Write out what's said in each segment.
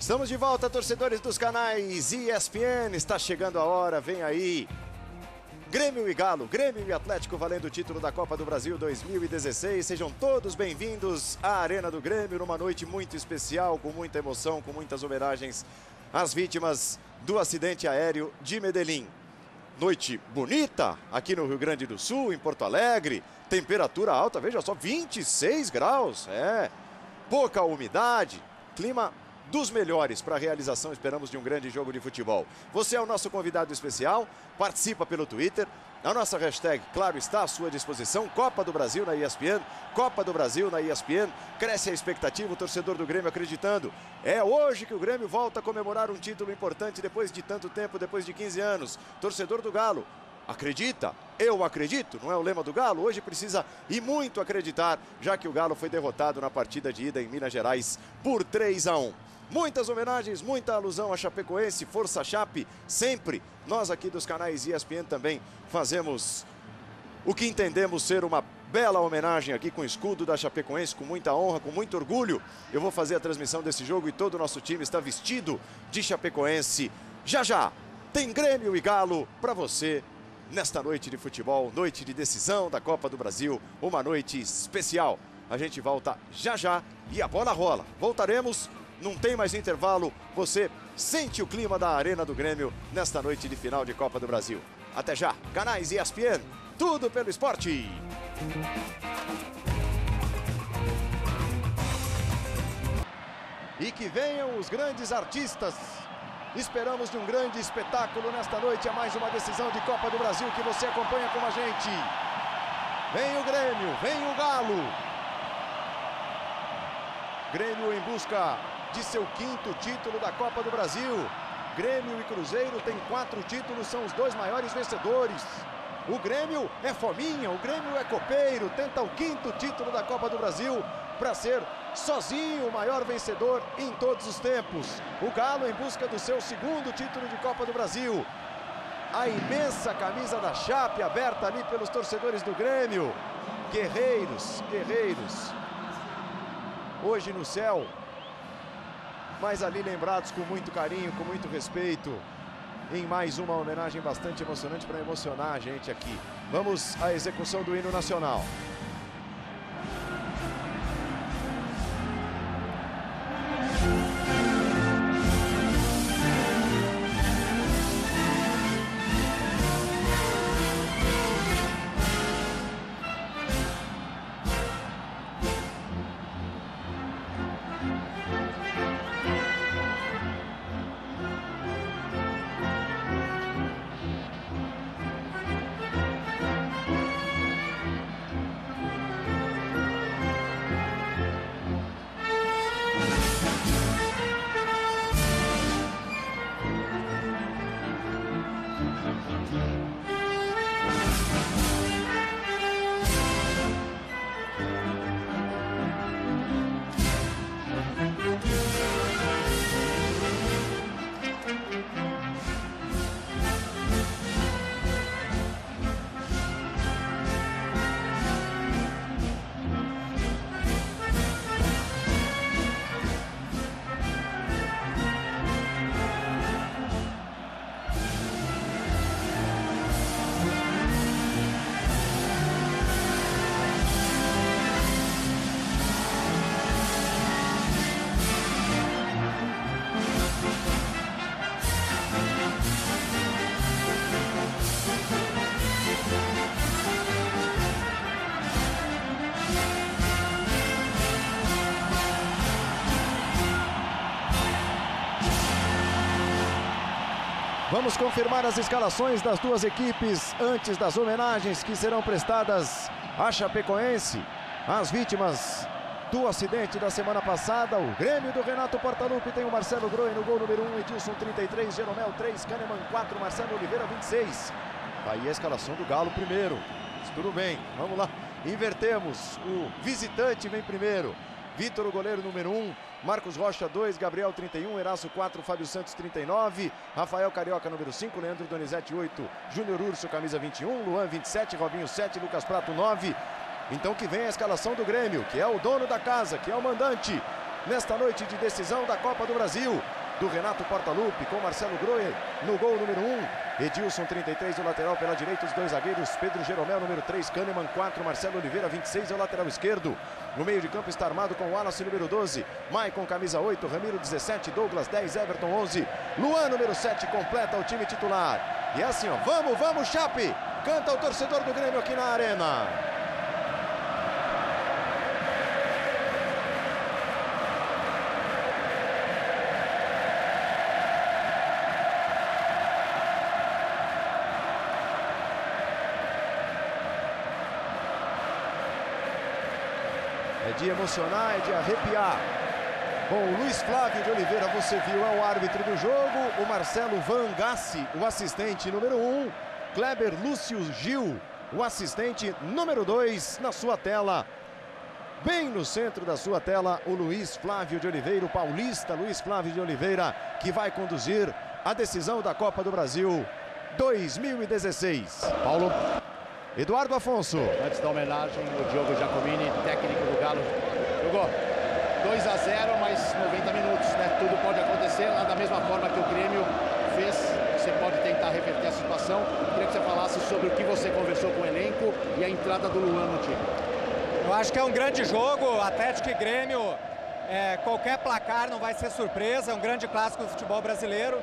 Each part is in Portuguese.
Estamos de volta, torcedores dos canais ESPN. Está chegando a hora, vem aí. Grêmio e Galo, Grêmio e Atlético valendo o título da Copa do Brasil 2016. Sejam todos bem-vindos à Arena do Grêmio, numa noite muito especial, com muita emoção, com muitas homenagens às vítimas do acidente aéreo de Medellín. Noite bonita aqui no Rio Grande do Sul, em Porto Alegre. Temperatura alta, veja só, 26 graus. É, pouca umidade, clima dos melhores para a realização, esperamos, de um grande jogo de futebol. Você é o nosso convidado especial, participa pelo Twitter. A nossa hashtag, claro, está à sua disposição. Copa do Brasil na ESPN, Copa do Brasil na ESPN. Cresce a expectativa, o torcedor do Grêmio acreditando. É hoje que o Grêmio volta a comemorar um título importante depois de tanto tempo, depois de 15 anos. Torcedor do Galo, acredita? Eu acredito, não é o lema do Galo? Hoje precisa e muito acreditar, já que o Galo foi derrotado na partida de ida em Minas Gerais por 3-1. Muitas homenagens, muita alusão a Chapecoense, Força Chape, sempre. Nós aqui dos canais ESPN também fazemos o que entendemos ser uma bela homenagem aqui com o escudo da Chapecoense, com muita honra, com muito orgulho. Eu vou fazer a transmissão desse jogo e todo o nosso time está vestido de Chapecoense. Já já tem Grêmio e Galo para você nesta noite de futebol, noite de decisão da Copa do Brasil, uma noite especial. A gente volta já já e a bola rola. Voltaremos. Não tem mais intervalo, você sente o clima da Arena do Grêmio nesta noite de final de Copa do Brasil. Até já, canais ESPN, tudo pelo esporte. E que venham os grandes artistas. Esperamos de um grande espetáculo nesta noite, é mais uma decisão de Copa do Brasil que você acompanha com a gente. Vem o Grêmio, vem o Galo. Grêmio em busca de seu 5º título da Copa do Brasil. Grêmio e Cruzeiro têm 4 títulos, são os 2 maiores vencedores. O Grêmio é fominha, o Grêmio é copeiro, tenta o 5º título da Copa do Brasil para ser sozinho o maior vencedor em todos os tempos. O Galo em busca do seu 2º título de Copa do Brasil. A imensa camisa da Chape aberta ali pelos torcedores do Grêmio. Guerreiros, guerreiros. Hoje no céu, mas ali lembrados com muito carinho, com muito respeito, em mais uma homenagem bastante emocionante para emocionar a gente aqui. Vamos à execução do hino nacional. Vamos confirmar as escalações das duas equipes antes das homenagens que serão prestadas à Chapecoense, às vítimas do acidente da semana passada. O Grêmio do Renato Portaluppi tem o Marcelo Grohe no gol número 1, Edilson 33, Geromel 3, Kannemann 4, Marcelo Oliveira 26. Aí a escalação do Galo primeiro, mas tudo bem, vamos lá, invertemos, o visitante vem primeiro. Victor, o goleiro número 1, Marcos Rocha 2, Gabriel 31, Erazo 4, Fábio Santos 39, Rafael Carioca número 5, Leandro Donizete 8, Júnior Urso camisa 21, Luan 27, Robinho 7, Lucas Pratto 9. Então que vem a escalação do Grêmio, que é o dono da casa, que é o mandante. nesta noite de decisão da Copa do Brasil. Do Renato Portaluppi com Marcelo Grohe no gol número 1. Edilson, 33, o lateral pela direita, os dois zagueiros. Pedro Geromel, número 3, Kannemann, 4, Marcelo Oliveira, 26, é o lateral esquerdo. No meio de campo está armado com Walace, número 12, Maicon, camisa 8, Ramiro, 17, Douglas, 10, Everton, 11. Luan, número 7, completa o time titular. E é assim, ó, vamos, vamos, Chape! Canta o torcedor do Grêmio aqui na Arena. É de emocionar, é de arrepiar. Bom, o Luiz Flávio de Oliveira, você viu, é o árbitro do jogo. O Marcelo Vangassi, o assistente número 1. Kleber Lúcio Gil, o assistente número 2 na sua tela. Bem no centro da sua tela, o Luiz Flávio de Oliveira, o paulista Luiz Flávio de Oliveira, que vai conduzir a decisão da Copa do Brasil 2016. Paulo. Eduardo Afonso. Antes da homenagem, o Diogo Giacomini, técnico do Galo. Jogou 2-0, mas 90 minutos, né? Tudo pode acontecer. Lá da mesma forma que o Grêmio fez, você pode tentar reverter a situação. Queria que você falasse sobre o que você conversou com o elenco e a entrada do Luan no time. Eu acho que é um grande jogo, Atlético e Grêmio. Qualquer placar não vai ser surpresa, é um grande clássico do futebol brasileiro.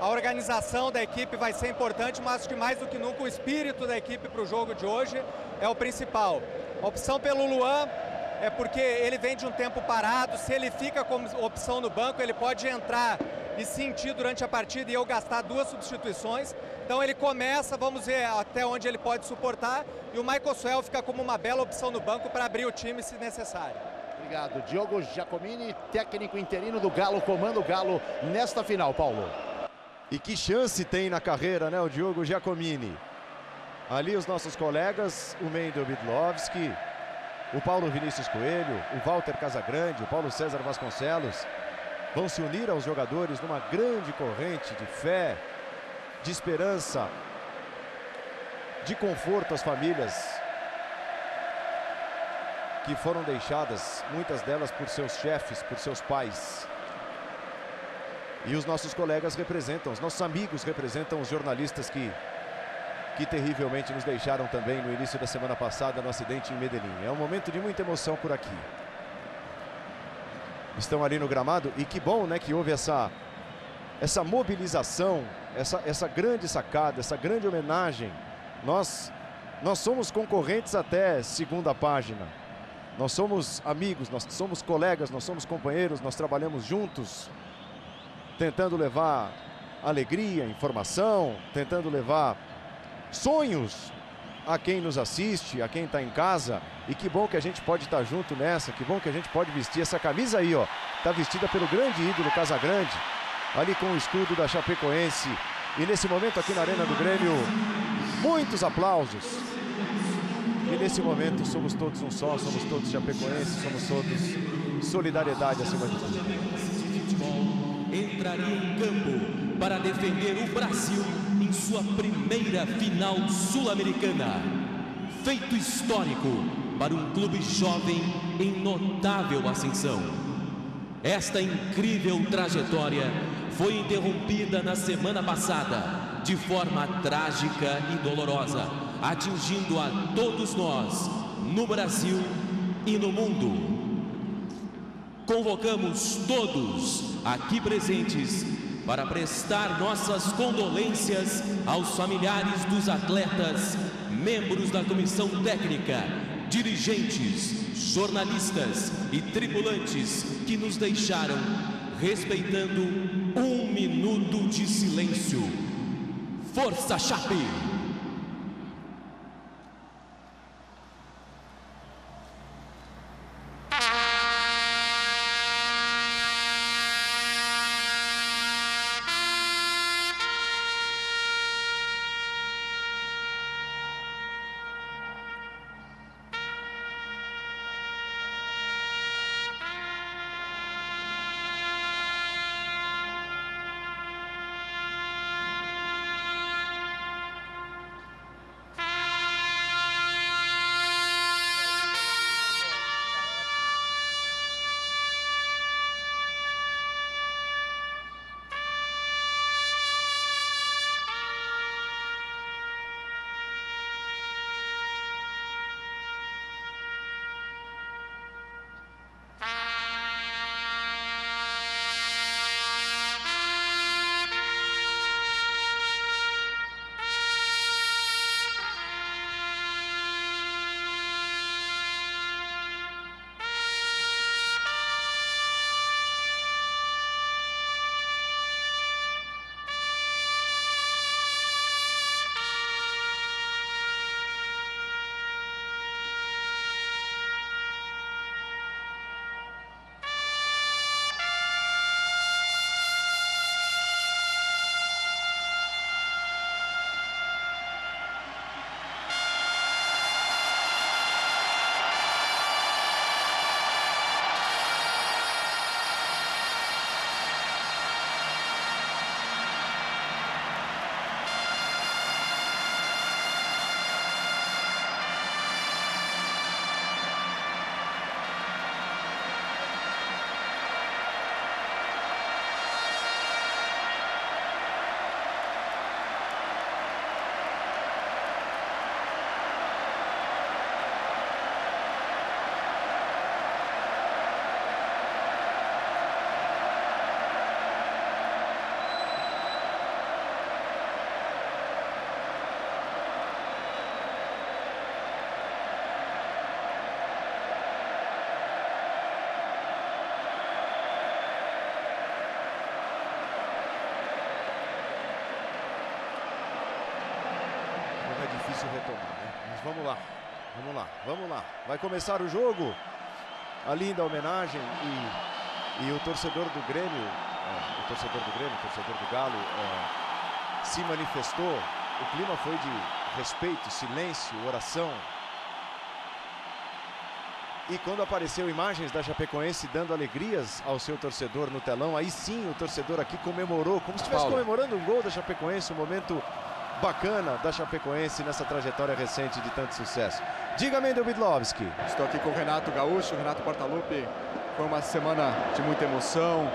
A organização da equipe vai ser importante, mas acho que mais do que nunca o espírito da equipe para o jogo de hoje é o principal. A opção pelo Luan é porque ele vem de um tempo parado, se ele fica como opção no banco, ele pode entrar e sentir durante a partida e eu gastar 2 substituições. Então ele começa, vamos ver até onde ele pode suportar, e o Maicosuel fica como uma bela opção no banco para abrir o time se necessário. Obrigado. Diogo Giacomini, técnico interino do Galo, comanda o Galo nesta final, Paulo. E que chance tem na carreira, né, o Diogo Giacomini. Ali os nossos colegas, o Mendel Bidlovski, o Paulo Vinícius Coelho, o Walter Casagrande, o Paulo César Vasconcelos, vão se unir aos jogadores numa grande corrente de fé, de esperança, de conforto às famílias que foram deixadas, muitas delas por seus chefes, por seus pais. E os nossos colegas representam, os nossos amigos representam os jornalistas que terrivelmente nos deixaram também no início da semana passada no acidente em Medellín. É um momento de muita emoção por aqui. Estão ali no gramado e que bom, né, que houve essa mobilização, essa grande sacada, essa grande homenagem. Nós somos concorrentes até segunda página. Nós somos amigos, nós somos colegas, nós somos companheiros, nós trabalhamos juntos, tentando levar alegria, informação, tentando levar sonhos a quem nos assiste, a quem está em casa. E que bom que a gente pode estar junto nessa, que bom que a gente pode vestir essa camisa aí, ó. Está vestida pelo grande ídolo Casagrande, ali com o escudo da Chapecoense. E nesse momento aqui na Arena do Grêmio, muitos aplausos. E nesse momento somos todos um só, somos todos Chapecoense, somos todos solidariedade acima de tudo. Entraria em campo para defender o Brasil em sua primeira final sul-americana. Feito histórico para um clube jovem em notável ascensão. Esta incrível trajetória foi interrompida na semana passada de forma trágica e dolorosa, atingindo a todos nós, no Brasil e no mundo. Convocamos todos aqui presentes para prestar nossas condolências aos familiares dos atletas, membros da comissão técnica, dirigentes, jornalistas e tripulantes que nos deixaram, respeitando um minuto de silêncio. Força, Chape! difícil retomar, né? Mas vamos lá, vamos lá, vamos lá. Vai começar o jogo. A linda homenagem e o torcedor do Grêmio, o torcedor do Galo, se manifestou. O clima foi de respeito, silêncio, oração. E quando apareceu imagens da Chapecoense dando alegrias ao seu torcedor no telão, aí sim o torcedor aqui comemorou, como se estivesse comemorando um gol da Chapecoense, um momento bacana da Chapecoense nessa trajetória recente de tanto sucesso. Diga, Mendel Bidlovski. Estou aqui com o Renato Gaúcho, o Renato Portaluppi. Foi uma semana de muita emoção,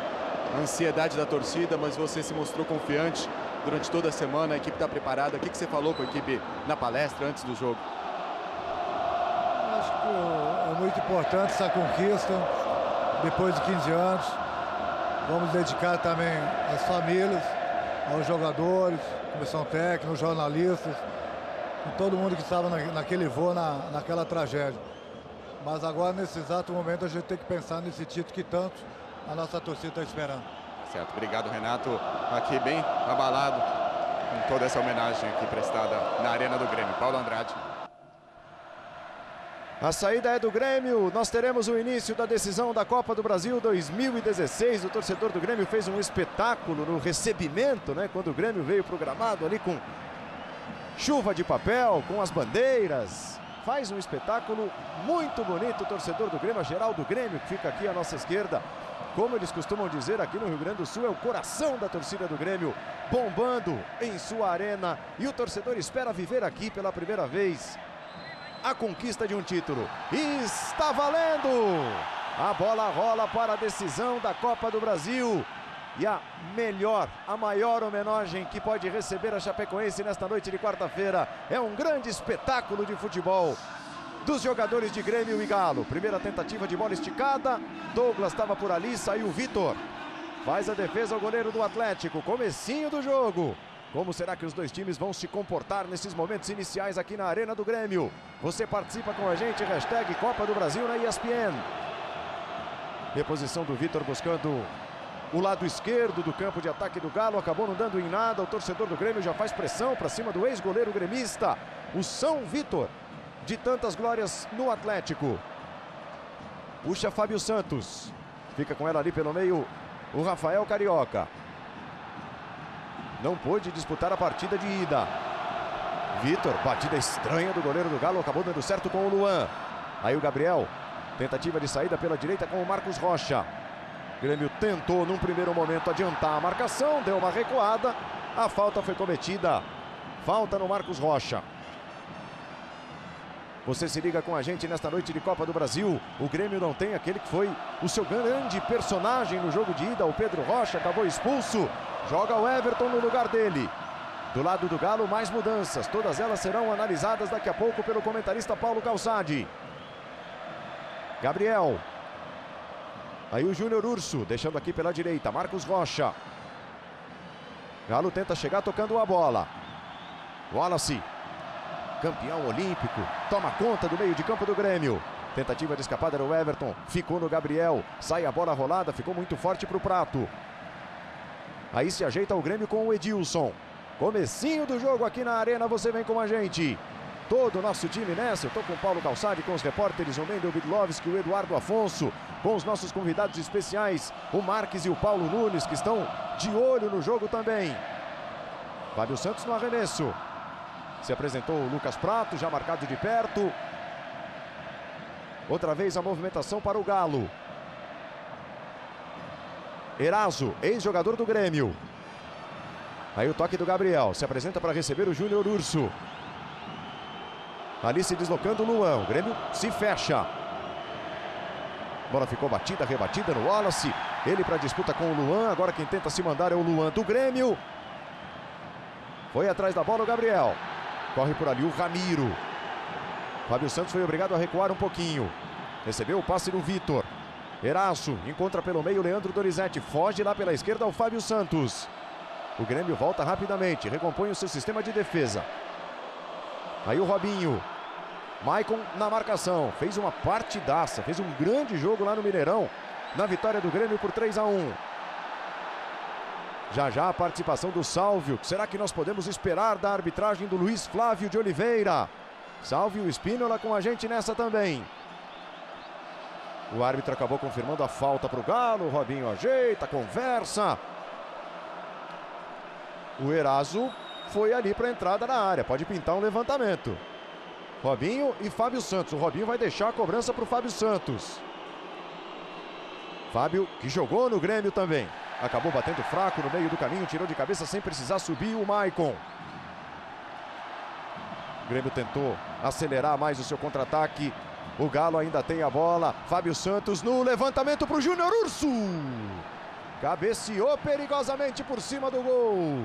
ansiedade da torcida, mas você se mostrou confiante durante toda a semana, a equipe está preparada. O que você falou com a equipe na palestra antes do jogo? Acho que muito importante essa conquista, depois de 15 anos, vamos dedicar também às famílias, aos jogadores, comissão técnica, aos jornalistas, todo mundo que estava naquele voo, naquela tragédia. Mas agora, nesse exato momento, a gente tem que pensar nesse título que tanto a nossa torcida está esperando. Certo, obrigado, Renato, aqui bem abalado com toda essa homenagem aqui prestada na Arena do Grêmio. Paulo Andrade. A saída é do Grêmio, nós teremos o início da decisão da Copa do Brasil 2016. O torcedor do Grêmio fez um espetáculo no recebimento, né? Quando o Grêmio veio pro gramado ali com chuva de papel, com as bandeiras. Faz um espetáculo muito bonito o torcedor do Grêmio, a geral do Grêmio, que fica aqui à nossa esquerda. Como eles costumam dizer aqui no Rio Grande do Sul, é o coração da torcida do Grêmio bombando em sua arena. E o torcedor espera viver aqui pela primeira vez a conquista de um título. Está valendo! A bola rola para a decisão da Copa do Brasil. E a melhor, a maior homenagem que pode receber a Chapecoense nesta noite de quarta-feira. É um grande espetáculo de futebol dos jogadores de Grêmio e Galo. Primeira tentativa de bola esticada. Douglas estava por ali, saiu o Victor. Faz a defesa ao goleiro do Atlético. Comecinho do jogo. Como será que os dois times vão se comportar nesses momentos iniciais aqui na Arena do Grêmio? Você participa com a gente, hashtag Copa do Brasil na ESPN. Reposição do Victor buscando o lado esquerdo do campo de ataque do Galo. Acabou não dando em nada, o torcedor do Grêmio já faz pressão para cima do ex-goleiro gremista, o São Victor, de tantas glórias no Atlético. Puxa Fábio Santos, fica com ela ali pelo meio o Rafael Carioca. Não pôde disputar a partida de ida. Victor, batida estranha do goleiro do Galo, acabou dando certo com o Luan. Aí o Gabriel, tentativa de saída pela direita com o Marcos Rocha. O Grêmio tentou num primeiro momento adiantar a marcação, deu uma recuada. A falta foi cometida. Falta no Marcos Rocha. Você se liga com a gente nesta noite de Copa do Brasil. O Grêmio não tem aquele que foi o seu grande personagem no jogo de ida. O Pedro Rocha acabou expulso. Joga o Everton no lugar dele. Do lado do Galo, mais mudanças. Todas elas serão analisadas daqui a pouco pelo comentarista Paulo Calçade. Gabriel. Aí o Júnior Urso, deixando aqui pela direita. Marcos Rocha. Galo tenta chegar tocando a bola. Walace, campeão olímpico, toma conta do meio de campo do Grêmio. Tentativa de escapada do Everton, ficou no Gabriel. Sai a bola rolada, ficou muito forte para o Pratto. Aí se ajeita o Grêmio com o Edilson. Comecinho do jogo aqui na arena, você vem com a gente. Todo o nosso time nessa, eu estou com o Paulo Calçade, com os repórteres, o Mendel Bidlovski, o Eduardo Afonso, com os nossos convidados especiais, o Marques e o Paulo Nunes, que estão de olho no jogo também. Fábio Santos no arremesso. Se apresentou o Lucas Pratto, já marcado de perto. Outra vez a movimentação para o Galo. Erazo, ex-jogador do Grêmio. Aí o toque do Gabriel. Se apresenta para receber o Júnior Urso. Ali se deslocando o Luan. O Grêmio se fecha. Bola ficou batida, rebatida no Walace. Ele para a disputa com o Luan. Agora quem tenta se mandar é o Luan do Grêmio. Foi atrás da bola o Gabriel. Corre por ali o Ramiro. Fábio Santos foi obrigado a recuar um pouquinho. Recebeu o passe do Victor. Erazo encontra pelo meio o Leandro Donizete. Foge lá pela esquerda o Fábio Santos. O Grêmio volta rapidamente. Recompõe o seu sistema de defesa. Aí o Robinho. Maicon na marcação. Fez uma partidaça. Fez um grande jogo lá no Mineirão. Na vitória do Grêmio por 3-1. Já já a participação do Sálvio. Será que nós podemos esperar da arbitragem do Luiz Flávio de Oliveira? Sálvio Espínola com a gente nessa também. O árbitro acabou confirmando a falta para o Galo. O Robinho ajeita, conversa. O Erazo foi ali para a entrada da área. Pode pintar um levantamento. Robinho e Fábio Santos. O Robinho vai deixar a cobrança para o Fábio Santos. Fábio, que jogou no Grêmio também. Acabou batendo fraco no meio do caminho. Tirou de cabeça sem precisar subir o Maicon. O Grêmio tentou acelerar mais o seu contra-ataque. O Galo ainda tem a bola. Fábio Santos no levantamento para o Júnior Urso. Cabeceou perigosamente por cima do gol.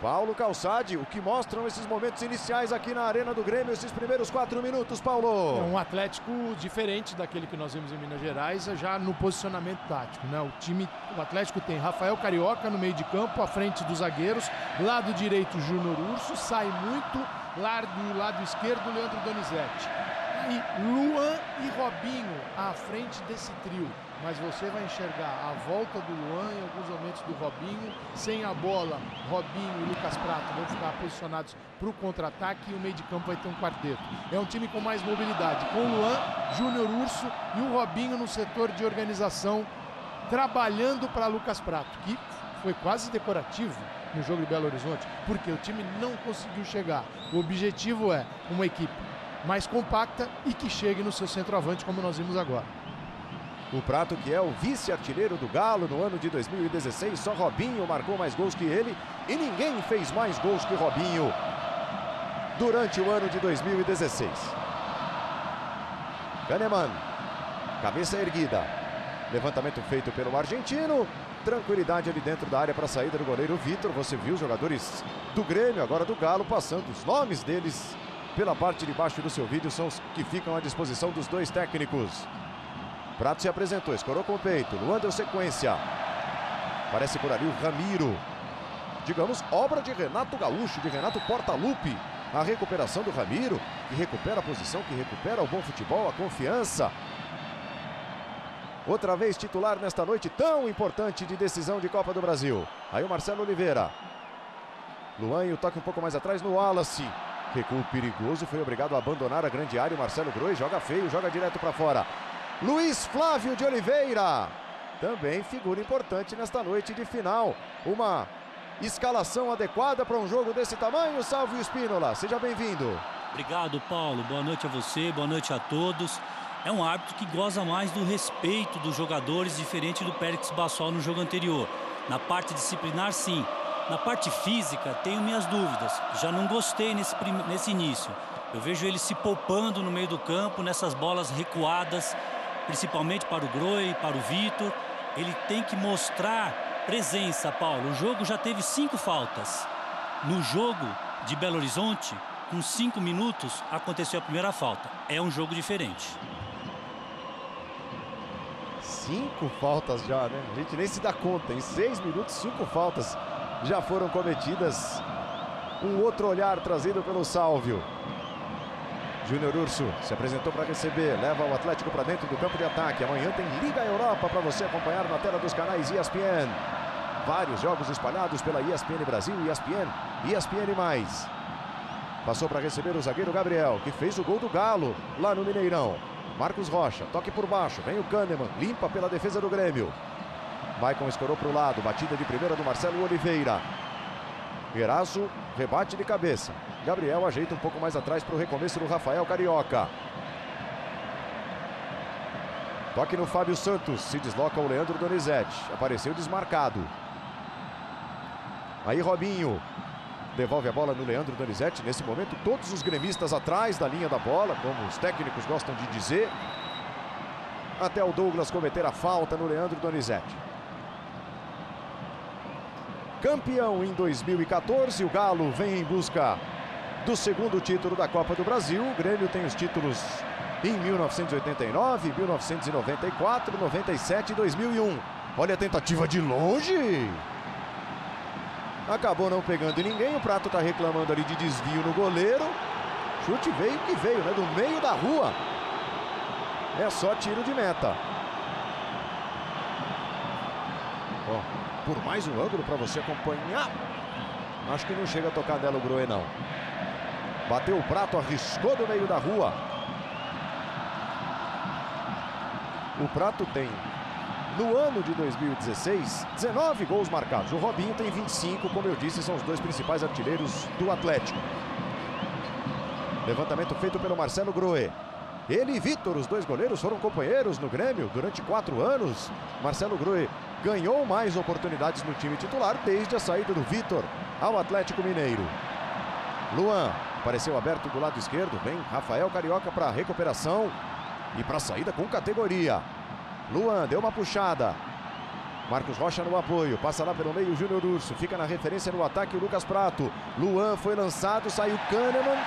Paulo Calçade, o que mostram esses momentos iniciais aqui na Arena do Grêmio, esses primeiros 4 minutos, Paulo? É um Atlético diferente daquele que nós vimos em Minas Gerais, já no posicionamento tático, né? O Atlético tem Rafael Carioca no meio de campo, à frente dos zagueiros, lado direito Júnior Urso, sai muito, lado esquerdo Leandro Donizete. E Luan e Robinho à frente desse trio. Mas você vai enxergar a volta do Luan e alguns momentos do Robinho. Sem a bola, Robinho e Lucas Pratto vão ficar posicionados para o contra-ataque e o meio de campo vai ter um quarteto. É um time com mais mobilidade, com o Luan, Júnior Urso e o Robinho no setor de organização, trabalhando para Lucas Pratto, que foi quase decorativo no jogo de Belo Horizonte, porque o time não conseguiu chegar. O objetivo é uma equipe mais compacta e que chegue no seu centroavante, como nós vimos agora. O Pratto, que é o vice-artilheiro do Galo no ano de 2016, só Robinho marcou mais gols que ele e ninguém fez mais gols que Robinho durante o ano de 2016. Kannemann, cabeça erguida, levantamento feito pelo argentino, tranquilidade ali dentro da área para a saída do goleiro Victor. Você viu os jogadores do Grêmio, agora do Galo, passando os nomes deles pela parte de baixo do seu vídeo, são os que ficam à disposição dos dois técnicos. Pratto se apresentou, escorou com o peito. Luan deu sequência. Aparece por ali o Ramiro. Digamos, obra de Renato Gaúcho, de Renato Portaluppi. A recuperação do Ramiro, que recupera a posição, que recupera o bom futebol, a confiança. Outra vez titular nesta noite tão importante de decisão de Copa do Brasil. Aí o Marcelo Oliveira. Luan e o toque um pouco mais atrás no Walace. Recuo perigoso, foi obrigado a abandonar a grande área. O Marcelo Grohe joga feio, joga direto para fora. Luiz Flávio de Oliveira, também figura importante nesta noite de final. Uma escalação adequada para um jogo desse tamanho, Sálvio Espínola. Seja bem-vindo. Obrigado, Paulo. Boa noite a você, boa noite a todos. É um árbitro que goza mais do respeito dos jogadores, diferente do Pérez Bassol no jogo anterior. Na parte disciplinar, sim. Na parte física, tenho minhas dúvidas. Já não gostei nesse início. Eu vejo ele se poupando no meio do campo, nessas bolas recuadas, principalmente para o Grohe, para o Victor. Ele tem que mostrar presença, Paulo. O jogo já teve 5 faltas. No jogo de Belo Horizonte, com 5 minutos, aconteceu a primeira falta. É um jogo diferente. 5 faltas já, né? A gente nem se dá conta. Em 6 minutos, 5 faltas já foram cometidas. Um outro olhar trazido pelo Sálvio. Júnior Urso se apresentou para receber, leva o Atlético para dentro do campo de ataque. Amanhã tem Liga Europa para você acompanhar na tela dos canais ESPN. Vários jogos espalhados pela ESPN Brasil, ESPN mais. Passou para receber o zagueiro Gabriel, que fez o gol do Galo lá no Mineirão. Marcos Rocha, toque por baixo, vem o Kannemann, limpa pela defesa do Grêmio. Maicon escorou para o lado, batida de primeira do Marcelo Oliveira. Erazo, rebate de cabeça. Gabriel ajeita um pouco mais atrás para o recomeço do Rafael Carioca. Toque no Fábio Santos. Se desloca o Leandro Donizete. Apareceu desmarcado. Aí Robinho devolve a bola no Leandro Donizete. Nesse momento, todos os gremistas atrás da linha da bola, como os técnicos gostam de dizer. Até o Douglas cometer a falta no Leandro Donizete. Campeão em 2014, o Galo vem em busca do segundo título da Copa do Brasil. O Grêmio tem os títulos em 1989, 1994, 97 e 2001. Olha a tentativa de longe. Acabou não pegando ninguém, o Pratto está reclamando ali de desvio no goleiro. Chute veio que veio, né? Do meio da rua. É só tiro de meta. Ó. por mais um ângulo para você acompanhar. Acho que não chega a tocar nela o Grohe, não. Bateu o Pratto, arriscou do meio da rua. O Pratto tem, no ano de 2016, 19 gols marcados. O Robinho tem 25, como eu disse, são os dois principais artilheiros do Atlético. Levantamento feito pelo Marcelo Grohe. Ele e Victor, os dois goleiros, foram companheiros no Grêmio durante 4 anos. Marcelo Grohe ganhou mais oportunidades no time titular desde a saída do Victor ao Atlético Mineiro. Luan apareceu aberto do lado esquerdo. Vem Rafael Carioca para a recuperação e para a saída com categoria. Luan deu uma puxada. Marcos Rocha no apoio. Passa lá pelo meio o Júnior Urso. Fica na referência no ataque o Lucas Pratto. Luan foi lançado, saiu Kannemann.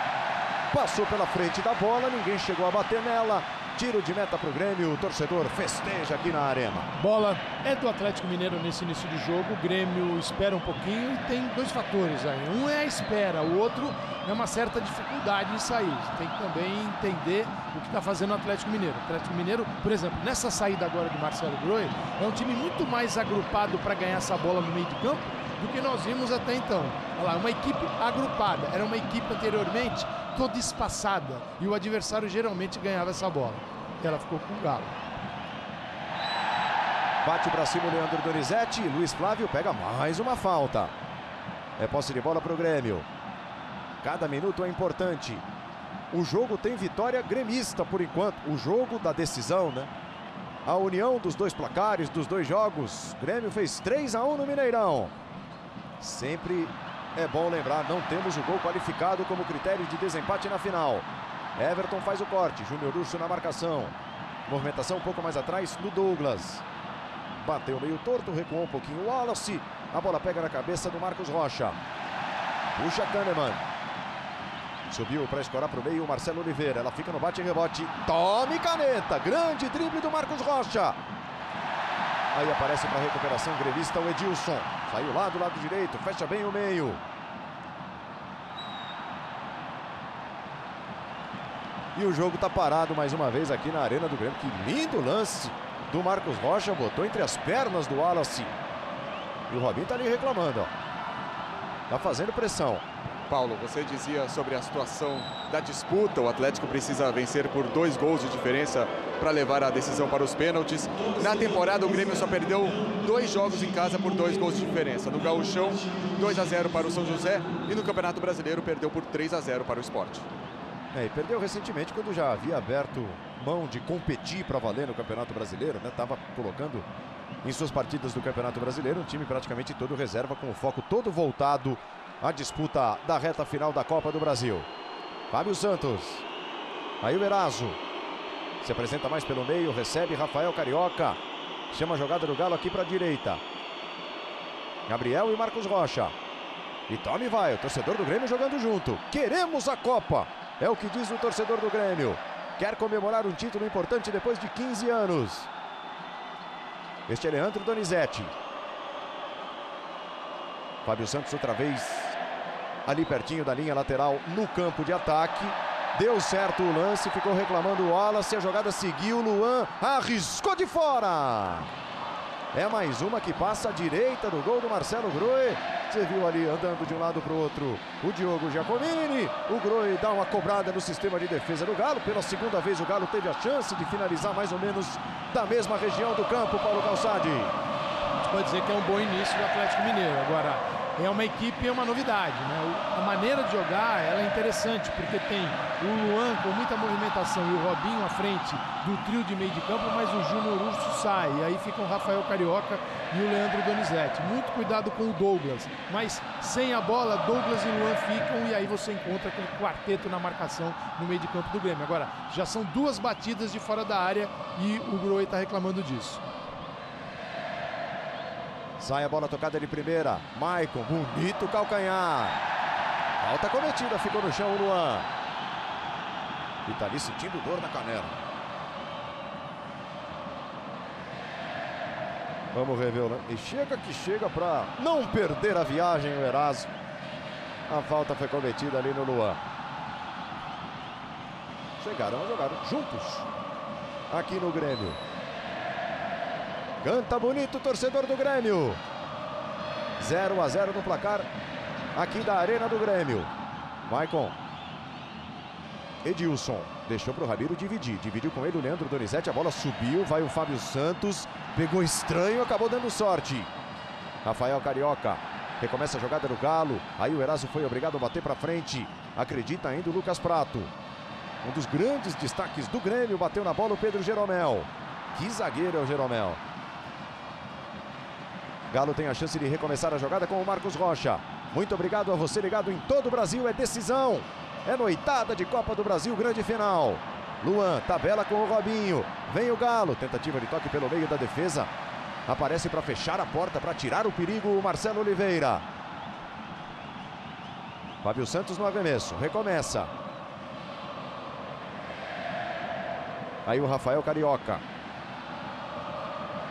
Passou pela frente da bola, ninguém chegou a bater nela. Tiro de meta para o Grêmio, o torcedor festeja aqui na arena. Bola é do Atlético Mineiro nesse início de jogo. O Grêmio espera um pouquinho e tem dois fatores aí. Um é a espera, o outro é uma certa dificuldade em sair. Tem que também entender o que está fazendo o Atlético Mineiro. O Atlético Mineiro, por exemplo, nessa saída agora de Marcelo Grohe, é um time muito mais agrupado para ganhar essa bola no meio de campo do que nós vimos até então. Olha lá, uma equipe agrupada, era uma equipe anteriormente toda espaçada e o adversário geralmente ganhava essa bola. Ela ficou com o Galo. Bate para cima o Leandro Donizete. Luiz Flávio pega mais uma falta. É posse de bola para o Grêmio. Cada minuto é importante. O jogo tem vitória gremista por enquanto. O jogo da decisão, né? A união dos dois placares, dos dois jogos. O Grêmio fez 3-1 no Mineirão. Sempre é bom lembrar, não temos o gol qualificado como critério de desempate na final. Everton faz o corte, Júnior Urso na marcação. Movimentação um pouco mais atrás do Douglas. Bateu meio torto, recuou um pouquinho o Walace. A bola pega na cabeça do Marcos Rocha. Puxa Kannemann. Subiu para escorar para o meio o Marcelo Oliveira. Ela fica no bate e rebote. Tome caneta! Grande drible do Marcos Rocha. Aí aparece para a recuperação gremista o Edilson. Saiu lá do lado direito, fecha bem o meio. E o jogo está parado mais uma vez aqui na Arena do Grêmio. Que lindo lance do Marcos Rocha. Botou entre as pernas do Walace. E o Robinho está ali reclamando. Está fazendo pressão. Paulo, você dizia sobre a situação da disputa. O Atlético precisa vencer por 2 gols de diferença para levar a decisão para os pênaltis. Na temporada, o Grêmio só perdeu 2 jogos em casa por 2 gols de diferença. No Gaúchão, 2-0 para o São José. E no Campeonato Brasileiro, perdeu por 3-0 para o Sport. E perdeu recentemente, quando já havia aberto mão de competir para valer no Campeonato Brasileiro, né? Tava colocando em suas partidas do Campeonato Brasileiro um time praticamente todo reserva, com o foco todo voltado a disputa da reta final da Copa do Brasil. Fábio Santos. Aí o Erazo. Se apresenta mais pelo meio. Recebe Rafael Carioca. Chama a jogada do Galo aqui para a direita. Gabriel e Marcos Rocha. E tome vai. O torcedor do Grêmio jogando junto. Queremos a Copa. É o que diz o torcedor do Grêmio. Quer comemorar um título importante depois de 15 anos. Este é Leandro Donizete. Fábio Santos outra vez ali pertinho da linha lateral no campo de ataque. Deu certo o lance, ficou reclamando o Walace. A jogada seguiu, Luan arriscou de fora. É mais uma que passa à direita do gol do Marcelo Grohe. Você viu ali andando de um lado para o outro o Diogo Giacomini. O Grohe dá uma cobrada no sistema de defesa do Galo. Pela segunda vez o Galo teve a chance de finalizar mais ou menos da mesma região do campo, Paulo Calçade. Pode dizer que é um bom início do Atlético Mineiro. Agora, é uma equipe, é uma novidade, né? A maneira de jogar, ela é interessante, porque tem o Luan com muita movimentação e o Robinho à frente do trio de meio de campo, mas o Júnior Urso sai. E aí ficam o Rafael Carioca e o Leandro Donizete. Muito cuidado com o Douglas, mas sem a bola, Douglas e Luan ficam, e aí você encontra aquele quarteto na marcação no meio de campo do Grêmio. Agora, já são 2 batidas de fora da área e o Grohe está reclamando disso. Sai a bola tocada de primeira. Maicon, bonito calcanhar. Falta cometida, ficou no chão o Luan. E tá ali sentindo dor na canela. Vamos rever, né? E chega que chega para não perder a viagem o Erazo. A falta foi cometida ali no Luan. Chegaram a jogar juntos aqui no Grêmio. Canta bonito o torcedor do Grêmio. 0 a 0 no placar aqui da Arena do Grêmio. Maicon. Edilson. Deixou para o Ramiro dividir. Dividiu com ele o Leandro Donizete. A bola subiu. Vai o Fábio Santos. Pegou estranho. Acabou dando sorte. Rafael Carioca. Recomeça a jogada do Galo. Aí o Erazo foi obrigado a bater para frente. Acredita ainda o Lucas Pratto. Um dos grandes destaques do Grêmio. Bateu na bola o Pedro Geromel. Que zagueiro é o Geromel. Galo tem a chance de recomeçar a jogada com o Marcos Rocha. Muito obrigado a você ligado em todo o Brasil. É decisão. É noitada de Copa do Brasil, grande final. Luan tabela com o Robinho. Vem o Galo. Tentativa de toque pelo meio da defesa. Aparece para fechar a porta, para tirar o perigo o Marcelo Oliveira. Fábio Santos no arremesso. Recomeça. Aí o Rafael Carioca.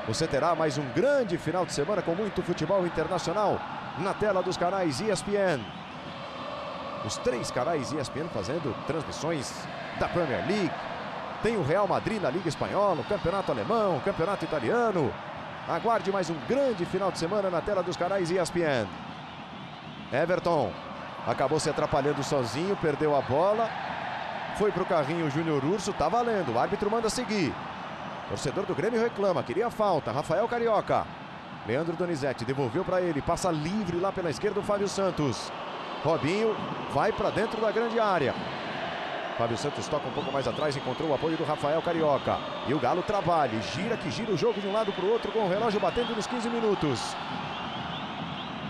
Você terá mais um grande final de semana com muito futebol internacional na tela dos canais ESPN. Os 3 canais ESPN fazendo transmissões da Premier League. Tem o Real Madrid na Liga Espanhola, o Campeonato Alemão, o Campeonato Italiano. Aguarde mais um grande final de semana na tela dos canais ESPN. Everton acabou se atrapalhando sozinho, perdeu a bola. Foi para o carrinho Júnior Urso, tá valendo. O árbitro manda seguir. Torcedor do Grêmio reclama, queria falta. Rafael Carioca. Leandro Donizete devolveu para ele, passa livre lá pela esquerda o Fábio Santos. Robinho vai para dentro da grande área. Fábio Santos toca um pouco mais atrás, encontrou o apoio do Rafael Carioca. E o Galo trabalha, gira que gira o jogo de um lado para o outro, com o relógio batendo nos 15 minutos.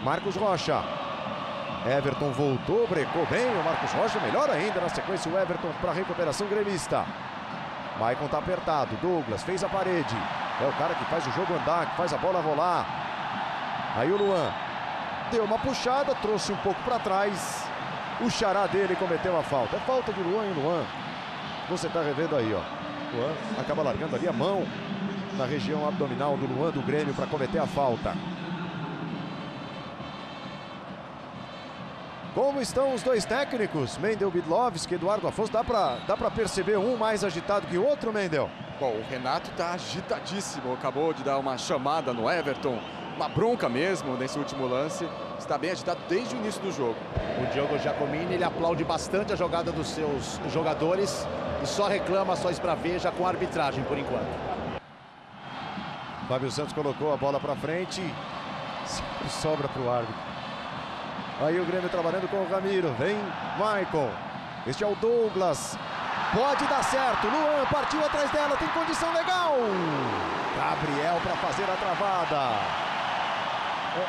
Marcos Rocha. Everton voltou, brecou bem o Marcos Rocha, melhor ainda na sequência o Everton para a recuperação gremista. Maicon está apertado, Douglas fez a parede. É o cara que faz o jogo andar, que faz a bola rolar. Aí o Luan. Deu uma puxada, trouxe um pouco para trás. O xará dele cometeu a falta. É falta de Luan, hein, Luan? Você tá revendo aí, ó. Luan acaba largando ali a mão na região abdominal do Luan do Grêmio para cometer a falta. Como estão os 2 técnicos? Mendel Bidlovski, Eduardo Afonso. Dá para perceber um mais agitado que o outro, Mendel? Bom, o Renato tá agitadíssimo. Acabou de dar uma chamada no Everton. Uma bronca mesmo nesse último lance. Está bem agitado desde o início do jogo. O Diogo Giacomini, ele aplaude bastante a jogada dos seus jogadores e só reclama, só esbraveja com a arbitragem por enquanto. Fábio Santos colocou a bola para frente. Sempre sobra para o árbitro. Aí o Grêmio trabalhando com o Ramiro. Vem Maicon. Este é o Douglas. Pode dar certo. Luan partiu atrás dela. Tem condição legal. Gabriel para fazer a travada.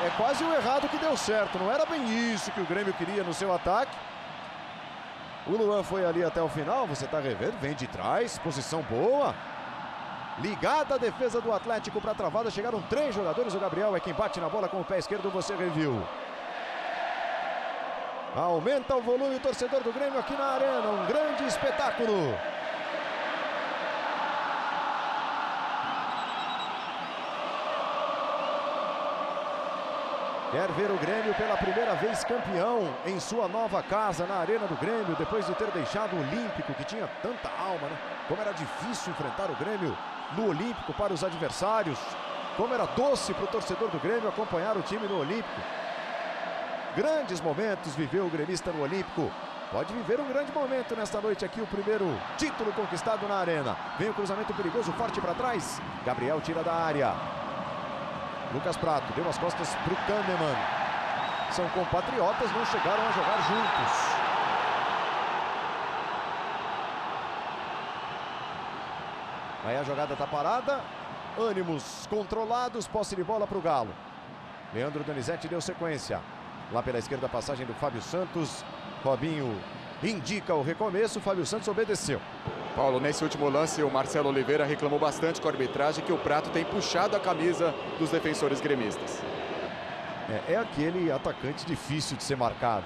É quase o errado que deu certo. Não era bem isso que o Grêmio queria no seu ataque. O Luan foi ali até o final. Você está revendo. Vem de trás. Posição boa. Ligada a defesa do Atlético para a travada. Chegaram 3 jogadores. O Gabriel é quem bate na bola com o pé esquerdo. Você reviu. Aumenta o volume o torcedor do Grêmio aqui na arena. Um grande espetáculo. Quer ver o Grêmio pela primeira vez campeão em sua nova casa na Arena do Grêmio, depois de ter deixado o Olímpico, que tinha tanta alma, né? Como era difícil enfrentar o Grêmio no Olímpico para os adversários. Como era doce para o torcedor do Grêmio acompanhar o time no Olímpico. Grandes momentos viveu o gremista no Olímpico. Pode viver um grande momento nesta noite aqui, o primeiro título conquistado na Arena. Vem o cruzamento perigoso, forte para trás. Gabriel tira da área. Lucas Pratto deu as costas para o Kannemann. São compatriotas, não chegaram a jogar juntos. Aí a jogada está parada. Ânimos controlados, posse de bola para o Galo. Leandro Donizete deu sequência. Lá pela esquerda, a passagem do Fábio Santos. Robinho indica o recomeço, Fábio Santos obedeceu. Paulo, nesse último lance, o Marcelo Oliveira reclamou bastante com a arbitragem que o Pratto tem puxado a camisa dos defensores gremistas. É aquele atacante difícil de ser marcado.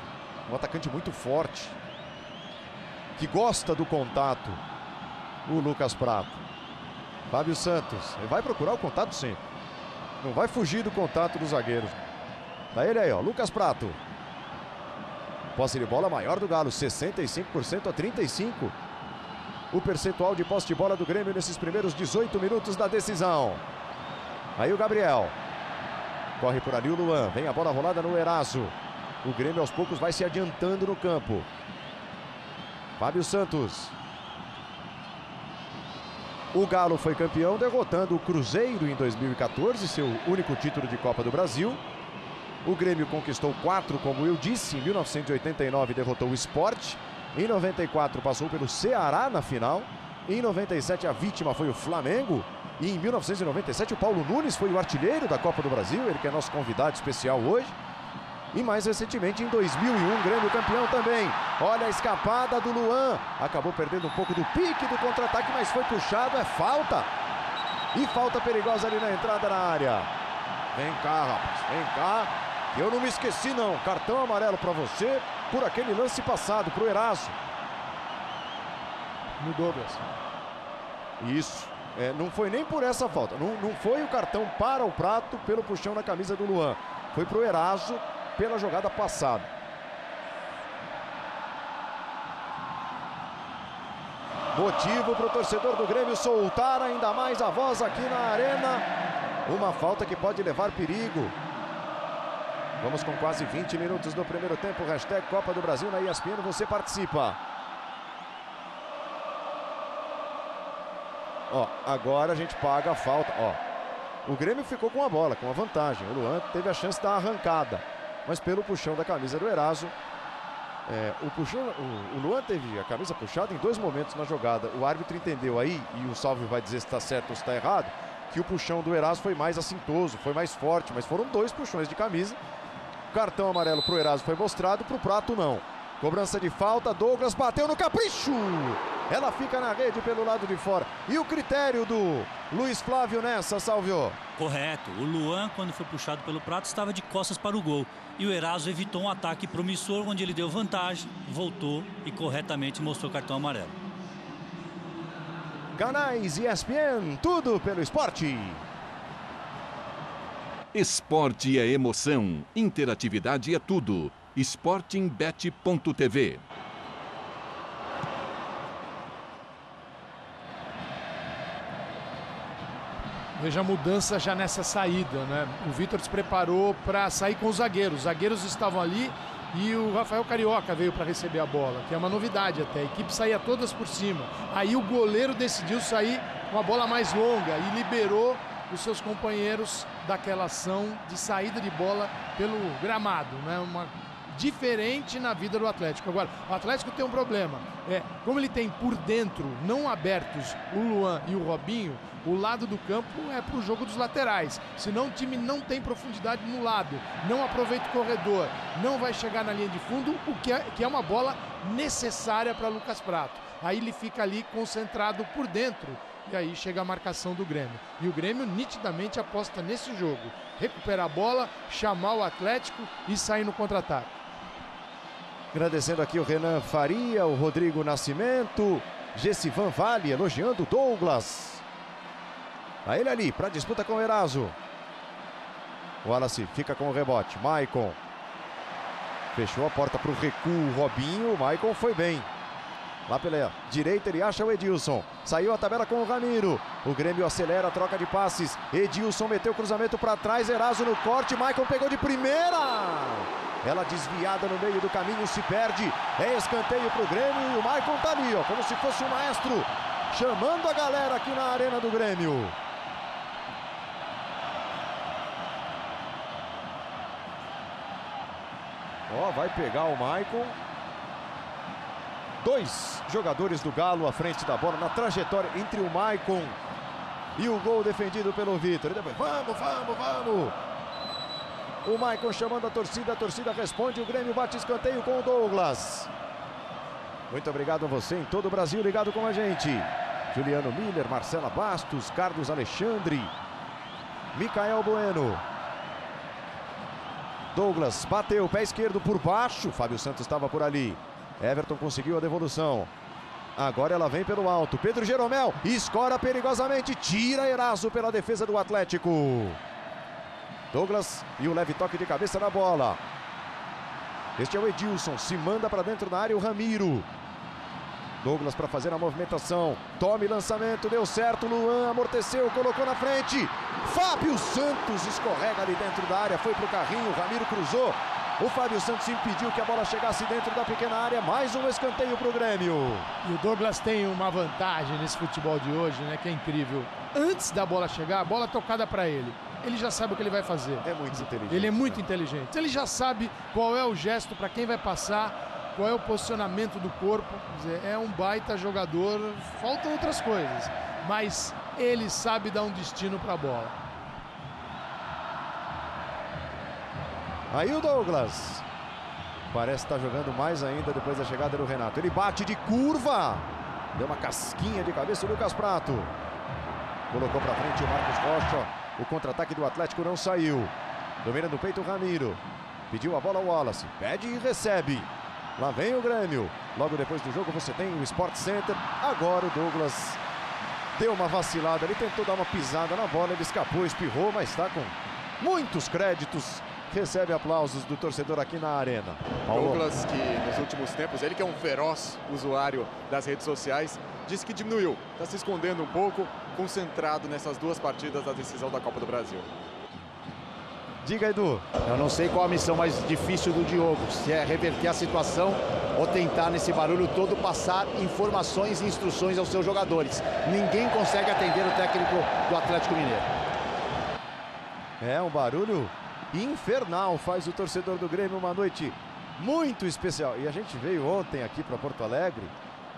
Um atacante muito forte, que gosta do contato, o Lucas Pratto. Fábio Santos, ele vai procurar o contato sempre. Não vai fugir do contato dos zagueiros. Tá ele aí, ó, Lucas Pratto. Posse de bola maior do Galo, 65% a 35%. O percentual de posse de bola do Grêmio nesses primeiros 18 minutos da decisão. Aí o Gabriel. Corre por ali o Luan. Vem a bola rolada no Erazo. O Grêmio aos poucos vai se adiantando no campo. Fábio Santos. O Galo foi campeão derrotando o Cruzeiro em 2014, seu único título de Copa do Brasil. O Grêmio conquistou 4, como eu disse, em 1989 derrotou o Sport. Em 94 passou pelo Ceará na final. Em 97 a vítima foi o Flamengo. E em 1997 o Paulo Nunes foi o artilheiro da Copa do Brasil, ele que é nosso convidado especial hoje. E mais recentemente em 2001, Grêmio campeão também. Olha a escapada do Luan. Acabou perdendo um pouco do pique do contra-ataque, mas foi puxado, é falta. E falta perigosa ali na entrada da área. Vem cá, rapaz, vem cá. Eu não me esqueci não. Cartão amarelo para você por aquele lance passado pro Erazo. No Douglas. Isso. É, não foi nem por essa falta. Não foi o cartão para o Pratto pelo puxão na camisa do Luan. Foi pro Erazo pela jogada passada. Motivo para o torcedor do Grêmio soltar ainda mais a voz aqui na arena. Uma falta que pode levar perigo. Vamos com quase 20 minutos do primeiro tempo. Hashtag Copa do Brasil na ESPN, você participa. Ó, agora a gente paga a falta. Ó, o Grêmio ficou com a bola, com a vantagem. O Luan teve a chance da arrancada, mas pelo puxão da camisa do Erazo. O Luan teve a camisa puxada em dois momentos na jogada. O árbitro entendeu aí, e o Salve vai dizer se está certo ou se está errado, que o puxão do Erazo foi mais assintoso, foi mais forte, mas foram dois puxões de camisa. O cartão amarelo para o Erazo foi mostrado, para o Pratto não. Cobrança de falta, Douglas bateu no capricho. Ela fica na rede pelo lado de fora. E o critério do Luiz Flávio nessa, Salvio? Correto. O Luan, quando foi puxado pelo Pratto, estava de costas para o gol. E o Erazo evitou um ataque promissor, onde ele deu vantagem, voltou e corretamente mostrou o cartão amarelo. Canais ESPN, tudo pelo esporte. Esporte é emoção, interatividade é tudo. Sportingbet.tv. Veja a mudança já nessa saída, né? O Victor se preparou para sair com os zagueiros. Os zagueiros estavam ali e o Rafael Carioca veio para receber a bola, que é uma novidade até. A equipe saía todas por cima. Aí o goleiro decidiu sair com a bola mais longa e liberou os seus companheiros daquela ação de saída de bola pelo gramado, né? Uma diferente na vida do Atlético. Agora, o Atlético tem um problema. Como ele tem por dentro, não abertos, o Luan e o Robinho, o lado do campo é para o jogo dos laterais. Senão o time não tem profundidade no lado, não aproveita o corredor, não vai chegar na linha de fundo, o que é uma bola necessária para Lucas Pratto. Aí ele fica ali concentrado por dentro e aí chega a marcação do Grêmio. E o Grêmio nitidamente aposta nesse jogo. Recuperar a bola, chamar o Atlético e sair no contra-ataque. Agradecendo aqui o Renan Faria, o Rodrigo Nascimento, Gessivan Vale elogiando o Douglas. A ele ali, para disputa com o Erazo. O Walace fica com o rebote. Maicon. Fechou a porta para o recuo. Robinho, o Maicon foi bem. Lá pela direita ele acha o Edilson. Saiu a tabela com o Ramiro. O Grêmio acelera a troca de passes. Edilson meteu o cruzamento para trás. Erazo no corte. Maicon pegou de primeira. Ela desviada no meio do caminho. Se perde. É escanteio para o Grêmio. E o Maicon tá ali, ó, como se fosse um maestro. Chamando a galera aqui na Arena do Grêmio. Ó, vai pegar o Maicon. Dois jogadores do Galo à frente da bola na trajetória entre o Maicon e o gol defendido pelo Victor. Vamos, vamos, vamos! O Maicon chamando a torcida responde. O Grêmio bate escanteio com o Douglas. Muito obrigado a você em todo o Brasil ligado com a gente. Juliano Miller, Marcela Bastos, Carlos Alexandre, Micael Bueno. Douglas bateu, pé esquerdo por baixo. Fábio Santos estava por ali. Everton conseguiu a devolução. Agora ela vem pelo alto. Pedro Geromel escora perigosamente. Tira Erazo pela defesa do Atlético. Douglas e o leve toque de cabeça na bola. Este é o Edilson. Se manda para dentro da área o Ramiro. Douglas para fazer a movimentação. Tome lançamento, deu certo. Luan amorteceu, colocou na frente. Fábio Santos escorrega ali dentro da área, foi para o carrinho. Ramiro cruzou. O Fábio Santos impediu que a bola chegasse dentro da pequena área. Mais um escanteio para o Grêmio. E o Douglas tem uma vantagem nesse futebol de hoje, né? Que é incrível. Antes da bola chegar, a bola tocada para ele. Ele já sabe o que ele vai fazer. É muito inteligente. Ele é muito inteligente. Ele já sabe qual é o gesto para quem vai passar, qual é o posicionamento do corpo. Quer dizer, é um baita jogador. Faltam outras coisas, mas ele sabe dar um destino para a bola. Aí o Douglas parece estar jogando mais ainda depois da chegada do Renato. Ele bate de curva. Deu uma casquinha de cabeça o Lucas Pratto. Colocou para frente o Marcos Rocha. O contra-ataque do Atlético não saiu. Domina do peito o Ramiro. Pediu a bola ao Walace. Pede e recebe. Lá vem o Grêmio. Logo depois do jogo você tem o Sport Center. Agora o Douglas deu uma vacilada. Ele tentou dar uma pisada na bola. Ele escapou, espirrou, mas está com muitos créditos. Recebe aplausos do torcedor aqui na arena. Paulo. Douglas, que nos últimos tempos, ele que é um feroz usuário das redes sociais, disse que diminuiu. Está se escondendo um pouco, concentrado nessas duas partidas da decisão da Copa do Brasil. Diga, Edu. Eu não sei qual a missão mais difícil do Diogo, se é reverter a situação ou tentar, nesse barulho todo, passar informações e instruções aos seus jogadores. Ninguém consegue atender o técnico do Atlético Mineiro. É um barulho infernal, faz o torcedor do Grêmio uma noite muito especial. E a gente veio ontem aqui para Porto Alegre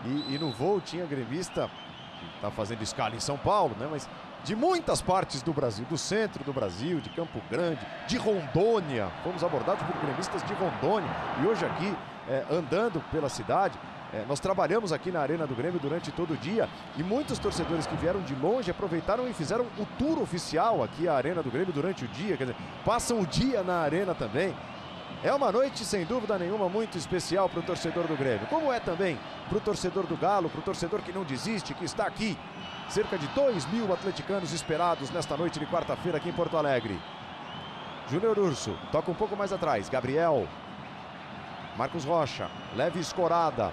e no voo tinha gremista que está fazendo escala em São Paulo, né? Mas de muitas partes do Brasil, do centro do Brasil, de Campo Grande, de Rondônia. Fomos abordados por gremistas de Rondônia. E hoje aqui, andando pela cidade, nós trabalhamos aqui na Arena do Grêmio durante todo o dia e muitos torcedores que vieram de longe aproveitaram e fizeram o tour oficial aqui à Arena do Grêmio durante o dia, quer dizer, passam o dia na arena também. É uma noite, sem dúvida nenhuma, muito especial para o torcedor do Grêmio, como é também para o torcedor do Galo, para o torcedor que não desiste, que está aqui. Cerca de 2.000 atleticanos esperados nesta noite de quarta-feira aqui em Porto Alegre. Júnior Urso toca um pouco mais atrás, Gabriel, Marcos Rocha, leve escorada.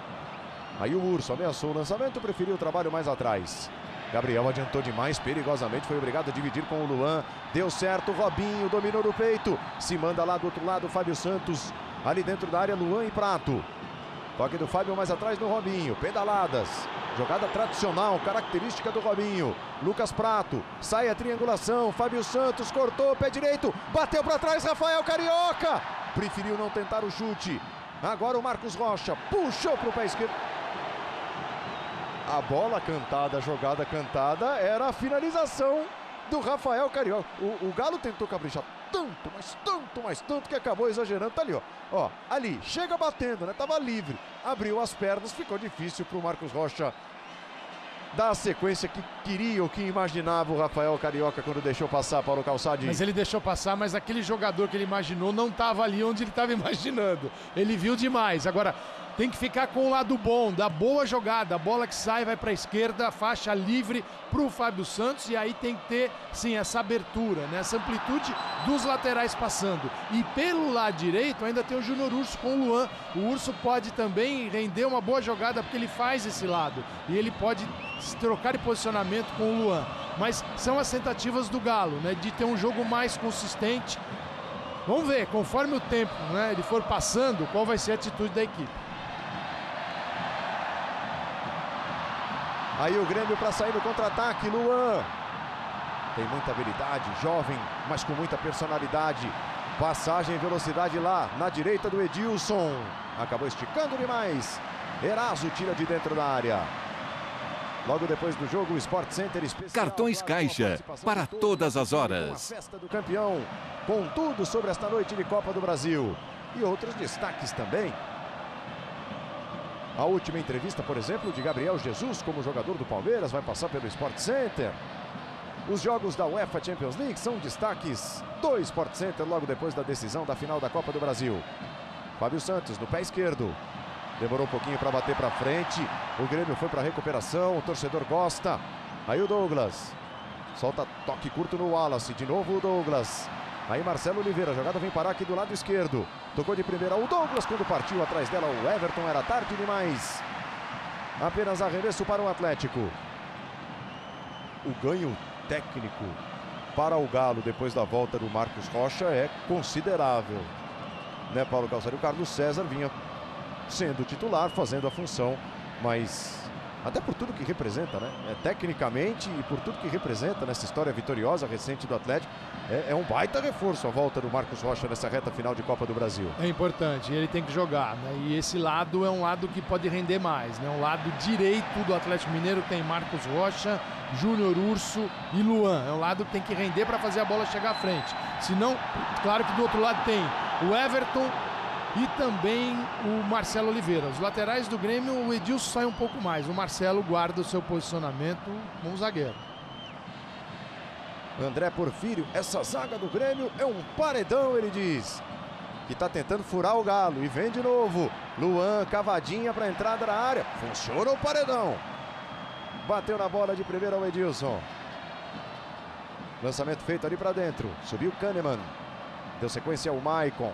Aí o Urso ameaçou o lançamento, preferiu o trabalho mais atrás. Gabriel adiantou demais, perigosamente, foi obrigado a dividir com o Luan. Deu certo, Robinho dominou do peito. Se manda lá do outro lado, Fábio Santos. Ali dentro da área, Luan e Pratto. Toque do Fábio mais atrás no Robinho. Pedaladas. Jogada tradicional, característica do Robinho. Lucas Pratto. Sai a triangulação. Fábio Santos cortou, pé direito. Bateu para trás, Rafael Carioca. Preferiu não tentar o chute. Agora o Marcos Rocha puxou para o pé esquerdo. A bola cantada, a jogada cantada, era a finalização do Rafael Carioca. O Galo tentou caprichar tanto, mas tanto, que acabou exagerando. Tá ali, ó. Ali, chega batendo, né? Tava livre. Abriu as pernas, ficou difícil pro Marcos Rocha dar a sequência que queria ou que imaginava o Rafael Carioca quando deixou passar para o Calçadinho. Mas ele deixou passar, mas aquele jogador que ele imaginou não tava ali onde ele tava imaginando. Ele viu demais. Agora, tem que ficar com o lado bom, da boa jogada. A bola que sai, vai para a esquerda, faixa livre para o Fábio Santos. E aí tem que ter, sim, essa abertura, né? Essa amplitude dos laterais passando. E pelo lado direito ainda tem o Júnior Urso com o Luan. O Urso pode também render uma boa jogada porque ele faz esse lado. E ele pode se trocar de posicionamento com o Luan. Mas são as tentativas do Galo, né? De ter um jogo mais consistente. Vamos ver, conforme o tempo, né, ele for passando, qual vai ser a atitude da equipe. Aí o Grêmio para sair no contra-ataque, Luan. Tem muita habilidade, jovem, mas com muita personalidade. Passagem, velocidade lá na direita do Edilson. Acabou esticando demais. Erazo tira de dentro da área. Logo depois do jogo, o Sport Center especial. Cartões Caixa, para todas as horas. Festa do campeão, com tudo sobre esta noite de Copa do Brasil. E outros destaques também. A última entrevista, por exemplo, de Gabriel Jesus como jogador do Palmeiras, vai passar pelo Sport Center. Os jogos da UEFA Champions League são destaques do Sport Center logo depois da decisão da final da Copa do Brasil. Fábio Santos no pé esquerdo. Demorou um pouquinho para bater para frente. O Grêmio foi para a recuperação, o torcedor gosta. Aí o Douglas. Solta toque curto no Walace. De novo o Douglas. Aí Marcelo Oliveira, a jogada vem parar aqui do lado esquerdo. Tocou de primeira o Douglas, quando partiu atrás dela o Everton, era tarde demais. Apenas arremesso para o Atlético. O ganho técnico para o Galo depois da volta do Marcos Rocha é considerável, né, Paulo Calçari? O Carlos César vinha sendo titular, fazendo a função, mas até por tudo que representa, né? Tecnicamente e por tudo que representa nessa história vitoriosa recente do Atlético, é um baita reforço a volta do Marcos Rocha nessa reta final de Copa do Brasil. É importante, ele tem que jogar, né? E esse lado é um lado que pode render mais, né? O lado direito do Atlético Mineiro tem Marcos Rocha, Júnior Urso e Luan. É um lado que tem que render para fazer a bola chegar à frente. Se não, claro que do outro lado tem o Everton e também o Marcelo Oliveira. Os laterais do Grêmio, o Edilson sai um pouco mais. O Marcelo guarda o seu posicionamento como zagueiro. André Porfírio, essa zaga do Grêmio é um paredão, ele diz. Que está tentando furar o Galo. E vem de novo. Luan, cavadinha para a entrada da área. Funciona o paredão. Bateu na bola de primeira o Edilson. Lançamento feito ali para dentro. Subiu Kannemann. Deu sequência ao Maicon.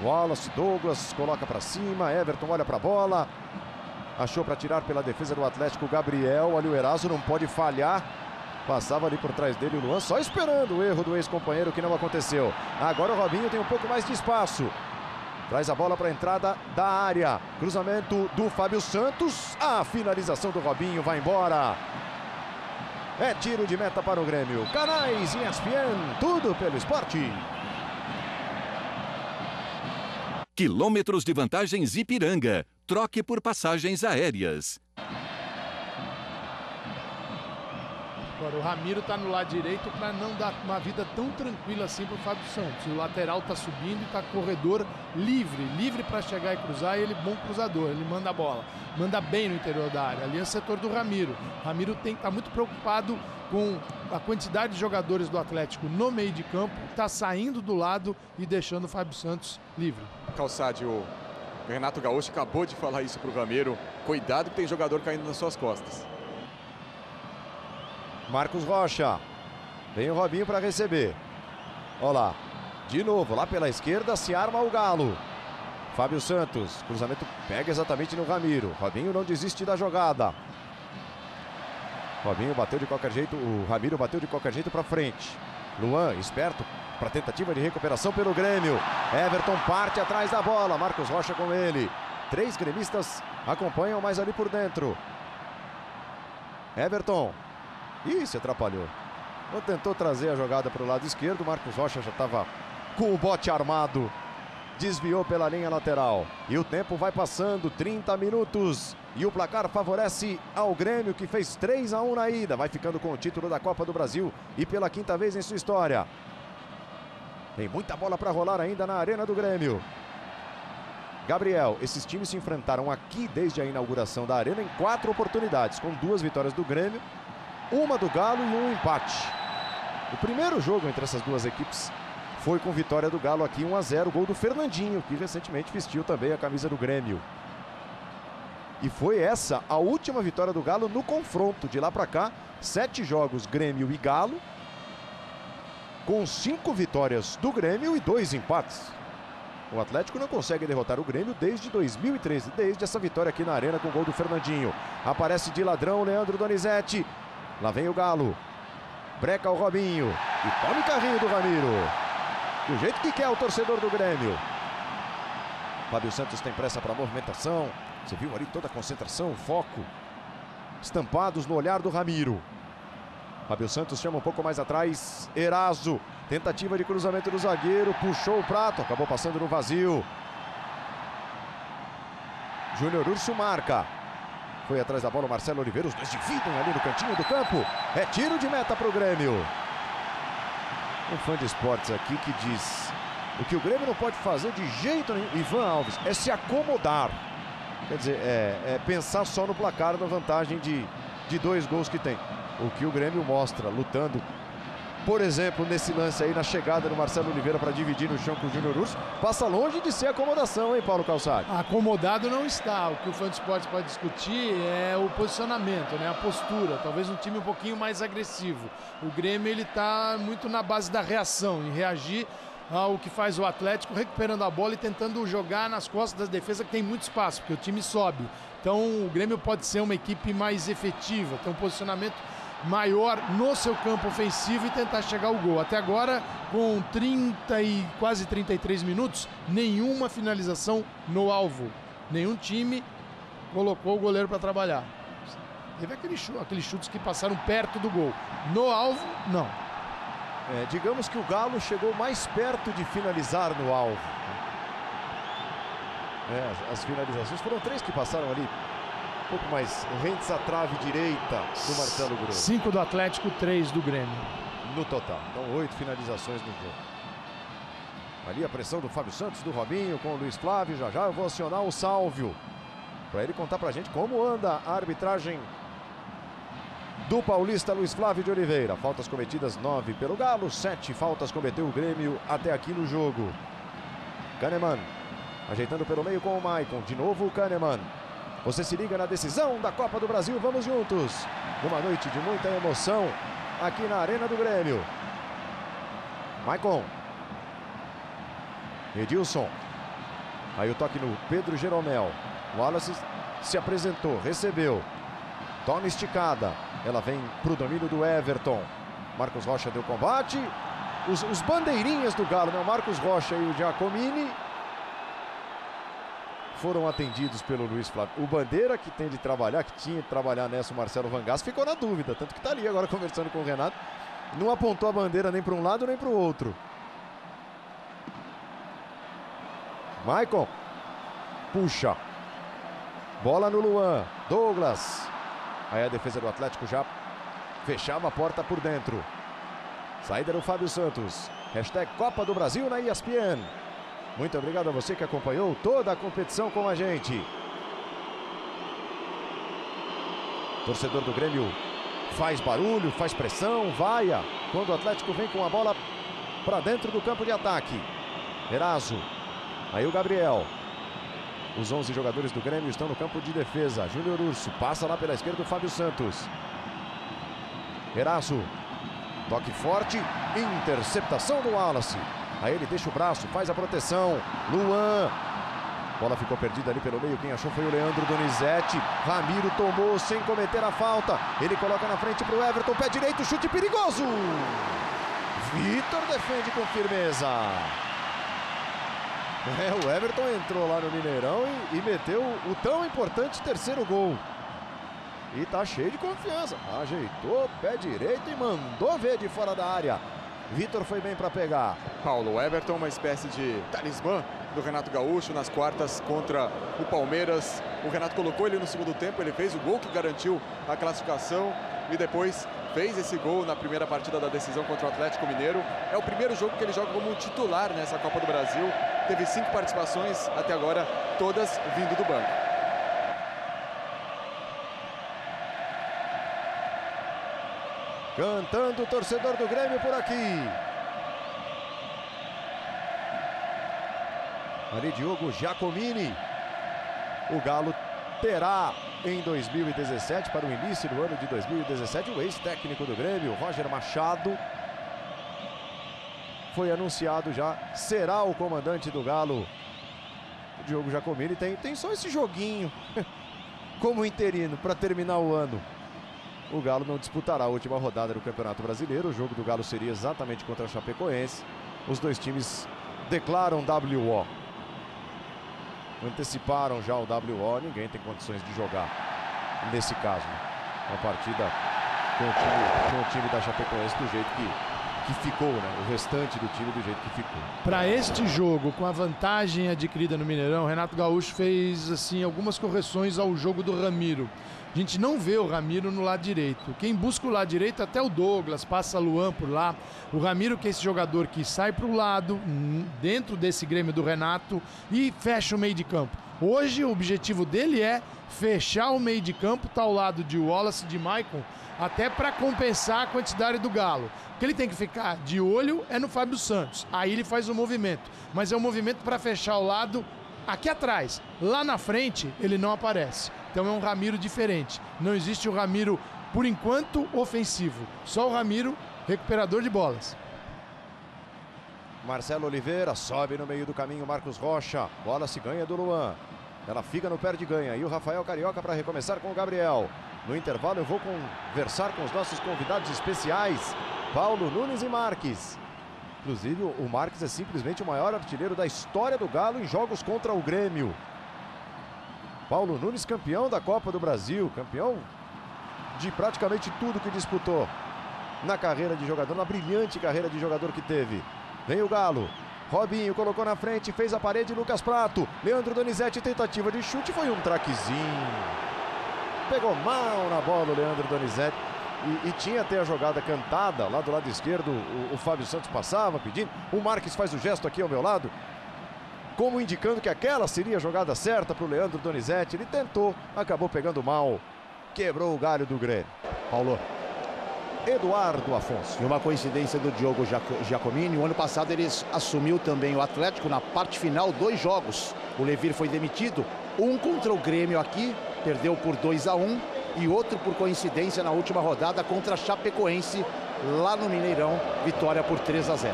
Walace, Douglas, coloca para cima, Everton olha para a bola, achou para tirar pela defesa do Atlético Gabriel, ali o Erazo não pode falhar, passava ali por trás dele o Luan, só esperando o erro do ex-companheiro que não aconteceu. Agora o Robinho tem um pouco mais de espaço, traz a bola para a entrada da área, cruzamento do Fábio Santos, a finalização do Robinho vai embora. É tiro de meta para o Grêmio, canais ESPN, tudo pelo esporte. Quilômetros de vantagens Ipiranga. Troque por passagens aéreas. Agora o Ramiro está no lado direito para não dar uma vida tão tranquila assim para o Fábio Santos. O lateral está subindo e está corredor livre. Livre para chegar e cruzar, e ele bom cruzador. Ele manda a bola. Manda bem no interior da área. Ali é o setor do Ramiro. Ramiro está muito preocupado com a quantidade de jogadores do Atlético no meio de campo, está saindo do lado e deixando o Fábio Santos livre. Calçade, o Renato Gaúcho acabou de falar isso para o Ramiro. Cuidado que tem jogador caindo nas suas costas. Marcos Rocha. Vem o Robinho para receber. Olha lá. De novo, lá pela esquerda se arma o Galo. Fábio Santos. Cruzamento pega exatamente no Ramiro. Robinho não desiste da jogada. Robinho bateu de qualquer jeito, o Ramiro bateu de qualquer jeito para frente. Luan, esperto, para tentativa de recuperação pelo Grêmio. Everton parte atrás da bola, Marcos Rocha com ele. Três gremistas acompanham mais ali por dentro. Everton. Ih, se atrapalhou. Tentou trazer a jogada para o lado esquerdo, Marcos Rocha já estava com o bote armado. Desviou pela linha lateral. E o tempo vai passando, 30 minutos. E o placar favorece ao Grêmio, que fez 3-1 na ida. Vai ficando com o título da Copa do Brasil e pela quinta vez em sua história. Tem muita bola para rolar ainda na Arena do Grêmio. Gabriel, esses times se enfrentaram aqui desde a inauguração da Arena em 4 oportunidades. Com 2 vitórias do Grêmio, uma do Galo e um empate. O primeiro jogo entre essas duas equipes foi com vitória do Galo aqui, 1-0, gol do Fernandinho, que recentemente vestiu também a camisa do Grêmio. E foi essa a última vitória do Galo no confronto. De lá para cá, 7 jogos Grêmio e Galo, com 5 vitórias do Grêmio e 2 empates. O Atlético não consegue derrotar o Grêmio desde 2013, desde essa vitória aqui na Arena com o gol do Fernandinho. Aparece de ladrão Leandro Donizete. Lá vem o Galo. Breca o Robinho. E toma o carrinho do Ramiro. Do jeito que quer o torcedor do Grêmio. Fábio Santos tem pressa para a movimentação. Você viu ali toda a concentração, o foco. Estampados no olhar do Ramiro. Fábio Santos chama um pouco mais atrás. Erazo. Tentativa de cruzamento do zagueiro. Puxou o Pratto. Acabou passando no vazio. Júnior Urso marca. Foi atrás da bola o Marcelo Oliveira. Os dois dividem ali no cantinho do campo. É tiro de meta para o Grêmio. Um fã de esportes aqui que diz: o que o Grêmio não pode fazer de jeito nenhum, Ivan Alves, é se acomodar. Quer dizer, é pensar só no placar, na vantagem de 2 gols que tem. O que o Grêmio mostra lutando, por exemplo, nesse lance aí, na chegada do Marcelo Oliveira para dividir no chão com o Júnior Urso, passa longe de ser acomodação, hein, Paulo Calçari? Acomodado não está. O que o fã de esportes pode discutir é o posicionamento, né? A postura. Talvez um time um pouquinho mais agressivo. O Grêmio, ele está muito na base da reação, em reagir ao que faz o Atlético, recuperando a bola e tentando jogar nas costas da defesa, que tem muito espaço, porque o time sobe. Então o Grêmio pode ser uma equipe mais efetiva, tem um posicionamento maior no seu campo ofensivo e tentar chegar ao gol. Até agora, com 30 e quase 33 minutos, nenhuma finalização no alvo. Nenhum time colocou o goleiro para trabalhar. Teve aqueles chutes que passaram perto do gol. No alvo, não. É, digamos que o Galo chegou mais perto de finalizar no alvo. É, as finalizações foram 3 que passaram ali. Um pouco mais rentes à trave direita do Marcelo Grohe. 5 do Atlético, 3 do Grêmio. No total. Então 8 finalizações no jogo. Ali a pressão do Fábio Santos, do Robinho com o Luiz Flávio. Já já eu vou acionar o Sálvio, para ele contar pra gente como anda a arbitragem do paulista Luiz Flávio de Oliveira. Faltas cometidas 9 pelo Galo, 7 faltas cometeu o Grêmio até aqui no jogo. Kannemann ajeitando pelo meio com o Maicon. De novo o Kannemann. Você se liga na decisão da Copa do Brasil, vamos juntos. Uma noite de muita emoção aqui na Arena do Grêmio. Maicon. Edilson. Aí o toque no Pedro Geromel. Walace se apresentou, recebeu. Toma esticada. Ela vem para o domínio do Everton. Marcos Rocha deu combate. Os bandeirinhas do Galo, né? O Marcos Rocha e o Giacomini foram atendidos pelo Luiz Flávio. O Bandeira, que tem de trabalhar, que tinha de trabalhar nessa, o Marcelo Vangas, ficou na dúvida, tanto que está ali agora conversando com o Renato. Não apontou a bandeira nem para um lado nem para o outro. Maicon puxa. Bola no Luan. Douglas. Aí a defesa do Atlético já fechava a porta por dentro. Saída do Fábio Santos. Hashtag Copa do Brasil na ESPN. Muito obrigado a você que acompanhou toda a competição com a gente. Torcedor do Grêmio faz barulho, faz pressão, vaia quando o Atlético vem com a bola para dentro do campo de ataque. Erazo. Aí o Gabriel. Os 11 jogadores do Grêmio estão no campo de defesa. Júnior Urso passa lá pela esquerda do Fábio Santos. Erazo. Toque forte. Interceptação do Walace. Aí ele deixa o braço, faz a proteção. Luan. Bola ficou perdida ali pelo meio. Quem achou foi o Leandro Donizete. Ramiro tomou sem cometer a falta. Ele coloca na frente para o Everton. Pé direito, chute perigoso. Victor defende com firmeza. É, o Everton entrou lá no Mineirão e meteu o tão importante terceiro gol. E tá cheio de confiança. Ajeitou, pé direito e mandou ver de fora da área. Victor foi bem para pegar. Paulo, Everton, uma espécie de talismã do Renato Gaúcho nas quartas contra o Palmeiras. O Renato colocou ele no segundo tempo, ele fez o gol que garantiu a classificação e depois fez esse gol na primeira partida da decisão contra o Atlético Mineiro. É o primeiro jogo que ele joga como titular nessa Copa do Brasil. Teve 5 participações até agora, todas vindo do banco. Cantando o torcedor do Grêmio por aqui. Ali Diogo Giacomini. O Galo terá em 2017, para o início do ano de 2017, o ex-técnico do Grêmio, Roger Machado, foi anunciado já, será o comandante do Galo. O Diogo Giacomini tem só esse joguinho como interino para terminar o ano. O Galo não disputará a última rodada do Campeonato Brasileiro. O jogo do Galo seria exatamente contra a Chapecoense. Os dois times declaram WO. Anteciparam já o WO. Ninguém tem condições de jogar nesse caso, né? Uma partida com o time da Chapecoense do jeito que ficou, né? O restante do time do jeito que ficou. Para este jogo, com a vantagem adquirida no Mineirão, Renato Gaúcho fez assim algumas correções ao jogo do Ramiro. A gente não vê o Ramiro no lado direito. Quem busca o lado direito, até o Douglas, passa Luan por lá. O Ramiro, que é esse jogador que sai para o lado, dentro desse Grêmio do Renato, e fecha o meio de campo. Hoje, o objetivo dele é fechar o meio de campo, tá ao lado de Walace, de Maicon, até para compensar a quantidade do Galo. O que ele tem que ficar de olho é no Fábio Santos. Aí ele faz o movimento. Mas é um movimento para fechar o lado aqui atrás. Lá na frente, ele não aparece. Então é um Ramiro diferente. Não existe o Ramiro, por enquanto, ofensivo. Só o Ramiro, recuperador de bolas. Marcelo Oliveira sobe no meio do caminho, Marcos Rocha. Bola se ganha do Luan. Ela fica no pé de ganha. E o Rafael Carioca para recomeçar com o Gabriel. No intervalo eu vou conversar com os nossos convidados especiais, Paulo Nunes e Marques. Inclusive o Marques é simplesmente o maior artilheiro da história do Galo em jogos contra o Grêmio. Paulo Nunes, campeão da Copa do Brasil, campeão de praticamente tudo que disputou na carreira de jogador, na brilhante carreira de jogador que teve. Vem o Galo. Robinho colocou na frente, fez a parede, Lucas Pratto. Leandro Donizete, tentativa de chute, foi um traquezinho. Pegou mal na bola o Leandro Donizete. E tinha até a jogada cantada, lá do lado esquerdo, o Fábio Santos passava pedindo. O Marques faz o gesto aqui ao meu lado, como indicando que aquela seria a jogada certa para o Leandro Donizete. Ele tentou, acabou pegando mal. Quebrou o galho do Grêmio. Paulo. Eduardo Afonso. E uma coincidência do Diogo Giacomini. O ano passado ele assumiu também o Atlético na parte final, 2 jogos. O Levir foi demitido, um contra o Grêmio aqui, perdeu por 2-1, e outro por coincidência na última rodada contra a Chapecoense, lá no Mineirão, vitória por 3-0.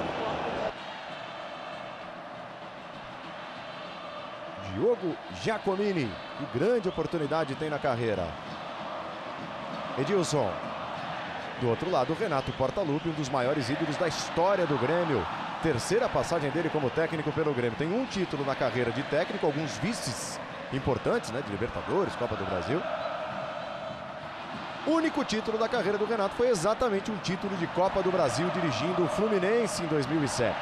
Diogo Giacomini, que grande oportunidade tem na carreira. Edilson. Do outro lado, o Renato Portaluppi, um dos maiores ídolos da história do Grêmio. Terceira passagem dele como técnico pelo Grêmio. Tem um título na carreira de técnico, alguns vices importantes, né? De Libertadores, Copa do Brasil. O único título da carreira do Renato foi exatamente um título de Copa do Brasil, dirigindo o Fluminense em 2007.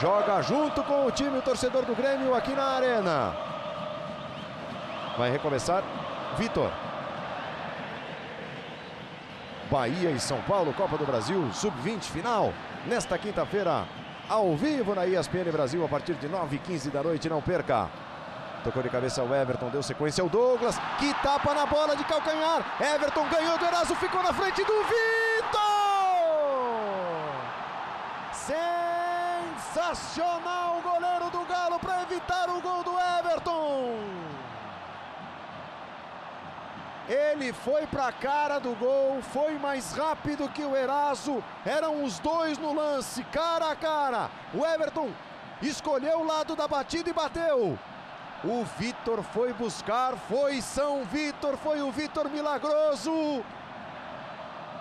Joga junto com o time, o torcedor do Grêmio aqui na arena. Vai recomeçar Victor. Bahia e São Paulo, Copa do Brasil, Sub-20 final, nesta quinta-feira, ao vivo na ESPN Brasil, a partir de 9h15 da noite, não perca. Tocou de cabeça o Everton, deu sequência ao Douglas, que tapa na bola de calcanhar, Everton ganhou do Erazo, ficou na frente do Victor! Sensacional o goleiro do Galo para evitar o gol do Everton! Ele foi para a cara do gol, foi mais rápido que o Erazo, eram os dois no lance, cara a cara. O Everton escolheu o lado da batida e bateu. O Victor foi buscar, foi São Victor, foi o Victor milagroso.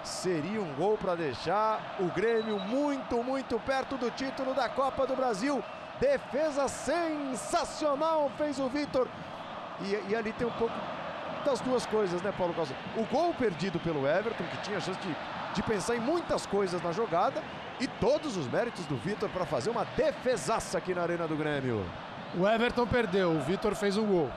Seria um gol para deixar o Grêmio muito perto do título da Copa do Brasil. Defesa sensacional fez o Victor. E ali tem um pouco das duas coisas, né, Paulo Costa? O gol perdido pelo Everton, que tinha chance de pensar em muitas coisas na jogada, e todos os méritos do Victor para fazer uma defesaça aqui na Arena do Grêmio. O Everton perdeu, o Victor fez o gol.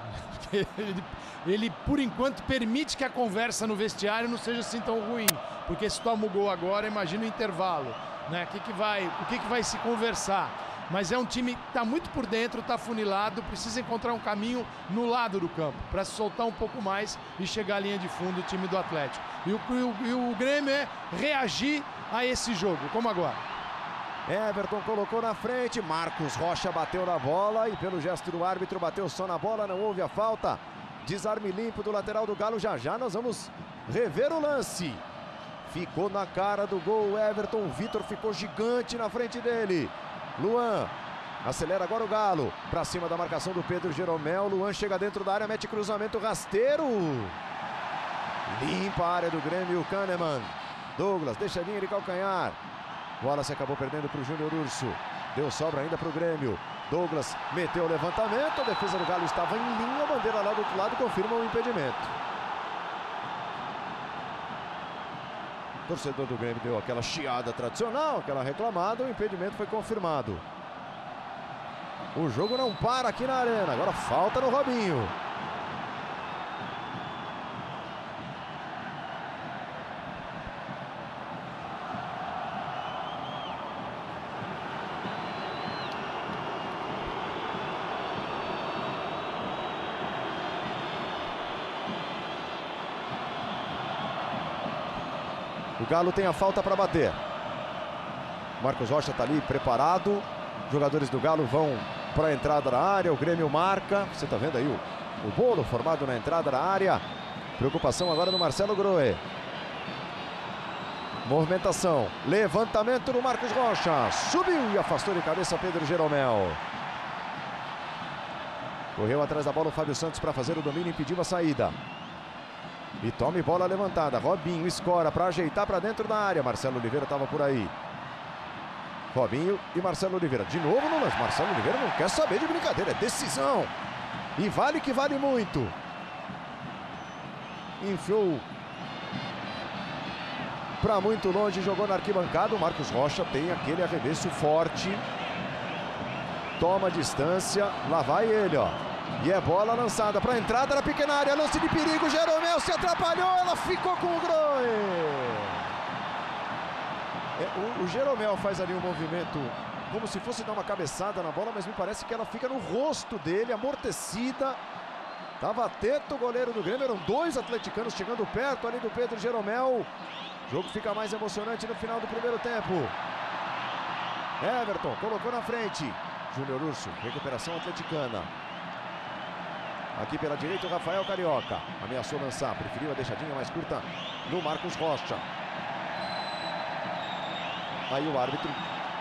Ele, por enquanto, permite que a conversa no vestiário não seja assim tão ruim, porque se toma o gol agora, imagina o intervalo, né? O que vai se conversar? Mas é um time que está muito por dentro, está funilado, precisa encontrar um caminho no lado do campo, para se soltar um pouco mais e chegar à linha de fundo o time do Atlético. E o Grêmio é reagir a esse jogo, como agora. Everton colocou na frente, Marcos Rocha bateu na bola e pelo gesto do árbitro bateu só na bola, não houve a falta. Desarme limpo do lateral do Galo, já nós vamos rever o lance. Ficou na cara do gol, Everton, o Victor ficou gigante na frente dele. Luan, acelera agora o Galo, pra cima da marcação do Pedro Geromel, Luan chega dentro da área, mete cruzamento rasteiro, limpa a área do Grêmio, Kannemann, Douglas, deixa a linha de calcanhar, Walace acabou perdendo pro Júnior Urso, deu sobra ainda pro Grêmio, Douglas meteu o levantamento, a defesa do Galo estava em linha, a bandeira lá do outro lado confirma o impedimento. O torcedor do Grêmio deu aquela chiada tradicional, aquela reclamada, o impedimento foi confirmado. O jogo não para aqui na arena, agora falta no Robinho. O Galo tem a falta para bater. Marcos Rocha está ali preparado. Jogadores do Galo vão para a entrada da área. O Grêmio marca. Você está vendo aí o bolo formado na entrada da área. Preocupação agora do Marcelo Grohe. Movimentação, levantamento do Marcos Rocha, subiu e afastou de cabeça Pedro Geromel. Correu atrás da bola o Fábio Santos para fazer o domínio e pediu a saída. E tome bola levantada, Robinho escora para ajeitar para dentro da área, Marcelo Oliveira estava por aí. Robinho e Marcelo Oliveira, de novo no lance, Marcelo Oliveira não quer saber de brincadeira, é decisão. E vale que vale muito. Enfiou para muito longe, jogou na arquibancada, o Marcos Rocha tem aquele arremesso forte. Toma a distância, lá vai ele, ó. E é bola lançada para a entrada na pequena área, lance de perigo, Geromel se atrapalhou, ela ficou com o Grohe. O Geromel faz ali um movimento como se fosse dar uma cabeçada na bola, mas me parece que ela fica no rosto dele, amortecida. Estava atento o goleiro do Grêmio, eram dois atleticanos chegando perto ali do Pedro Geromel. O jogo fica mais emocionante no final do primeiro tempo. Everton colocou na frente. Júnior Urso, recuperação atleticana. Aqui pela direita o Rafael Carioca. Ameaçou lançar, preferiu a deixadinha mais curta no Marcos Rocha. Aí o árbitro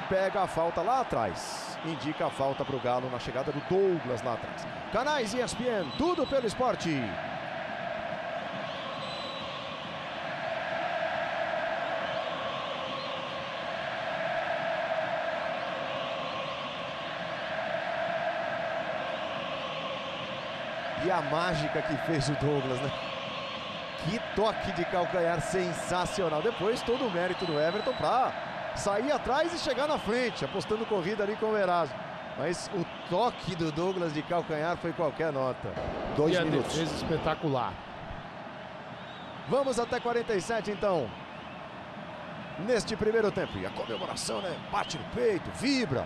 pega a falta lá atrás. Indica a falta para o Galo na chegada do Douglas lá atrás. Canais ESPN, tudo pelo esporte. E a mágica que fez o Douglas, né? Que toque de calcanhar sensacional. Depois todo o mérito do Everton para sair atrás e chegar na frente, apostando corrida ali com o Erazo. Mas o toque do Douglas de calcanhar foi qualquer nota. 2 minutos. Defesa espetacular. Vamos até 47 então. Neste primeiro tempo. E a comemoração, né? Bate no peito, vibra.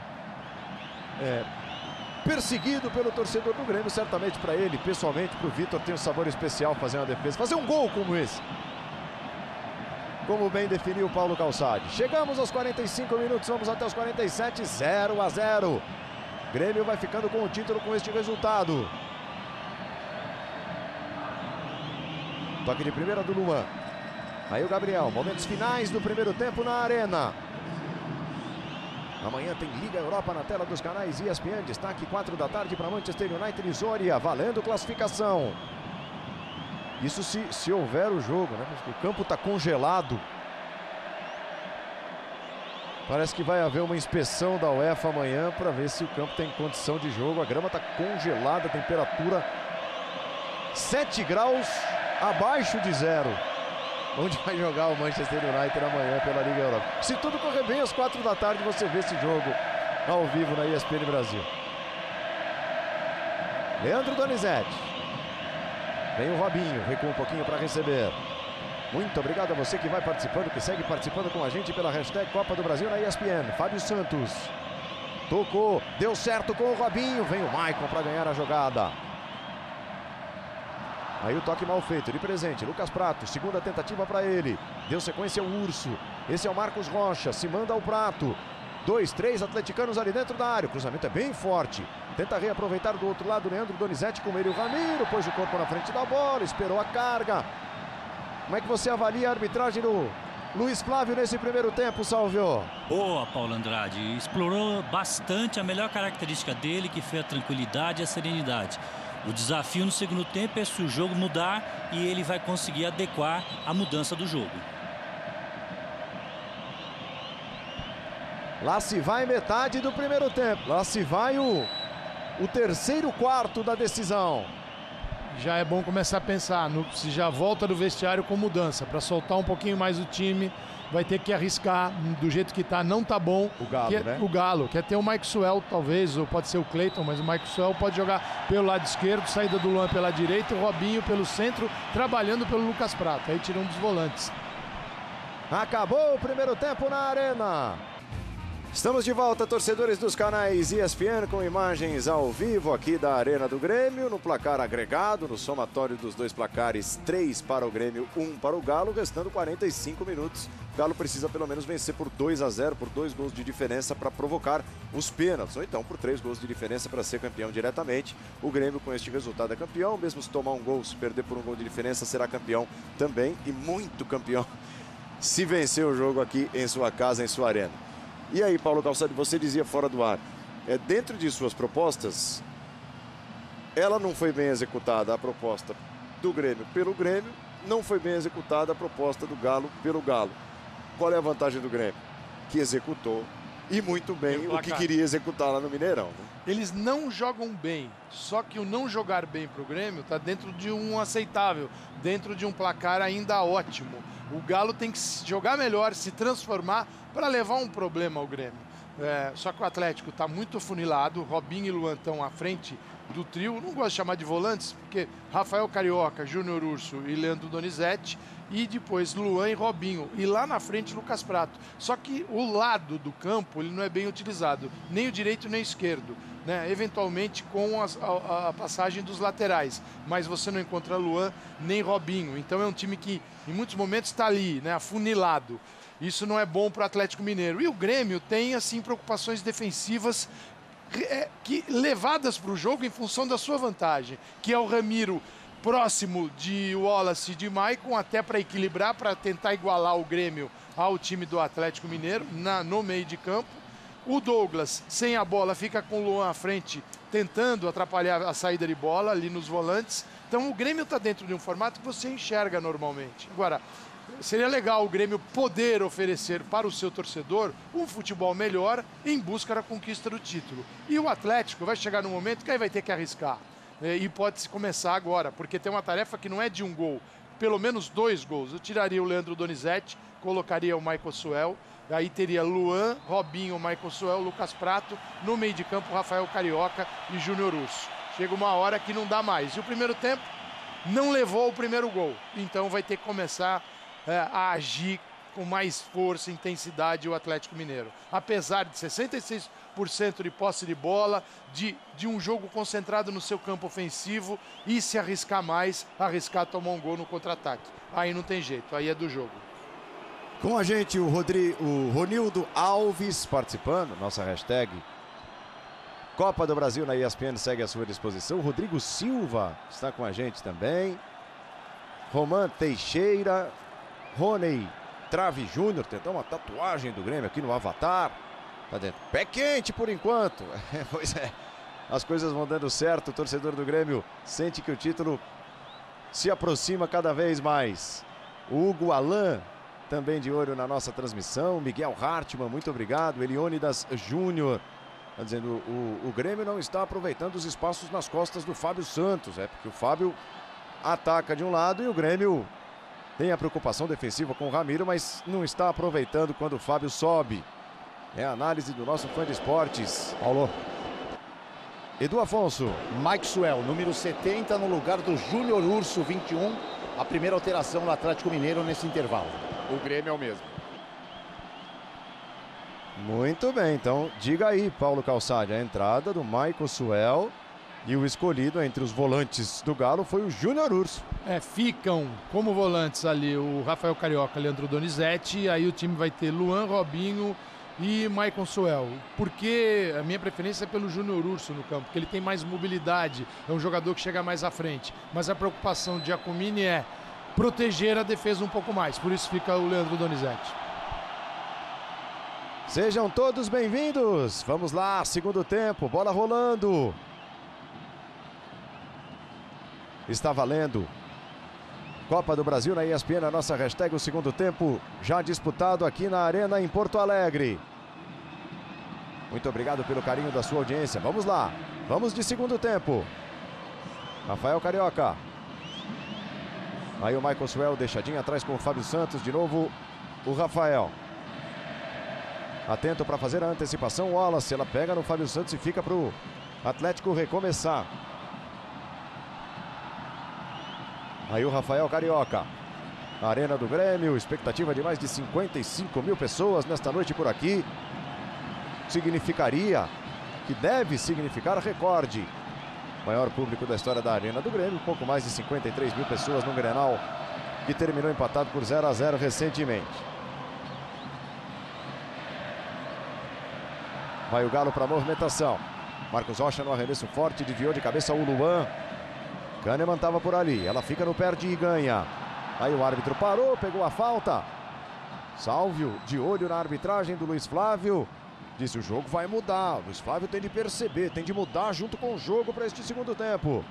Perseguido pelo torcedor do Grêmio, certamente para ele, pessoalmente, para o Victor, tem um sabor especial fazer uma defesa, fazer um gol como esse. Como bem definiu o Paulo Calçade. Chegamos aos 45 minutos, vamos até os 47, 0-0. Grêmio vai ficando com o título com este resultado. Toque de primeira do Luan. Aí o Gabriel, momentos finais do primeiro tempo na Arena. Amanhã tem Liga Europa na tela dos canais ESPN. Destaque 16h para Manchester United e Zorya, valendo classificação. Isso se houver o jogo, né? O campo está congelado. Parece que vai haver uma inspeção da UEFA amanhã para ver se o campo tem condição de jogo. A grama está congelada, temperatura 7 graus abaixo de zero. Onde vai jogar o Manchester United amanhã pela Liga Europa. Se tudo correr bem, às 16h você vê esse jogo ao vivo na ESPN Brasil. Leandro Donizete. Vem o Robinho, recua um pouquinho para receber. Muito obrigado a você que vai participando, que segue participando com a gente pela hashtag Copa do Brasil na ESPN. Fábio Santos. Tocou, deu certo com o Robinho. Vem o Maicon para ganhar a jogada. Aí o toque mal feito, de presente, Lucas Pratto, segunda tentativa para ele. Deu sequência ao Urso, esse é o Marcos Rocha, se manda ao Pratto. 2, 3 atleticanos ali dentro da área, o cruzamento é bem forte. Tenta reaproveitar do outro lado, Leandro Donizete, com ele o Ramiro, pôs o corpo na frente da bola, esperou a carga. Como é que você avalia a arbitragem do Luiz Flávio nesse primeiro tempo, Salvio? Boa, Paulo Andrade, explorou bastante a melhor característica dele, que foi a tranquilidade e a serenidade. O desafio no segundo tempo é se o jogo mudar e ele vai conseguir adequar a mudança do jogo. Lá se vai metade do primeiro tempo. Lá se vai o terceiro quarto da decisão. Já é bom começar a pensar se já volta do vestiário com mudança. Para soltar um pouquinho mais o time, vai ter que arriscar do jeito que está. Não tá bom. O Galo, né? O Galo. Quer ter o Maicosuel, talvez, ou pode ser o Cleiton, mas o Maicosuel pode jogar pelo lado esquerdo, saída do Luan pela direita, o Robinho pelo centro, trabalhando pelo Lucas Pratto. Aí tira um dos volantes. Acabou o primeiro tempo na Arena. Estamos de volta, torcedores dos canais ESPN, com imagens ao vivo aqui da Arena do Grêmio. No placar agregado, no somatório dos dois placares, 3 para o Grêmio, 1 para o Galo, restando 45 minutos. O Galo precisa pelo menos vencer por 2-0, por 2 gols de diferença para provocar os pênaltis, ou então por 3 gols de diferença para ser campeão diretamente. O Grêmio com este resultado é campeão, mesmo se tomar um gol, se perder por um gol de diferença, será campeão também, e muito campeão. se vencer o jogo aqui em sua casa, em sua arena. E aí, Paulo Calçado, você dizia fora do ar, dentro de suas propostas, ela não foi bem executada, a proposta do Grêmio pelo Grêmio, não foi bem executada a proposta do Galo pelo Galo. Qual é a vantagem do Grêmio? Que executou e muito bem o que queria executar lá no Mineirão, né? Eles não jogam bem, só que o não jogar bem para o Grêmio está dentro de um aceitável, dentro de um placar ainda ótimo. O Galo tem que jogar melhor, se transformar para levar um problema ao Grêmio. Só que o Atlético está muito funilado, Robinho e Luan estão à frente do trio, não gosto de chamar de volantes, porque Rafael Carioca, Júnior Urso e Leandro Donizete, e depois Luan e Robinho, e lá na frente Lucas Pratto. Só que o lado do campo ele não é bem utilizado, nem o direito nem o esquerdo, né? Eventualmente com a passagem dos laterais, mas você não encontra Luan nem Robinho, então é um time que em muitos momentos está ali, né, afunilado. Isso não é bom para o Atlético Mineiro. E o Grêmio tem, assim, preocupações defensivas que, levadas para o jogo em função da sua vantagem, que é o Ramiro próximo de Walace e de Maicon, até para equilibrar, para tentar igualar o Grêmio ao time do Atlético Mineiro no meio de campo. O Douglas, sem a bola, fica com o Luan à frente, tentando atrapalhar a saída de bola ali nos volantes. Então o Grêmio está dentro de um formato que você enxerga normalmente. Agora, seria legal o Grêmio poder oferecer para o seu torcedor um futebol melhor em busca da conquista do título. E o Atlético vai chegar num momento que aí vai ter que arriscar. E pode-se começar agora, porque tem uma tarefa que não é de um gol, pelo menos 2 gols. Eu tiraria o Leandro Donizete, colocaria o Maicosuel, aí teria Luan, Robinho, Maicosuel, Lucas Pratto, no meio de campo Rafael Carioca e Júnior Urso. Chega uma hora que não dá mais. E o primeiro tempo não levou o primeiro gol, então vai ter que começar a agir com mais força e intensidade o Atlético Mineiro. Apesar de 66% de posse de bola, de um jogo concentrado no seu campo ofensivo, e se arriscar mais, arriscar tomar um gol no contra-ataque. Aí não tem jeito, aí é do jogo. Com a gente o Ronildo Alves participando, nossa hashtag Copa do Brasil na ESPN segue à sua disposição. Rodrigo Silva está com a gente também. Roman Teixeira, Rony Trave Júnior, tentar uma tatuagem do Grêmio aqui no avatar. Tá dentro. Pé quente por enquanto. Pois é, as coisas vão dando certo. O torcedor do Grêmio sente que o título se aproxima cada vez mais. O Hugo Alain, também de olho na nossa transmissão. Miguel Hartmann, muito obrigado. Eliônidas Júnior, tá dizendo, o Grêmio não está aproveitando os espaços nas costas do Fábio Santos. É porque o Fábio ataca de um lado e o Grêmio tem a preocupação defensiva com o Ramiro, mas não está aproveitando quando o Fábio sobe. É a análise do nosso fã de esportes, Paulo. Edu Afonso. Maicosuel, número 70, no lugar do Júnior Urso, 21. A primeira alteração no Atlético Mineiro nesse intervalo. O Grêmio é o mesmo. Muito bem, então diga aí, Paulo Calçade, a entrada do Maicosuel. E o escolhido entre os volantes do Galo foi o Júnior Urso. Ficam como volantes ali o Rafael Carioca, Leandro Donizete. Aí o time vai ter Luan, Robinho e Maicosuel. Porque a minha preferência é pelo Júnior Urso no campo, porque ele tem mais mobilidade, é um jogador que chega mais à frente. Mas a preocupação de Giacomini é proteger a defesa um pouco mais. Por isso fica o Leandro Donizete. Sejam todos bem-vindos. Vamos lá, segundo tempo, bola rolando. Está valendo. Copa do Brasil na ESPN, a nossa hashtag, o segundo tempo já disputado aqui na Arena em Porto Alegre. Muito obrigado pelo carinho da sua audiência. Vamos lá, vamos de segundo tempo. Rafael Carioca. Aí o Maicosuel deixadinho atrás com o Fábio Santos. De novo o Rafael. Atento para fazer a antecipação. O Walace, ela pega no Fábio Santos e fica para o Atlético recomeçar. Aí o Rafael Carioca. Arena do Grêmio, expectativa de mais de 55.000 pessoas nesta noite por aqui. Significaria, que deve significar recorde. Maior público da história da Arena do Grêmio, pouco mais de 53.000 pessoas no Grenal, que terminou empatado por 0-0 recentemente. Vai o Galo para a movimentação. Marcos Rocha no arremesso forte, desviou de cabeça o Luan. Kannemann estava por ali, ela fica no perde e ganha. Aí o árbitro parou, pegou a falta. Sálvio, de olho na arbitragem do Luiz Flávio, disse: o jogo vai mudar. O Luiz Flávio tem de perceber, tem de mudar junto com o jogo para este segundo tempo.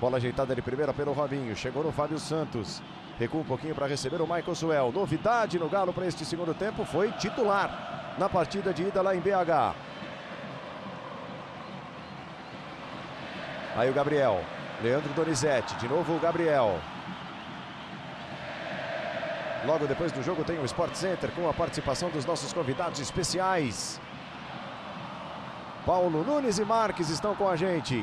Bola ajeitada de primeira pelo Robinho, chegou no Fábio Santos. Recua um pouquinho para receber o Maicosuel. Novidade no Galo para este segundo tempo, foi titular na partida de ida lá em BH. Aí o Gabriel, Leandro Donizete, de novo o Gabriel. Logo depois do jogo tem o Sport Center com a participação dos nossos convidados especiais. Paulo Nunes e Marques estão com a gente.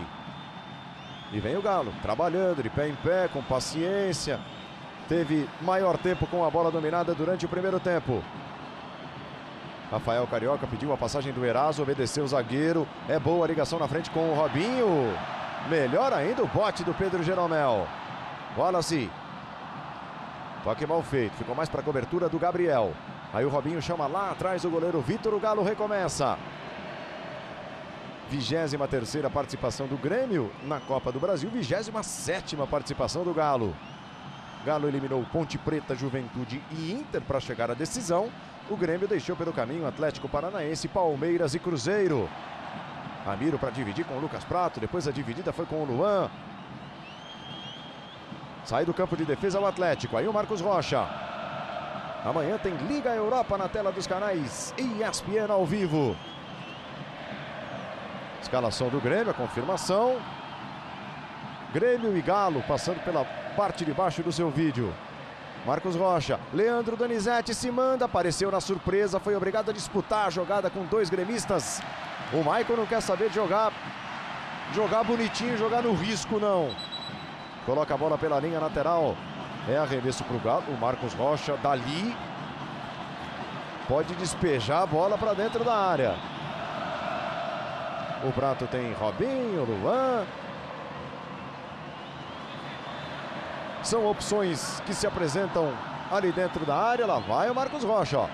E vem o Galo, trabalhando de pé em pé, com paciência. Teve maior tempo com a bola dominada durante o primeiro tempo. Rafael Carioca pediu a passagem do Erazo, obedeceu o zagueiro. É boa a ligação na frente com o Robinho. Melhor ainda o bote do Pedro Geromel. Walace. Toque mal feito, ficou mais para a cobertura do Gabriel. Aí o Robinho chama lá atrás o goleiro Victor, o Galo recomeça. 23ª participação do Grêmio na Copa do Brasil, 27ª participação do Galo. Galo eliminou Ponte Preta, Juventude e Inter para chegar à decisão. O Grêmio deixou pelo caminho Atlético Paranaense, Palmeiras e Cruzeiro. Ramiro para dividir com o Lucas Pratto, depois a dividida foi com o Luan. Sai do campo de defesa o Atlético, aí o Marcos Rocha. Amanhã tem Liga Europa na tela dos canais ESPN ao vivo. Escalação do Grêmio, a confirmação. Grêmio e Galo passando pela parte de baixo do seu vídeo. Marcos Rocha, Leandro Donizete se manda, apareceu na surpresa, foi obrigado a disputar a jogada com dois gremistas. O Maicon não quer saber de jogar bonitinho, jogar no risco não. Coloca a bola pela linha lateral. É arremesso para o Galo. O Marcos Rocha dali pode despejar a bola para dentro da área. O Pratto tem Robinho, Luan. São opções que se apresentam ali dentro da área. Lá vai o Marcos Rocha. Ó.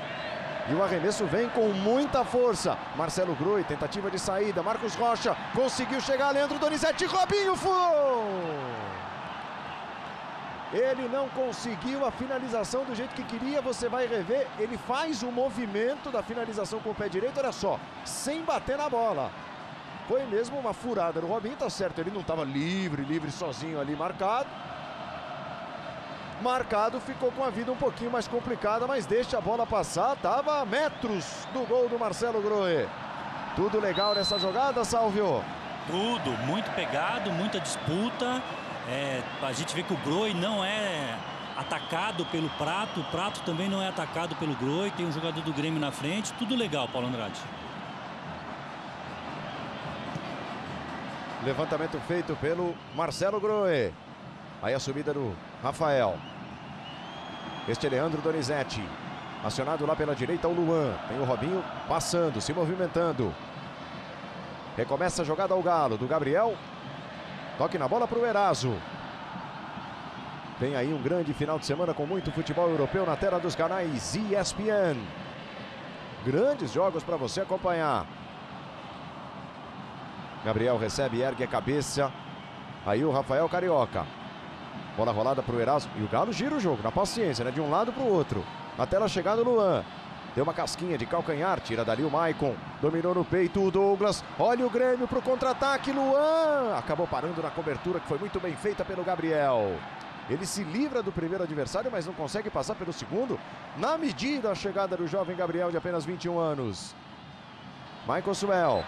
E o arremesso vem com muita força. Marcelo Grohe, tentativa de saída. Marcos Rocha conseguiu chegar. Leandro Donizete, Robinho, foi! Ele não conseguiu a finalização do jeito que queria, você vai rever. Ele faz o movimento da finalização com o pé direito, olha só, sem bater na bola. Foi mesmo uma furada no Robinho, tá certo, ele não estava livre, sozinho ali, marcado. Marcado, ficou com a vida um pouquinho mais complicada, mas deixa a bola passar, tava a metros do gol do Marcelo Grohe. Tudo legal nessa jogada, Sálvio? Tudo, muito pegado, muita disputa. A gente vê que o Grohe não é atacado pelo Pratto, o Pratto também não é atacado pelo Grohe, tem um jogador do Grêmio na frente, tudo legal, Paulo Andrade. Levantamento feito pelo Marcelo Grohe. Aí a subida do Rafael. Este é Leandro Donizete, acionado lá pela direita o Luan, tem o Robinho passando, se movimentando. Recomeça a jogada ao Galo, do Gabriel. Toque na bola para o Erazo. Tem aí um grande final de semana com muito futebol europeu na tela dos canais ESPN. Grandes jogos para você acompanhar. Gabriel recebe, ergue a cabeça. Aí o Rafael Carioca. Bola rolada para o Erazo. E o Galo gira o jogo, na paciência, né? De um lado para o outro. Até lá chegar do Luan. Deu uma casquinha de calcanhar, tira dali o Maicon, dominou no peito o Douglas, olha o Grêmio para o contra-ataque, Luan! Acabou parando na cobertura que foi muito bem feita pelo Gabriel. Ele se livra do primeiro adversário, mas não consegue passar pelo segundo, na medida a chegada do jovem Gabriel de apenas 21 anos. Maicosuel,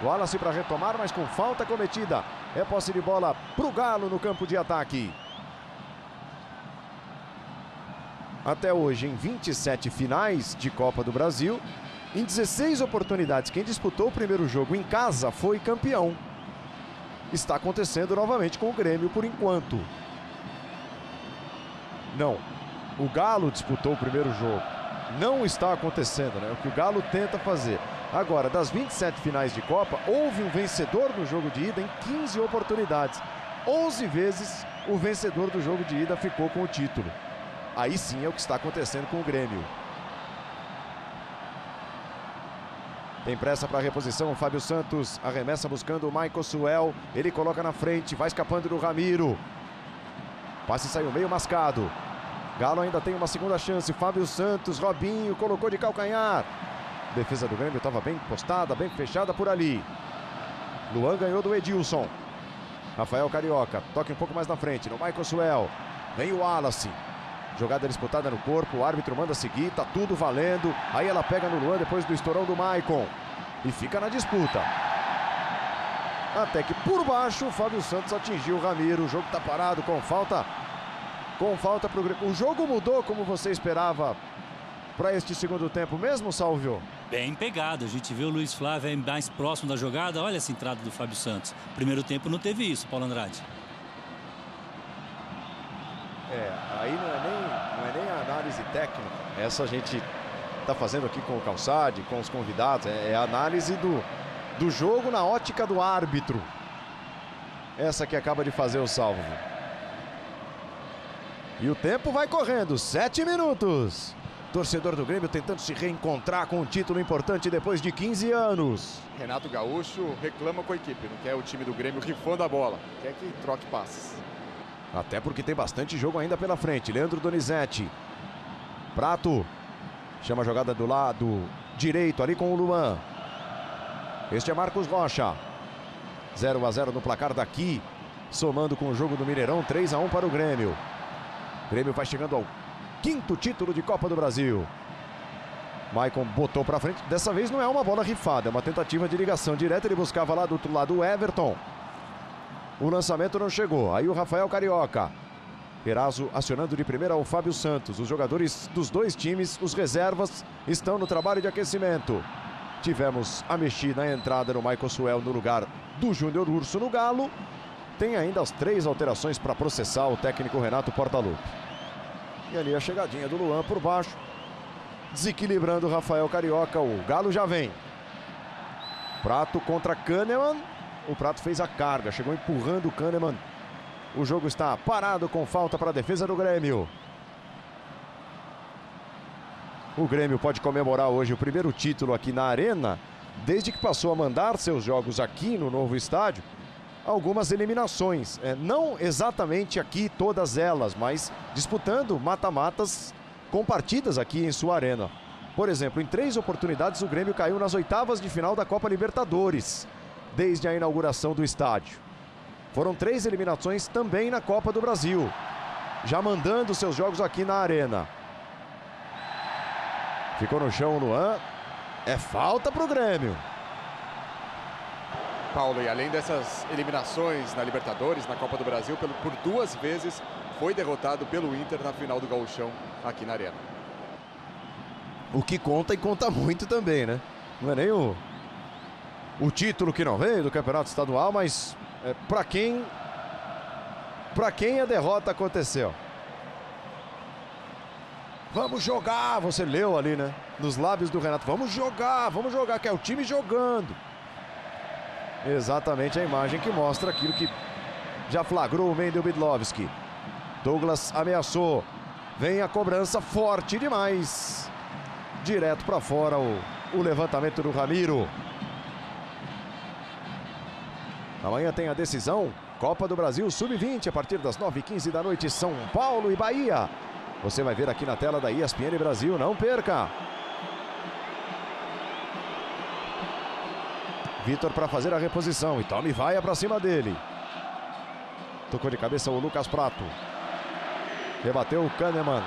Walace para retomar, mas com falta cometida. É posse de bola para o Galo no campo de ataque. Até hoje, em 27 finais de Copa do Brasil, em 16 oportunidades, quem disputou o primeiro jogo em casa foi campeão. Está acontecendo novamente com o Grêmio por enquanto. Não, o Galo disputou o primeiro jogo. Não está acontecendo, né? O que o Galo tenta fazer. Agora, das 27 finais de Copa, houve um vencedor no jogo de ida em 15 oportunidades. 11 vezes o vencedor do jogo de ida ficou com o título. Aí sim é o que está acontecendo com o Grêmio. Tem pressa para a reposição, o Fábio Santos arremessa buscando o Maicosuel. Ele coloca na frente, vai escapando do Ramiro. Passe saiu meio mascado. Galo ainda tem uma segunda chance. Fábio Santos, Robinho, colocou de calcanhar. Defesa do Grêmio estava bem postada, bem fechada por ali. Luan ganhou do Edilson. Rafael Carioca, toque um pouco mais na frente, no Maicosuel. Vem o Walace. Jogada disputada no corpo, o árbitro manda seguir, tá tudo valendo. Aí ela pega no Luan depois do estourão do Maicon. E fica na disputa. Até que por baixo o Fábio Santos atingiu o Ramiro. O jogo tá parado com falta. Com falta pro Grêmio. O jogo mudou como você esperava para este segundo tempo mesmo, Salvio? Bem pegado. A gente viu o Luiz Flávio mais próximo da jogada. Olha essa entrada do Fábio Santos. Primeiro tempo não teve isso, Paulo Andrade. É, aí não é nem a análise técnica. Essa a gente está fazendo aqui com o Calçade, com os convidados. É a análise do jogo na ótica do árbitro. Essa que acaba de fazer o salvo. E o tempo vai correndo, 7 minutos. Torcedor do Grêmio tentando se reencontrar com um título importante depois de 15 anos. Renato Gaúcho reclama com a equipe, não quer o time do Grêmio rifando a bola, quer que troque passes. Até porque tem bastante jogo ainda pela frente. Leandro Donizete. Pratto. Chama a jogada do lado direito ali com o Luan. Este é Marcos Rocha. 0 a 0 no placar daqui. Somando com o jogo do Mineirão. 3 a 1 para o Grêmio. O Grêmio vai chegando ao 5º título de Copa do Brasil. Maicon botou para frente. Dessa vez não é uma bola rifada. É uma tentativa de ligação direta. Ele buscava lá do outro lado o Everton. O lançamento não chegou. Aí o Rafael Carioca. Erazo acionando de primeira o Fábio Santos. Os jogadores dos dois times, os reservas, estão no trabalho de aquecimento. Tivemos a mexida na entrada no Maicosuel no lugar do Júnior Urso no Galo. Tem ainda as 3 alterações para processar o técnico Renato Portaluppi. E ali a chegadinha do Luan por baixo. Desequilibrando o Rafael Carioca. O Galo já vem. Pratto contra Kannemann. O Pratto fez a carga, chegou empurrando o Kannemann. O jogo está parado com falta para a defesa do Grêmio. O Grêmio pode comemorar hoje o primeiro título aqui na Arena, desde que passou a mandar seus jogos aqui no novo estádio. Algumas eliminações, não exatamente aqui todas elas, mas disputando mata-matas com partidas aqui em sua Arena. Por exemplo, em 3 oportunidades o Grêmio caiu nas oitavas de final da Copa Libertadores. Desde a inauguração do estádio. Foram 3 eliminações também na Copa do Brasil. Já mandando seus jogos aqui na Arena. Ficou no chão o Luan. É falta para o Grêmio. Paulo, e além dessas eliminações na Libertadores, na Copa do Brasil, por 2 vezes foi derrotado pelo Inter na final do Gauchão aqui na Arena. O que conta e conta muito também, né? Não é nem o título que não veio do Campeonato Estadual, mas para quem a derrota aconteceu. Vamos jogar, você leu ali, né? Nos lábios do Renato, vamos jogar, que é o time jogando. Exatamente a imagem que mostra aquilo que já flagrou o Mendel Bidlovski. Douglas ameaçou, vem a cobrança forte demais. Direto para fora o levantamento do Ramiro. Amanhã tem a decisão, Copa do Brasil Sub-20, a partir das 9h15 da noite, São Paulo e Bahia. Você vai ver aqui na tela da ESPN Brasil, não perca. Victor para fazer a reposição, e Tommy vai para cima dele. Tocou de cabeça o Lucas Pratto. Rebateu o Kannemann.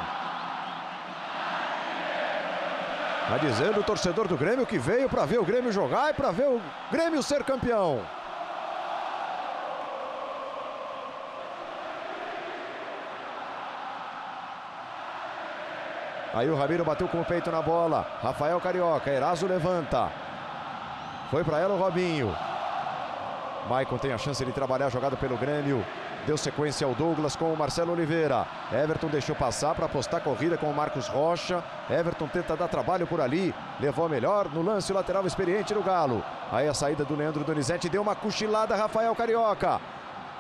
Está dizendo o torcedor do Grêmio que veio para ver o Grêmio jogar e para ver o Grêmio ser campeão. Aí o Ramiro bateu com o peito na bola. Rafael Carioca, Erazo levanta. Foi para ela o Robinho. Maicon tem a chance de trabalhar, jogado pelo Grêmio. Deu sequência ao Douglas com o Marcelo Oliveira. Everton deixou passar para apostar corrida com o Marcos Rocha. Everton tenta dar trabalho por ali. Levou a melhor no lance, o lateral experiente do Galo. Aí a saída do Leandro Donizete deu uma cochilada, Rafael Carioca.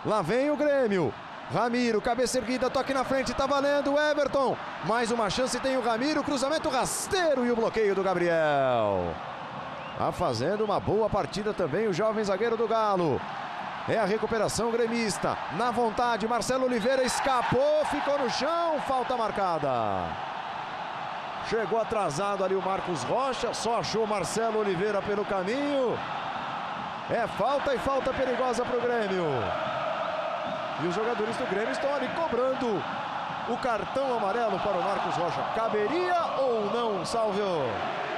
Lá vem o Grêmio. Ramiro, cabeça erguida, toque na frente, tá valendo o Everton. Mais uma chance tem o Ramiro, cruzamento rasteiro e o bloqueio do Gabriel. Tá fazendo uma boa partida também o jovem zagueiro do Galo. É a recuperação gremista. Na vontade, Marcelo Oliveira escapou, ficou no chão, falta marcada. Chegou atrasado ali o Marcos Rocha, só achou Marcelo Oliveira pelo caminho. É falta e falta perigosa para o Grêmio. E os jogadores do Grêmio estão ali cobrando o cartão amarelo para o Marcos Rocha. Caberia ou não, Sálvio?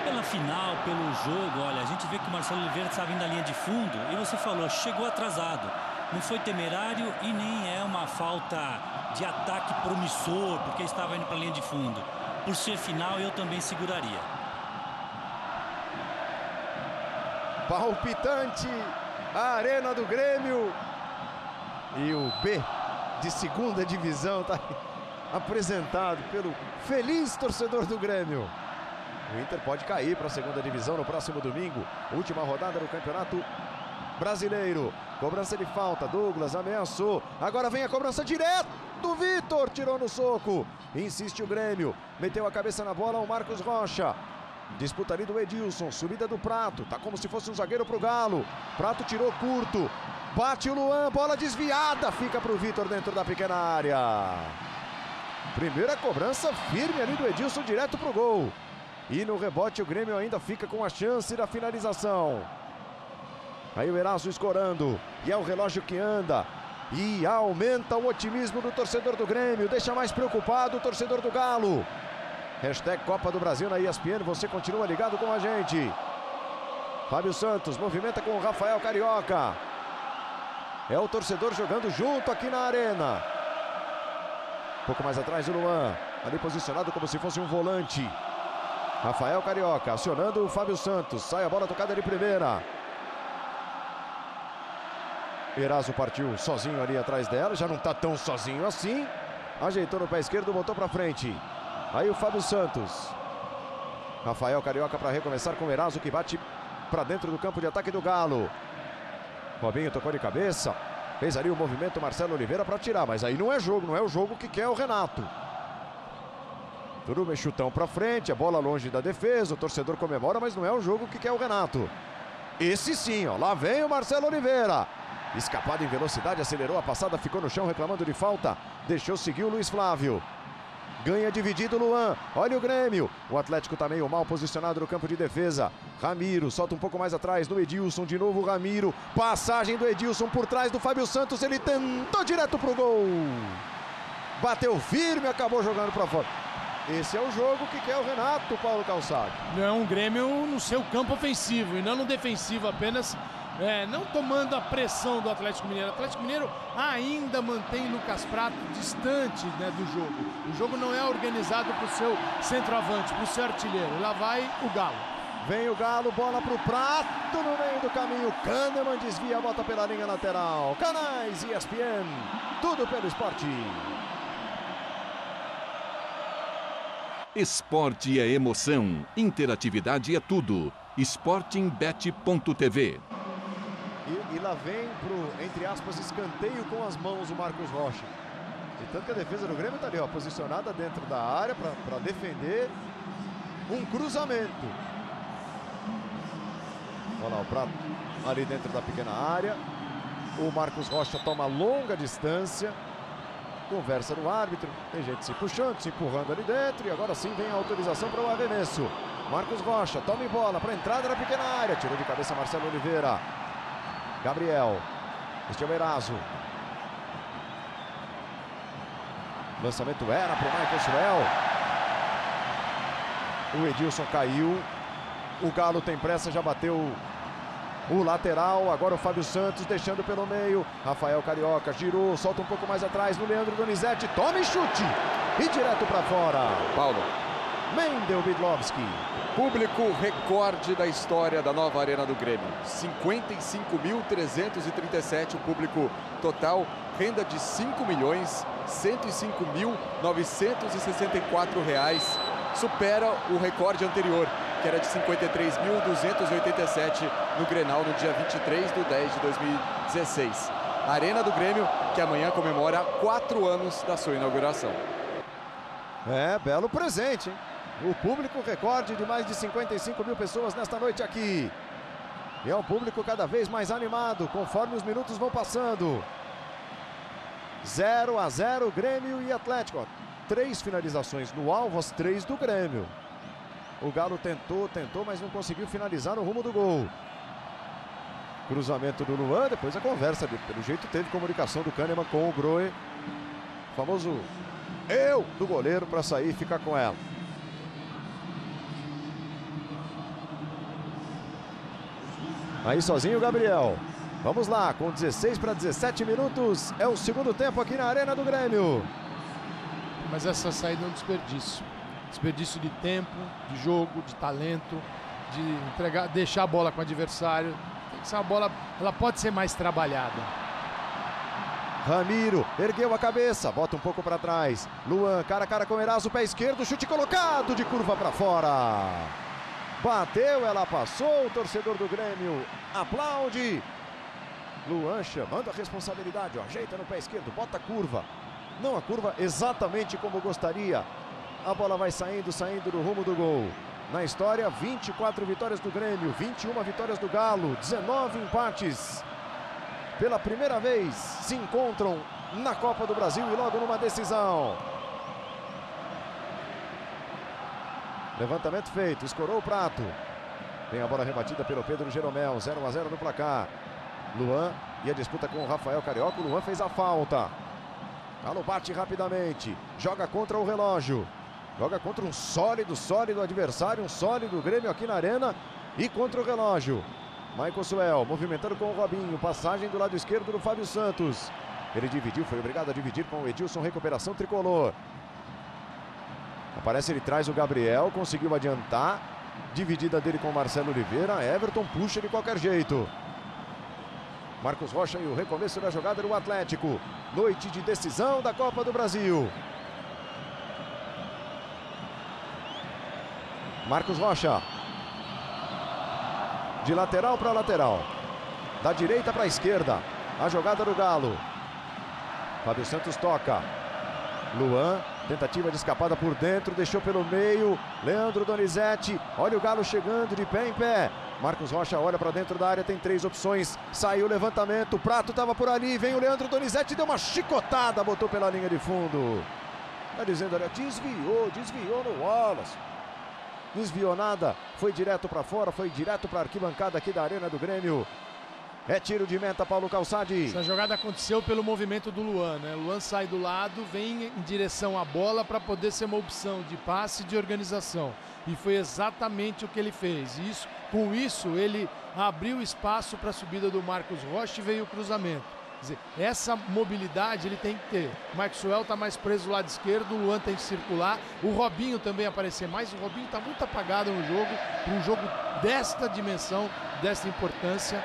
Pela final, pelo jogo, olha, a gente vê que o Marcelo Oliveira está vindo da linha de fundo e você falou, chegou atrasado. Não foi temerário e nem é uma falta de ataque promissor, porque estava indo para a linha de fundo. Por ser final, eu também seguraria. Palpitante, a Arena do Grêmio. E o B de segunda divisão está apresentado pelo feliz torcedor do Grêmio. O Inter pode cair para a segunda divisão no próximo domingo. Última rodada do Campeonato Brasileiro. Cobrança de falta, Douglas ameaçou. Agora vem a cobrança direto. Victor tirou no soco. Insiste o Grêmio. Meteu a cabeça na bola o Marcos Rocha. Disputa ali do Edilson. Subida do Pratto. Tá como se fosse um zagueiro pro Galo. Pratto tirou curto. Bate o Luan. Bola desviada. Fica pro Victor dentro da pequena área. Primeira cobrança firme ali do Edilson direto pro gol. E no rebote o Grêmio ainda fica com a chance da finalização. Aí o Erazo escorando. E é o relógio que anda. E aumenta o otimismo do torcedor do Grêmio. Deixa mais preocupado o torcedor do Galo. Hashtag Copa do Brasil na ESPN. Você continua ligado com a gente. Fábio Santos movimenta com o Rafael Carioca. É o torcedor jogando junto aqui na arena. Um pouco mais atrás o Luan. Ali posicionado como se fosse um volante. Rafael Carioca acionando o Fábio Santos. Sai a bola tocada de primeira. Erazo partiu sozinho ali atrás dela. Já não tá tão sozinho assim. Ajeitou no pé esquerdo, botou pra frente. Aí o Fábio Santos. Rafael Carioca para recomeçar com o Erazo, que bate pra dentro do campo de ataque do Galo. Robinho tocou de cabeça. Fez ali o movimento Marcelo Oliveira pra tirar. Mas aí não é jogo, não é o jogo que quer o Renato. Tudo chutão pra frente, a bola longe da defesa. O torcedor comemora, mas não é o jogo que quer o Renato. Esse sim, ó. Lá vem o Marcelo Oliveira. Escapado em velocidade, acelerou a passada, ficou no chão reclamando de falta. Deixou seguir o Luiz Flávio. Ganha dividido o Luan. Olha o Grêmio. O Atlético tá meio mal posicionado no campo de defesa. Ramiro solta um pouco mais atrás no Edilson. De novo o Ramiro. Passagem do Edilson por trás do Fábio Santos. Ele tentou direto pro gol. Bateu firme, acabou jogando pra fora. Esse é o jogo que quer o Renato, Paulo Calçado. Não, o Grêmio no seu campo ofensivo e não no defensivo apenas. Não tomando a pressão do Atlético Mineiro. O Atlético Mineiro ainda mantém Lucas Pratto distante, né, do jogo. O jogo não é organizado para o seu centroavante, para o seu artilheiro. Lá vai o Galo. Vem o Galo, bola para o Pratto no meio do caminho. Kannemann desvia, bota pela linha lateral. Canais ESPN, tudo pelo esporte. Esporte é emoção, interatividade é tudo. Sportingbet.tv. E lá vem pro, entre aspas, escanteio com as mãos o Marcos Rocha. E tanto que a defesa do Grêmio tá ali, ó, posicionada dentro da área para defender um cruzamento. Olha lá o Pratto ali dentro da pequena área. O Marcos Rocha toma longa distância. Conversa no árbitro. Tem gente se puxando, se empurrando ali dentro. E agora sim vem a autorização para o arremesso. Marcos Rocha toma em bola para a entrada na pequena área. Tirou de cabeça Marcelo Oliveira. Gabriel, este é o Erazo. Lançamento era para o Maicosuel. O Edilson caiu. O Galo tem pressa, já bateu o lateral. Agora o Fábio Santos deixando pelo meio. Rafael Carioca girou, solta um pouco mais atrás no Leandro Donizete. Tome chute e direto para fora. Paulo. Mendel Bidlovski. Público recorde da história da nova Arena do Grêmio. 55.337 o público total. Renda de R$ 5.105.964. Supera o recorde anterior, que era de 53.287 no Grenal no dia 23/10/2016. A Arena do Grêmio, que amanhã comemora 4 anos da sua inauguração. É, belo presente, hein? O público recorde de mais de 55 mil pessoas nesta noite aqui. E é o público cada vez mais animado, conforme os minutos vão passando. 0 a 0, Grêmio e Atlético. 3 finalizações no alvo, as 3 do Grêmio. O Galo tentou, mas não conseguiu finalizar no rumo do gol. Cruzamento do Luan, depois a conversa, pelo jeito teve comunicação do Kannemann com o Grohe. O famoso eu do goleiro para sair e ficar com ela. Aí sozinho o Gabriel. Vamos lá, com 16 para 17 minutos, é o segundo tempo aqui na Arena do Grêmio. Mas essa saída é um desperdício. Desperdício de tempo, de jogo, de talento, de entregar, deixar a bola com o adversário. Essa bola, ela pode ser mais trabalhada. Ramiro ergueu a cabeça, bota um pouco para trás. Luan, cara a cara com Erazo, pé esquerdo, chute colocado de curva para fora. Bateu, ela passou, o torcedor do Grêmio aplaude. Luan chamando a responsabilidade, ó, ajeita no pé esquerdo, bota a curva. Não a curva exatamente como gostaria. A bola vai saindo do rumo do gol. Na história, 24 vitórias do Grêmio, 21 vitórias do Galo, 19 empates. Pela primeira vez se encontram na Copa do Brasil e logo numa decisão. Levantamento feito, escorou o Pratto. Tem a bola rebatida pelo Pedro Geromel, 0 a 0 no placar. Luan e a disputa com o Rafael Carioca, o Luan fez a falta. Galo bate rapidamente, joga contra o relógio. Joga contra um sólido adversário, um sólido Grêmio aqui na arena e contra o relógio. Maicosuel movimentando com o Robinho, passagem do lado esquerdo do Fábio Santos. Ele dividiu, foi obrigado a dividir com o Edilson, recuperação tricolor. Aparece, ele traz o Gabriel, conseguiu adiantar. Dividida dele com o Marcelo Oliveira, Everton puxa de qualquer jeito. Marcos Rocha e o recomeço da jogada do Atlético. Noite de decisão da Copa do Brasil. Marcos Rocha, de lateral para lateral, da direita para a esquerda, a jogada do Galo. Fábio Santos toca, Luan, tentativa de escapada por dentro, deixou pelo meio, Leandro Donizete, olha o Galo chegando de pé em pé. Marcos Rocha olha para dentro da área, tem 3 opções, saiu o levantamento, o Pratto estava por ali, vem o Leandro Donizete, deu uma chicotada, botou pela linha de fundo. Está dizendo, olha, desviou no Walace. Desviou nada, foi direto para fora, foi direto para a arquibancada aqui da Arena do Grêmio. É tiro de meta, Paulo Calçade. Essa jogada aconteceu pelo movimento do Luan, né? Luan sai do lado, vem em direção à bola para poder ser uma opção de passe e de organização. E foi exatamente o que ele fez. Isso, com isso, ele abriu espaço para a subida do Marcos Rocha e veio o cruzamento. Quer dizer, essa mobilidade ele tem que ter. O Maicosuel está mais preso do lado esquerdo, o Luan tem que circular, o Robinho também aparecer mais. O Robinho está muito apagado no jogo, um jogo desta dimensão, desta importância.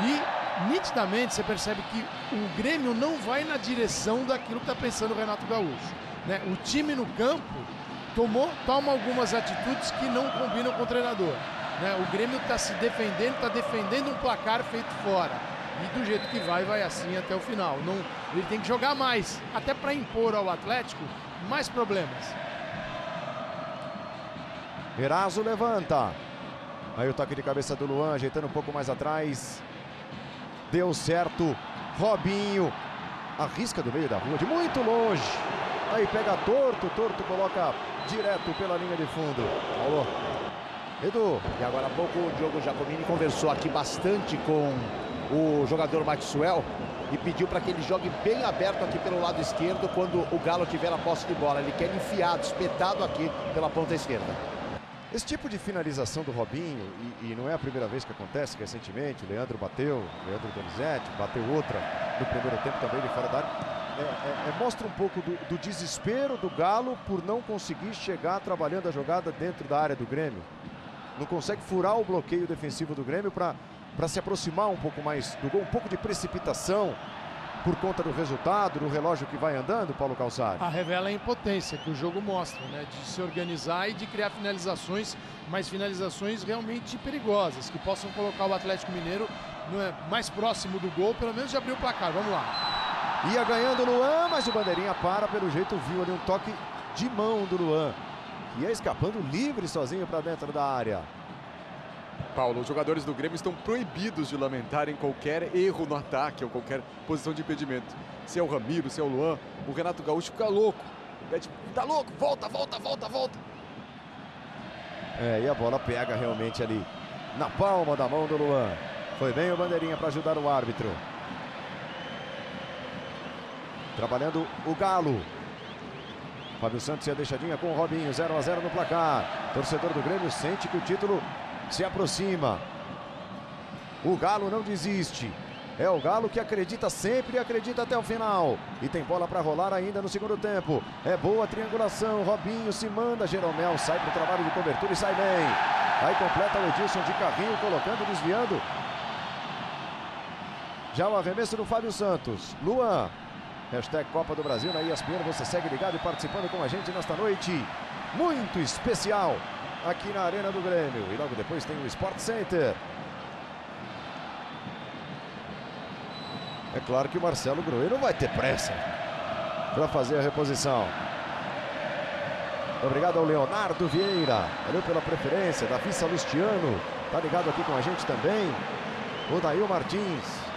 E nitidamente você percebe que o Grêmio não vai na direção daquilo que está pensando o Renato Gaúcho, né? O time no campo toma algumas atitudes que não combinam com o treinador, né? O Grêmio está se defendendo, está defendendo um placar feito fora. E do jeito que vai assim até o final. Não, ele tem que jogar mais, até para impor ao Atlético mais problemas. Erazo levanta. Aí o toque de cabeça do Luan, ajeitando um pouco mais atrás. Deu certo. Robinho arrisca do meio da rua, de muito longe. Aí pega torto, coloca direto pela linha de fundo. Alô, Edu. E agora há pouco o Diogo Giacomini conversou aqui bastante com o jogador Maicosuel e pediu para que ele jogue bem aberto aqui pelo lado esquerdo quando o Galo tiver a posse de bola. Ele quer enfiado, espetado aqui pela ponta esquerda. Esse tipo de finalização do Robinho, e não é a primeira vez que acontece recentemente, o Leandro bateu, o Leandro Donizete bateu outra no primeiro tempo também de fora da área. Mostra um pouco do desespero do Galo por não conseguir chegar trabalhando a jogada dentro da área do Grêmio. Não consegue furar o bloqueio defensivo do Grêmio para se aproximar um pouco mais do gol, um pouco de precipitação por conta do resultado, do relógio que vai andando, Paulo Calçado. Revela a impotência que o jogo mostra, né? De se organizar e de criar finalizações, mas finalizações realmente perigosas, que possam colocar o Atlético Mineiro mais próximo do gol, pelo menos de abrir o placar. Vamos lá. Ia ganhando o Luan, mas o bandeirinha para, pelo jeito viu ali um toque de mão do Luan. Ia escapando livre sozinho para dentro da área. Paulo, os jogadores do Grêmio estão proibidos de lamentarem qualquer erro no ataque ou qualquer posição de impedimento. Se é o Ramiro, se é o Luan, o Renato Gaúcho fica louco. Pede, tá louco, volta, volta, volta, volta. É, e a bola pega realmente ali na palma da mão do Luan. Foi bem o bandeirinha para ajudar o árbitro. Trabalhando o Galo. Fábio Santos e a deixadinha com o Robinho. 0 a 0 no placar. Torcedor do Grêmio sente que o título se aproxima. O Galo não desiste. É o Galo que acredita sempre e acredita até o final. E tem bola para rolar ainda no segundo tempo. É boa a triangulação. Robinho se manda. Geromel sai para o trabalho de cobertura e sai bem. Aí completa o Edilson de carrinho, colocando, desviando. Já o arremesso do Fábio Santos. Luan. Hashtag Copa do Brasil na ESPN. Você segue ligado e participando com a gente nesta noite muito especial aqui na Arena do Grêmio. E logo depois tem o Sport Center. É claro que o Marcelo Grohe não vai ter pressa para fazer a reposição. Obrigado ao Leonardo Vieira. Valeu pela preferência. Davi Salustiano tá ligado aqui com a gente também. O Dail Martins.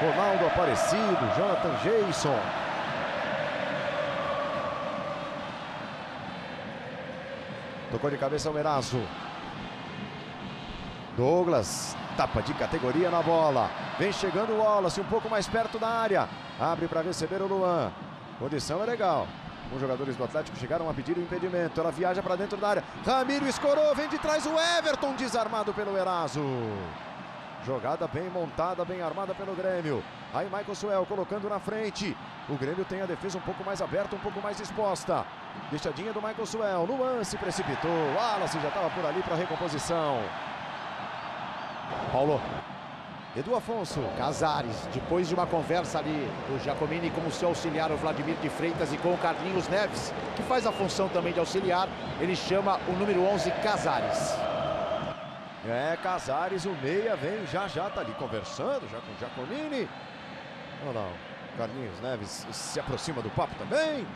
Ronaldo Aparecido. Jonathan Jason. Tocou de cabeça o Erazo. Douglas. Tapa de categoria na bola. Vem chegando o Walace, um pouco mais perto da área. Abre para receber o Luan. Condição é legal. Os jogadores do Atlético chegaram a pedir o impedimento. Ela viaja para dentro da área. Ramiro escorou, vem de trás o Everton, desarmado pelo Erazo. Jogada bem montada, bem armada pelo Grêmio. Aí Maicosuel colocando na frente. O Grêmio tem a defesa um pouco mais aberta, um pouco mais exposta. Deixadinha do Maicosuel. Luan se precipitou. Walace já estava por ali para recomposição. Paulo. Edu Afonso. Cazares, depois de uma conversa ali do Giacomini com o seu auxiliar, o Vladimir de Freitas, e com o Carlinhos Neves, que faz a função também de auxiliar, ele chama o número 11, Cazares. É, Cazares, o meia vem, já tá ali conversando, já com o Giacomini. Olha lá, o Carlinhos Neves se aproxima do papo também.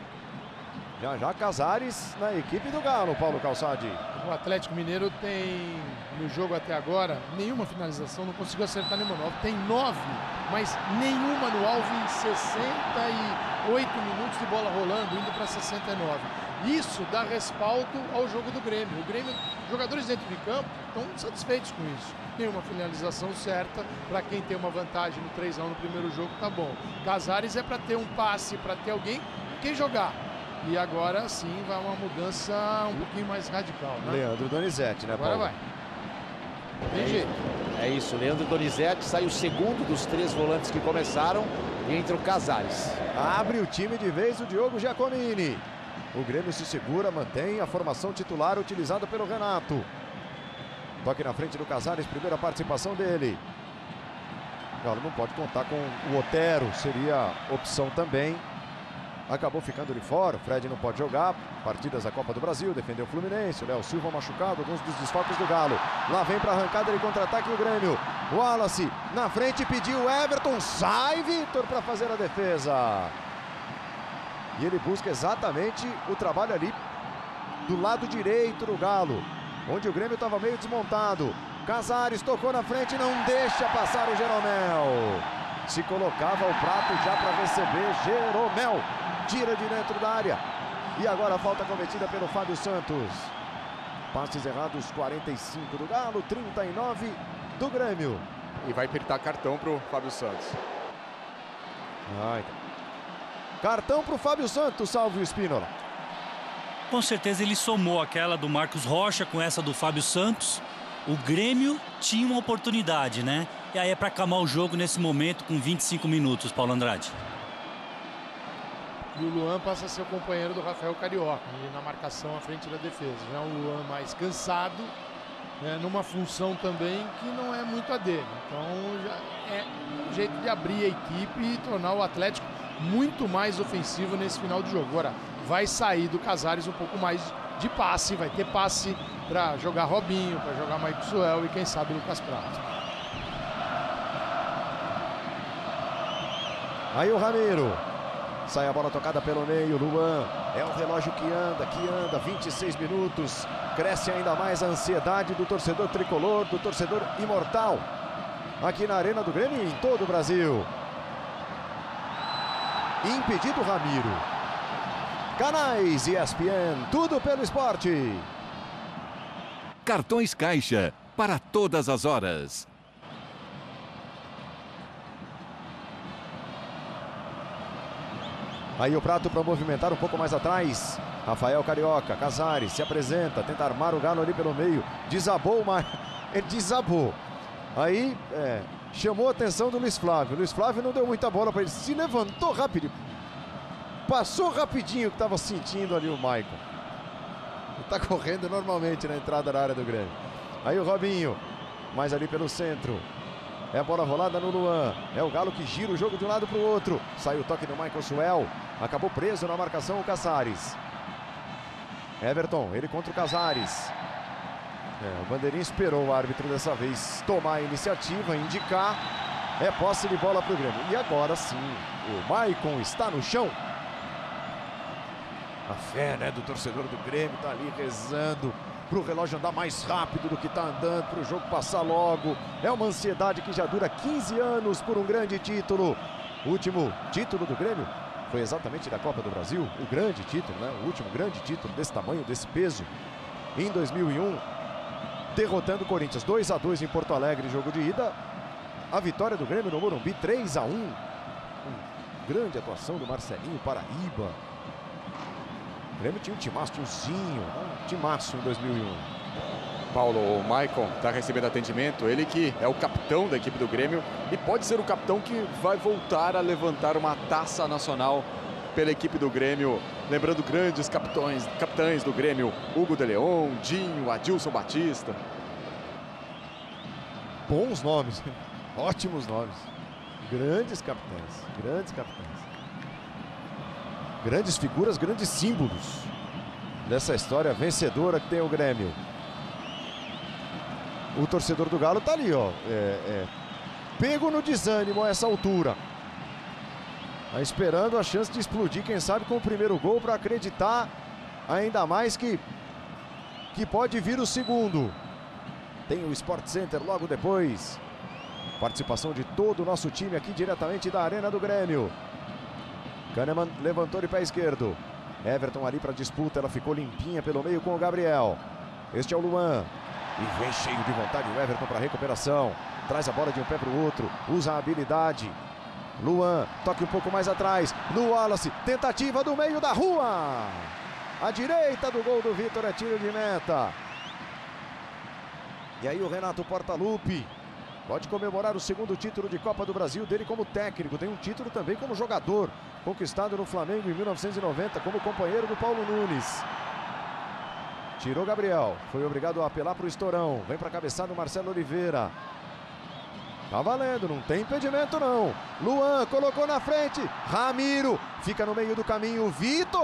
Já Cazares na equipe do Galo, Paulo Calçade. O Atlético Mineiro tem, no jogo até agora, nenhuma finalização, não conseguiu acertar nenhuma no alvo. Tem 9, mas nenhuma no alvo em 68 minutos de bola rolando, indo para 69. Isso dá respaldo ao jogo do Grêmio. O Grêmio, jogadores dentro de campo, estão satisfeitos com isso. Nenhuma finalização certa, para quem tem uma vantagem no 3 a 1 no primeiro jogo, tá bom. Cazares é para ter um passe, para ter alguém, quem jogar. E agora sim vai uma mudança um pouquinho mais radical, né? Leandro Donizete, né, Paulo? Agora vai. Tem jeito. É isso, Leandro Donizete sai o segundo dos 3 volantes que começaram e entra o Cazares. Abre o time de vez o Diogo Giacomini. O Grêmio se segura, mantém a formação titular utilizada pelo Renato. Toque na frente do Cazares, primeira participação dele. Agora não pode contar com o Otero, seria opção também. Acabou ficando de fora, o Fred não pode jogar, partidas da Copa do Brasil, defendeu o Fluminense, o Léo Silva machucado, alguns dos desfalques do Galo. Lá vem para a arrancada de contra-ataque o Grêmio. Walace na frente pediu Everton, sai Victor para fazer a defesa. E ele busca exatamente o trabalho ali do lado direito do Galo, onde o Grêmio estava meio desmontado. Cazares tocou na frente, não deixa passar o Geromel. Se colocava o Pratto já para receber Geromel. Tira de dentro da área. E agora a falta cometida pelo Fábio Santos. Passes errados, 45 do Galo, 39 do Grêmio. E vai apertar cartão para o Fábio Santos. Ai. Cartão para o Fábio Santos, salve o Espínola. Com certeza ele somou aquela do Marcos Rocha com essa do Fábio Santos. O Grêmio tinha uma oportunidade, né? E aí é para acalmar o jogo nesse momento com 25 minutos, Paulo Andrade. E o Luan passa a ser o companheiro do Rafael Carioca, e na marcação à frente da defesa. Já o Luan mais cansado, né, numa função também que não é muito a dele. Então já é um jeito de abrir a equipe e tornar o Atlético muito mais ofensivo nesse final de jogo. Agora vai sair do Cazares um pouco mais de passe, vai ter passe para jogar Robinho, para jogar Maicosuel e quem sabe Lucas Pratto. Aí o Ramiro. Sai a bola tocada pelo meio, Luan. É um relógio que anda, 26 minutos. Cresce ainda mais a ansiedade do torcedor tricolor, do torcedor imortal. Aqui na Arena do Grêmio e em todo o Brasil. Impedido Ramiro. Canais ESPN, tudo pelo esporte. Cartões Caixa, para todas as horas. Aí o Pratto para movimentar um pouco mais atrás. Rafael Carioca, Cazares se apresenta, tenta armar o galo ali pelo meio. Desabou, mas ele desabou. Aí chamou a atenção do Luiz Flávio. O Luiz Flávio não deu muita bola para ele. Se levantou rápido. Passou rapidinho o que estava sentindo ali o Maicon. Ele está correndo normalmente na entrada da área do Grêmio. Aí o Robinho, mais ali pelo centro. É a bola rolada no Luan. É o Galo que gira o jogo de um lado para o outro. Sai o toque do Maicosuel. Acabou preso na marcação o Cazares. Everton, ele contra o Cazares. O bandeirinha esperou o árbitro dessa vez tomar a iniciativa, indicar. É posse de bola para o Grêmio. E agora sim, o Maicon está no chão. A fé, do torcedor do Grêmio está ali rezando para o relógio andar mais rápido do que está andando, para o jogo passar logo. É uma ansiedade que já dura 15 anos por um grande título. O último título do Grêmio foi exatamente da Copa do Brasil, o grande título, o último grande título desse tamanho, desse peso, em 2001, derrotando o Corinthians 2-2 em Porto Alegre, jogo de ida. A vitória do Grêmio no Morumbi 3-1, com grande atuação do Marcelinho Paraíba. O Grêmio tinha um timaço, tinha um Zinho, um timaço em 2001. Paulo, o Maicon está recebendo atendimento, ele que é o capitão da equipe do Grêmio e pode ser o capitão que vai voltar a levantar uma taça nacional pela equipe do Grêmio. Lembrando grandes capitães do Grêmio, Hugo de Leon, Dinho, Adilson Batista. Bons nomes, ótimos nomes, grandes capitães. Grandes figuras, grandes símbolos dessa história vencedora que tem o Grêmio. O torcedor do Galo tá ali, ó. Pego no desânimo a essa altura. Tá esperando a chance de explodir, quem sabe, com o primeiro gol para acreditar ainda mais que pode vir o segundo. Tem o Sport Center logo depois. Participação de todo o nosso time aqui diretamente da Arena do Grêmio. Kannemann levantou de pé esquerdo. Everton ali para disputa, ela ficou limpinha pelo meio com o Gabriel. Este é o Luan. E vem cheio de vontade o Everton para a recuperação. Traz a bola de um pé para o outro, usa a habilidade. Luan, toque um pouco mais atrás. No Walace, tentativa do meio da rua. À direita do gol do Victor, é tiro de meta. E aí o Renato Portaluppi pode comemorar o segundo título de Copa do Brasil dele como técnico. Tem um título também como jogador, conquistado no Flamengo em 1990 como companheiro do Paulo Nunes. Tirou Gabriel, foi obrigado a apelar para o estourão. Vem para a cabeçada o Marcelo Oliveira. Tá valendo, não tem impedimento não. Luan colocou na frente, Ramiro fica no meio do caminho, Victor.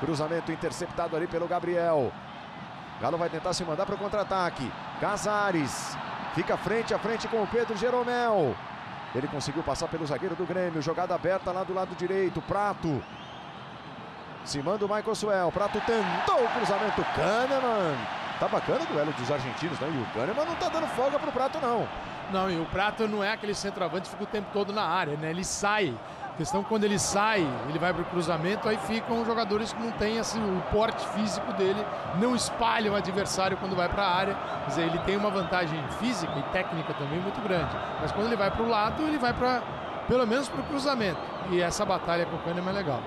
Cruzamento interceptado ali pelo Gabriel. Galo vai tentar se mandar para o contra-ataque. Cazares fica frente a frente com o Pedro Geromel. Ele conseguiu passar pelo zagueiro do Grêmio. Jogada aberta lá do lado direito. Pratto. Se manda o Maicosuel. Pratto tentou o cruzamento. Kannemann. Tá bacana o duelo dos argentinos, né? E o Kannemann não tá dando folga pro Pratto, não. Não, e o Pratto não é aquele centroavante que fica o tempo todo na área, né? Ele sai. A questão é quando ele sai, ele vai pro cruzamento, aí ficam jogadores que não têm assim, o porte físico dele, não espalham o adversário quando vai para a área. Quer dizer, ele tem uma vantagem física e técnica também muito grande. Mas quando ele vai para o lado, ele vai para, pelo menos para o cruzamento. E essa batalha com o Kannemann é legal.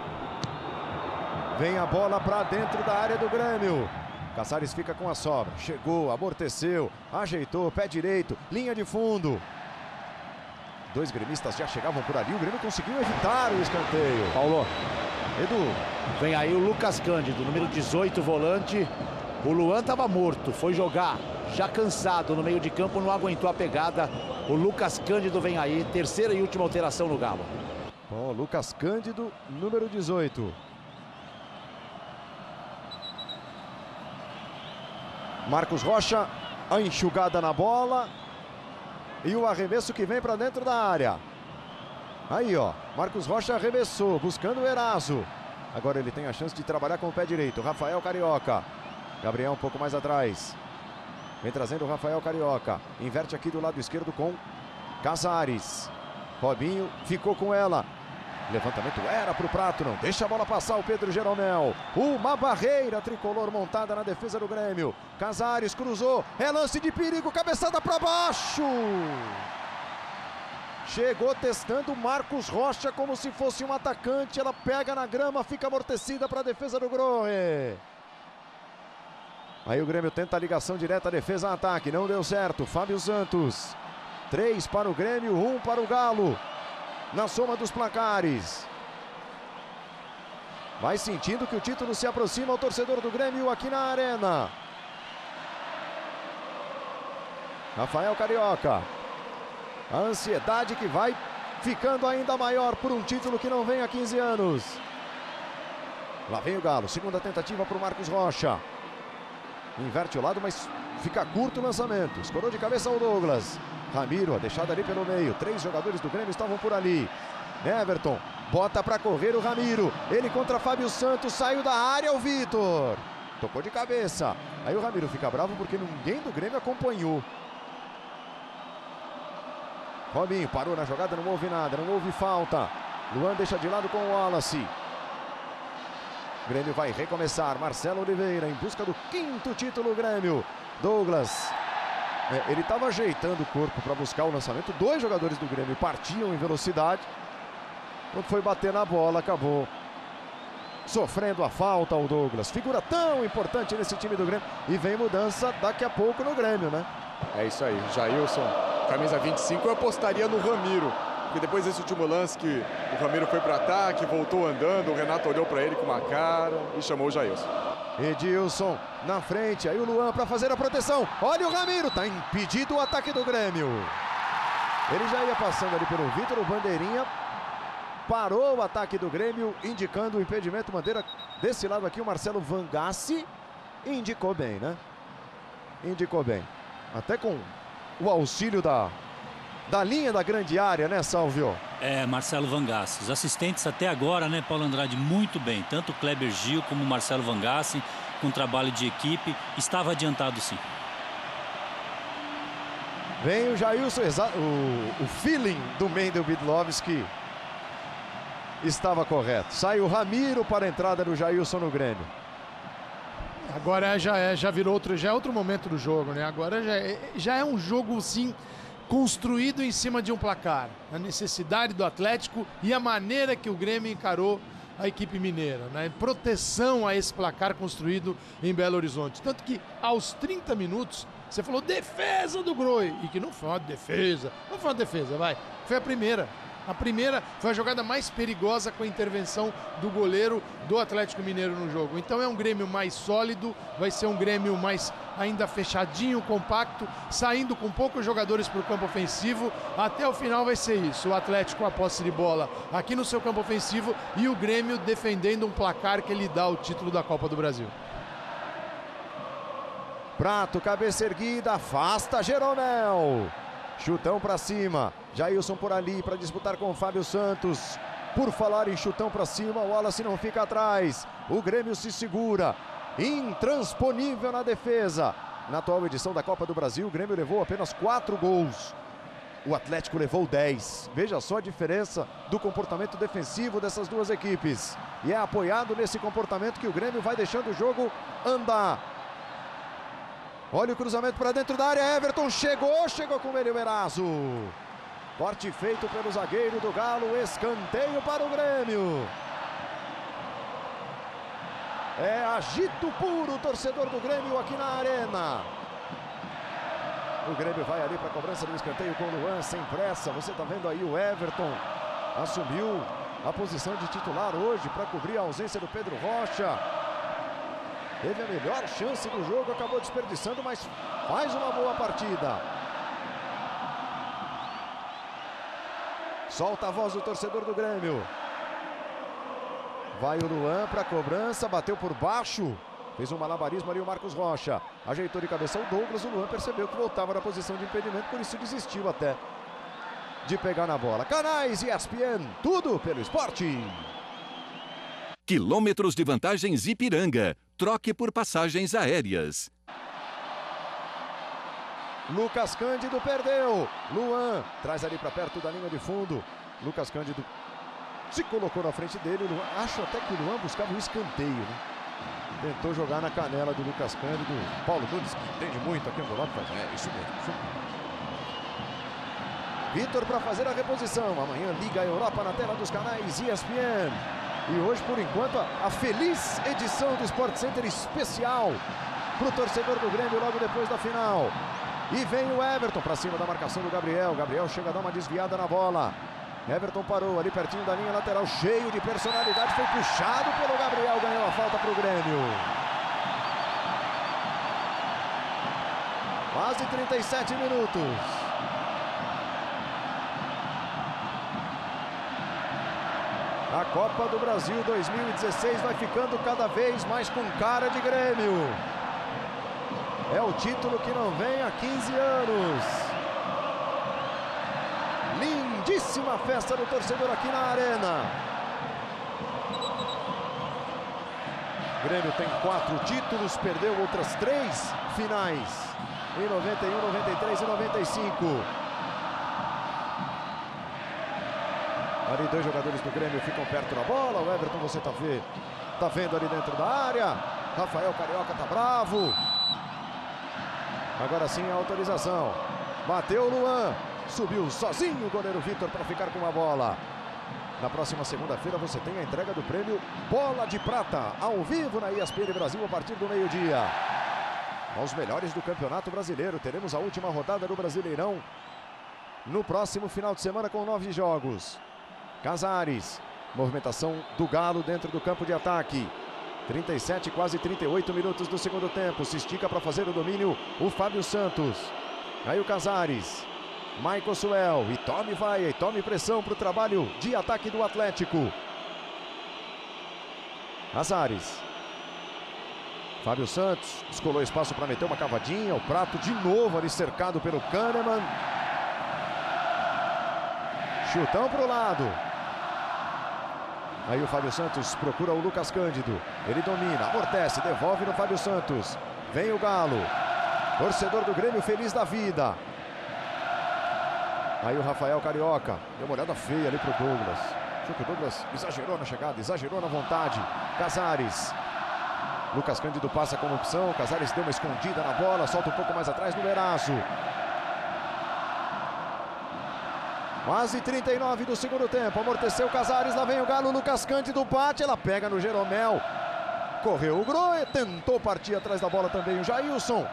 Vem a bola para dentro da área do Grêmio. Cazares fica com a sobra. Chegou, amorteceu, ajeitou, pé direito, linha de fundo. Dois gremistas já chegavam por ali, o Grêmio conseguiu evitar o escanteio. Paulo. Edu. Vem aí o Lucas Cândido, número 18, volante. O Luan estava morto, foi jogar já cansado no meio de campo, não aguentou a pegada. O Lucas Cândido vem aí, terceira e última alteração no Galo. Bom, Lucas Cândido, número 18. Marcos Rocha, a enxugada na bola. E o arremesso que vem para dentro da área. Aí, ó, Marcos Rocha arremessou, buscando o Erazo. Agora ele tem a chance de trabalhar com o pé direito. Rafael Carioca. Gabriel um pouco mais atrás. Vem trazendo o Rafael Carioca. Inverte aqui do lado esquerdo com Cazares. Robinho ficou com ela. Levantamento era para o Pratto, não deixa a bola passar o Pedro Geromel. Uma barreira tricolor montada na defesa do Grêmio. Cazares cruzou, é lance de perigo, cabeçada para baixo. Chegou testando Marcos Rocha como se fosse um atacante. Ela pega na grama, fica amortecida para a defesa do Grohe. Aí o Grêmio tenta a ligação direta, defesa-ataque, não deu certo. Fábio Santos, 3 para o Grêmio, 1 para o Galo. Na soma dos placares. Vai sentindo que o título se aproxima ao torcedor do Grêmio aqui na arena. Rafael Carioca. A ansiedade que vai ficando ainda maior por um título que não vem há 15 anos. Lá vem o Galo. Segunda tentativa para o Marcos Rocha. Inverte o lado, mas fica curto o lançamento. Escorou de cabeça o Douglas. Ramiro, deixado ali pelo meio. 3 jogadores do Grêmio estavam por ali. Everton, bota para correr o Ramiro. Ele contra Fábio Santos, saiu da área o Victor. Tocou de cabeça. Aí o Ramiro fica bravo porque ninguém do Grêmio acompanhou. Robinho parou na jogada, não houve nada, não houve falta. Luan deixa de lado com o Walace. O Grêmio vai recomeçar. Marcelo Oliveira em busca do 5º título do Grêmio. Douglas. Ele estava ajeitando o corpo para buscar o lançamento. 2 jogadores do Grêmio partiam em velocidade. Quando foi bater na bola, acabou sofrendo a falta o Douglas. Figura tão importante nesse time do Grêmio. E vem mudança daqui a pouco no Grêmio, né? É isso aí, Jailson, camisa 25, eu apostaria no Ramiro. Porque depois desse último lance que o Ramiro foi para ataque, voltou andando, o Renato olhou para ele com uma cara e chamou o Jailson. Edilson na frente, aí o Luan para fazer a proteção. Olha o Ramiro, tá impedido o ataque do Grêmio. Ele já ia passando ali pelo Victor, o bandeirinha parou o ataque do Grêmio, indicando o impedimento. Bandeira desse lado aqui, o Marcelo Vangassi indicou bem, né? Indicou bem. Até com o auxílio da linha da grande área, né, Salvio? É, Marcelo Vangassi. Os assistentes até agora, né, Paulo Andrade, muito bem. Tanto o Kleber Gil como o Marcelo Vangassi, com trabalho de equipe, estava adiantado sim. Vem o Jailson, o feeling do Mendel Bidlovski estava correto. Sai o Ramiro para a entrada do Jailson no Grêmio. Agora já é outro momento do jogo, né? Agora já é um jogo, sim, construído em cima de um placar. A necessidade do Atlético e a maneira que o Grêmio encarou a equipe mineira, né? Proteção a esse placar construído em Belo Horizonte. Tanto que aos 30 minutos você falou defesa do Grohe, e que não foi uma defesa. Não foi uma defesa, vai. Foi a primeira. A primeira foi a jogada mais perigosa com a intervenção do goleiro do Atlético Mineiro no jogo. Então é um Grêmio mais sólido, vai ser um Grêmio mais ainda fechadinho, compacto, saindo com poucos jogadores para o campo ofensivo. Até o final vai ser isso. O Atlético com a posse de bola aqui no seu campo ofensivo e o Grêmio defendendo um placar que lhe dá o título da Copa do Brasil. Pratto, cabeça erguida, afasta Geromel. Chutão para cima, Jailson por ali para disputar com o Fábio Santos. Por falar em chutão para cima, o Walace não fica atrás. O Grêmio se segura, intransponível na defesa. Na atual edição da Copa do Brasil, o Grêmio levou apenas 4 gols. O Atlético levou 10. Veja só a diferença do comportamento defensivo dessas duas equipes. E é apoiado nesse comportamento que o Grêmio vai deixando o jogo andar. Olha o cruzamento para dentro da área, Everton chegou com ele o Erazo. Corte feito pelo zagueiro do Galo, escanteio para o Grêmio. É agito puro o torcedor do Grêmio aqui na arena. O Grêmio vai ali para a cobrança do escanteio com o Luan, sem pressa. Você está vendo aí o Everton, assumiu a posição de titular hoje para cobrir a ausência do Pedro Rocha. Teve a melhor chance do jogo, acabou desperdiçando, mas faz uma boa partida. Solta a voz do torcedor do Grêmio. Vai o Luan para a cobrança, bateu por baixo. Fez um malabarismo ali o Marcos Rocha. Ajeitou de cabeça o Douglas, o Luan percebeu que voltava na posição de impedimento, por isso desistiu até. de pegar na bola. Canais ESPN, tudo pelo esporte. Quilômetros de vantagens Ipiranga. Troque por passagens aéreas. Lucas Cândido perdeu. Luan traz ali para perto da linha de fundo. Lucas Cândido se colocou na frente dele. Luan, acho até que o Luan buscava um escanteio, né? Tentou jogar na canela do Lucas Cândido. Paulo Nunes, que entende muito aqui no lado, faz. É, isso mesmo. Victor para fazer a reposição. Amanhã Liga Europa na tela dos canais ESPN. E hoje, por enquanto, a feliz edição do Sport Center especial para o torcedor do Grêmio logo depois da final. E vem o Everton para cima da marcação do Gabriel. Gabriel chega a dar uma desviada na bola. Everton parou ali pertinho da linha lateral, cheio de personalidade. Foi puxado pelo Gabriel, ganhou a falta para o Grêmio. Quase 37 minutos. A Copa do Brasil 2016 vai ficando cada vez mais com cara de Grêmio. É o título que não vem há 15 anos. Lindíssima festa do torcedor aqui na Arena. O Grêmio tem 4 títulos, perdeu outras 3 finais. Em 91, 93 e 95. Ali 2 jogadores do Grêmio ficam perto da bola. O Everton, você tá vendo ali dentro da área. Rafael Carioca tá bravo. Agora sim a autorização. Bateu o Luan. Subiu sozinho o goleiro Victor para ficar com a bola. Na próxima segunda-feira você tem a entrega do prêmio Bola de Prata, ao vivo na ESPN Brasil a partir do meio-dia. Aos melhores do Campeonato Brasileiro. Teremos a última rodada do Brasileirão no próximo final de semana com 9 jogos. Cazares, movimentação do Galo dentro do campo de ataque. 37, quase 38 minutos do segundo tempo. Se estica para fazer o domínio o Fábio Santos. Aí o Cazares, Maicosuel, e tome vai, e tome pressão para o trabalho de ataque do Atlético. Cazares, Fábio Santos, descolou espaço para meter uma cavadinha. O Pratto de novo ali cercado pelo Kannemann. Chutão para o lado. Aí o Fábio Santos procura o Lucas Cândido. Ele domina, amortece, devolve no Fábio Santos. Vem o Galo. Torcedor do Grêmio feliz da vida. Aí o Rafael Carioca. Deu uma olhada feia ali pro Douglas. Achou que o Douglas exagerou na chegada, exagerou na vontade. Cazares. Lucas Cândido passa como opção. Cazares deu uma escondida na bola. Solta um pouco mais atrás no Erazo. Quase 39 do segundo tempo, amorteceu Cazares, lá vem o Galo, Lucas Cândido bate, ela pega no Geromel. Correu o Grohe, tentou partir atrás da bola também o Jailson.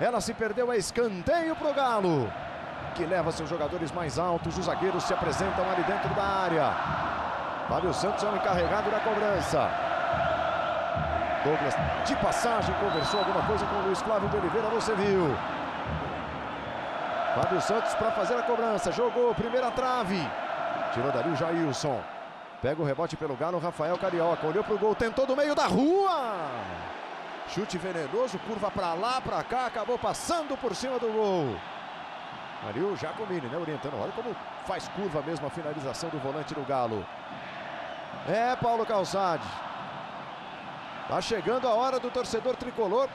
Ela se perdeu, é escanteio para o Galo, que leva seus jogadores mais altos, os zagueiros se apresentam ali dentro da área. Fábio Santos é o encarregado da cobrança. Douglas, de passagem, conversou alguma coisa com o Luiz Flávio de Oliveira, você viu. Fábio Santos para fazer a cobrança, jogou, primeira trave, tirou dali o Jailson, pega o rebote pelo Galo, Rafael Carioca, olhou para o gol, tentou do meio da rua, chute venenoso, curva para lá, para cá, acabou passando por cima do gol. Ali o Giacomini, né, orientando, olha como faz curva mesmo a finalização do volante do Galo. É, Paulo Calçade, tá chegando a hora do torcedor tricolor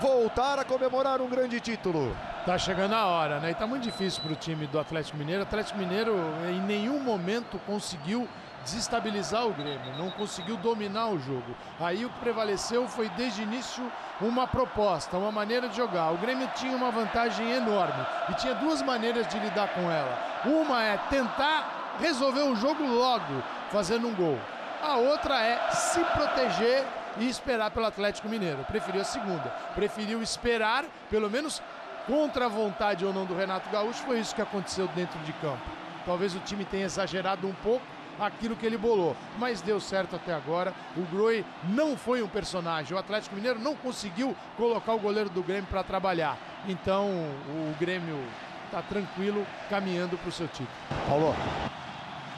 voltar a comemorar um grande título. Tá chegando a hora, né? E tá muito difícil para o time do Atlético Mineiro. O Atlético Mineiro em nenhum momento conseguiu desestabilizar o Grêmio, não conseguiu dominar o jogo. Aí o que prevaleceu foi desde o início uma proposta, uma maneira de jogar. O Grêmio tinha uma vantagem enorme e tinha 2 maneiras de lidar com ela. Uma é tentar resolver o jogo logo, fazendo um gol. A outra é se proteger e esperar pelo Atlético Mineiro. Preferiu a segunda, preferiu esperar, pelo menos contra a vontade ou não do Renato Gaúcho, foi isso que aconteceu dentro de campo. Talvez o time tenha exagerado um pouco aquilo que ele bolou, mas deu certo até agora. O Grohe não foi um personagem, o Atlético Mineiro não conseguiu colocar o goleiro do Grêmio para trabalhar. Então o Grêmio está tranquilo, caminhando para o seu título. Paulo,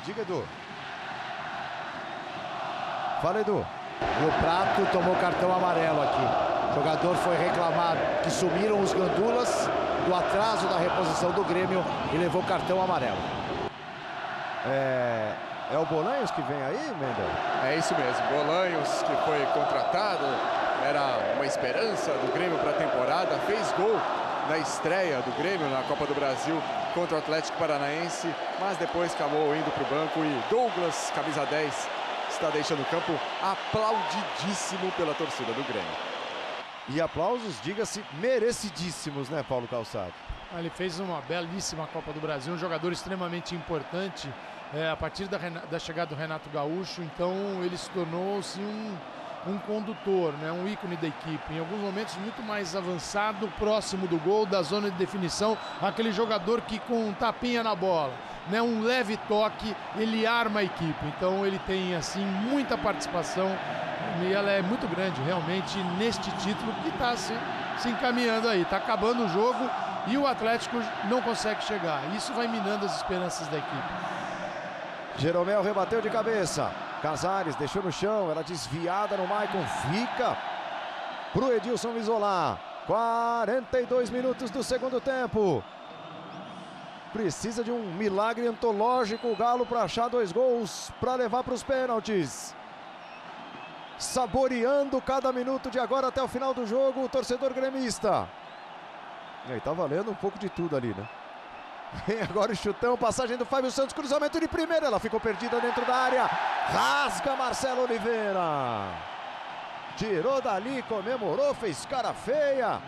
diga, Edu. Fala, Edu. E o Pratto tomou cartão amarelo aqui. O jogador foi reclamar que sumiram os gandulas, do atraso da reposição do Grêmio e levou cartão amarelo. É o Bolaños que vem aí, Mendel? É isso mesmo, Bolaños, que foi contratado, era uma esperança do Grêmio para a temporada, fez gol na estreia do Grêmio na Copa do Brasil contra o Atlético Paranaense, mas depois acabou indo para o banco e Douglas, camisa 10, está deixando o campo aplaudidíssimo pela torcida do Grêmio. E aplausos, diga-se, merecidíssimos, né, Paulo Calçado? Ele fez uma belíssima Copa do Brasil, um jogador extremamente importante a partir da chegada do Renato Gaúcho. Então ele se tornou assim, um condutor, né, um ícone da equipe. Em alguns momentos muito mais avançado, próximo do gol, da zona de definição, aquele jogador que com um tapinha na bola, né, um leve toque, ele arma a equipe. Então ele tem assim muita participação. E ela é muito grande realmente neste título que está se encaminhando aí. Está acabando o jogo e o Atlético não consegue chegar. Isso vai minando as esperanças da equipe. Geromel rebateu de cabeça. Cazares deixou no chão. Ela desviada no Maicon. Fica para o Edilson isolar. 42 minutos do segundo tempo. Precisa de um milagre antológico o Galo para achar 2 gols para levar para os pênaltis. Saboreando cada minuto de agora até o final do jogo, o torcedor gremista. E aí tá valendo um pouco de tudo ali, né? Vem agora o chutão, passagem do Fábio Santos, cruzamento de primeira, ela ficou perdida dentro da área. Rasga Marcelo Oliveira. Tirou dali, comemorou, fez cara feia.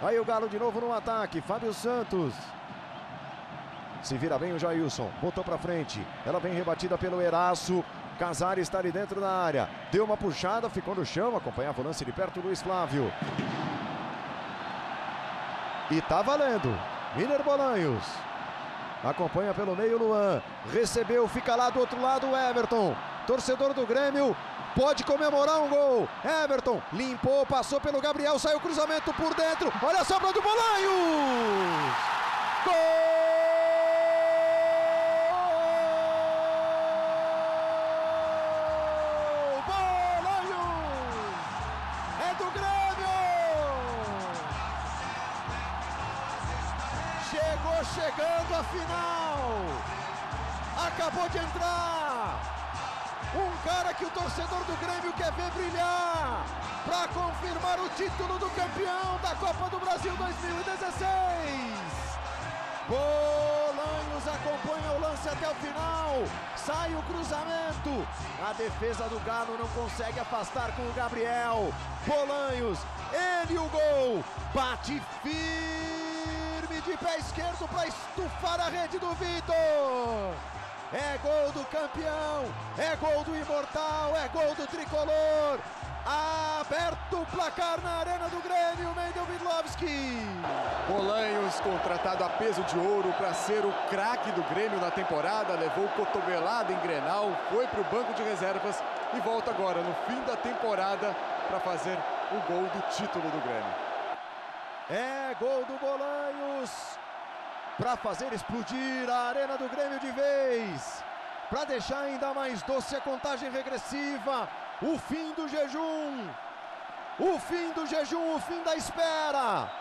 Aí o Galo de novo no ataque, Fábio Santos. Se vira bem o Jailson, botou pra frente. Ela vem rebatida pelo Erazo. Cazares está ali dentro da área, deu uma puxada, ficou no chão, acompanhava o lance de perto o Luiz Flávio. E tá valendo, Miller Bolaños, acompanha pelo meio Luan, recebeu, fica lá do outro lado o Everton, torcedor do Grêmio, pode comemorar um gol. Everton limpou, passou pelo Gabriel, saiu o cruzamento por dentro, olha só para do Bolaños, gol! Chegando a final, acabou de entrar, um cara que o torcedor do Grêmio quer ver brilhar, para confirmar o título do campeão da Copa do Brasil 2016, Bolaños acompanha o lance até o final, sai o cruzamento, a defesa do Galo não consegue afastar com o Gabriel, Bolaños, ele o gol, bate firme de pé esquerdo para estufar a rede do Victor. É gol do campeão, é gol do imortal, é gol do tricolor. Aberto o placar na Arena do Grêmio, Mendel Widlowski. Bolaños contratado a peso de ouro para ser o craque do Grêmio na temporada, levou cotovelada em Grenal, foi para o banco de reservas e volta agora no fim da temporada para fazer o gol do título do Grêmio. É gol do Bolaños para fazer explodir a Arena do Grêmio de vez, para deixar ainda mais doce a contagem regressiva, o fim do jejum, o fim da espera.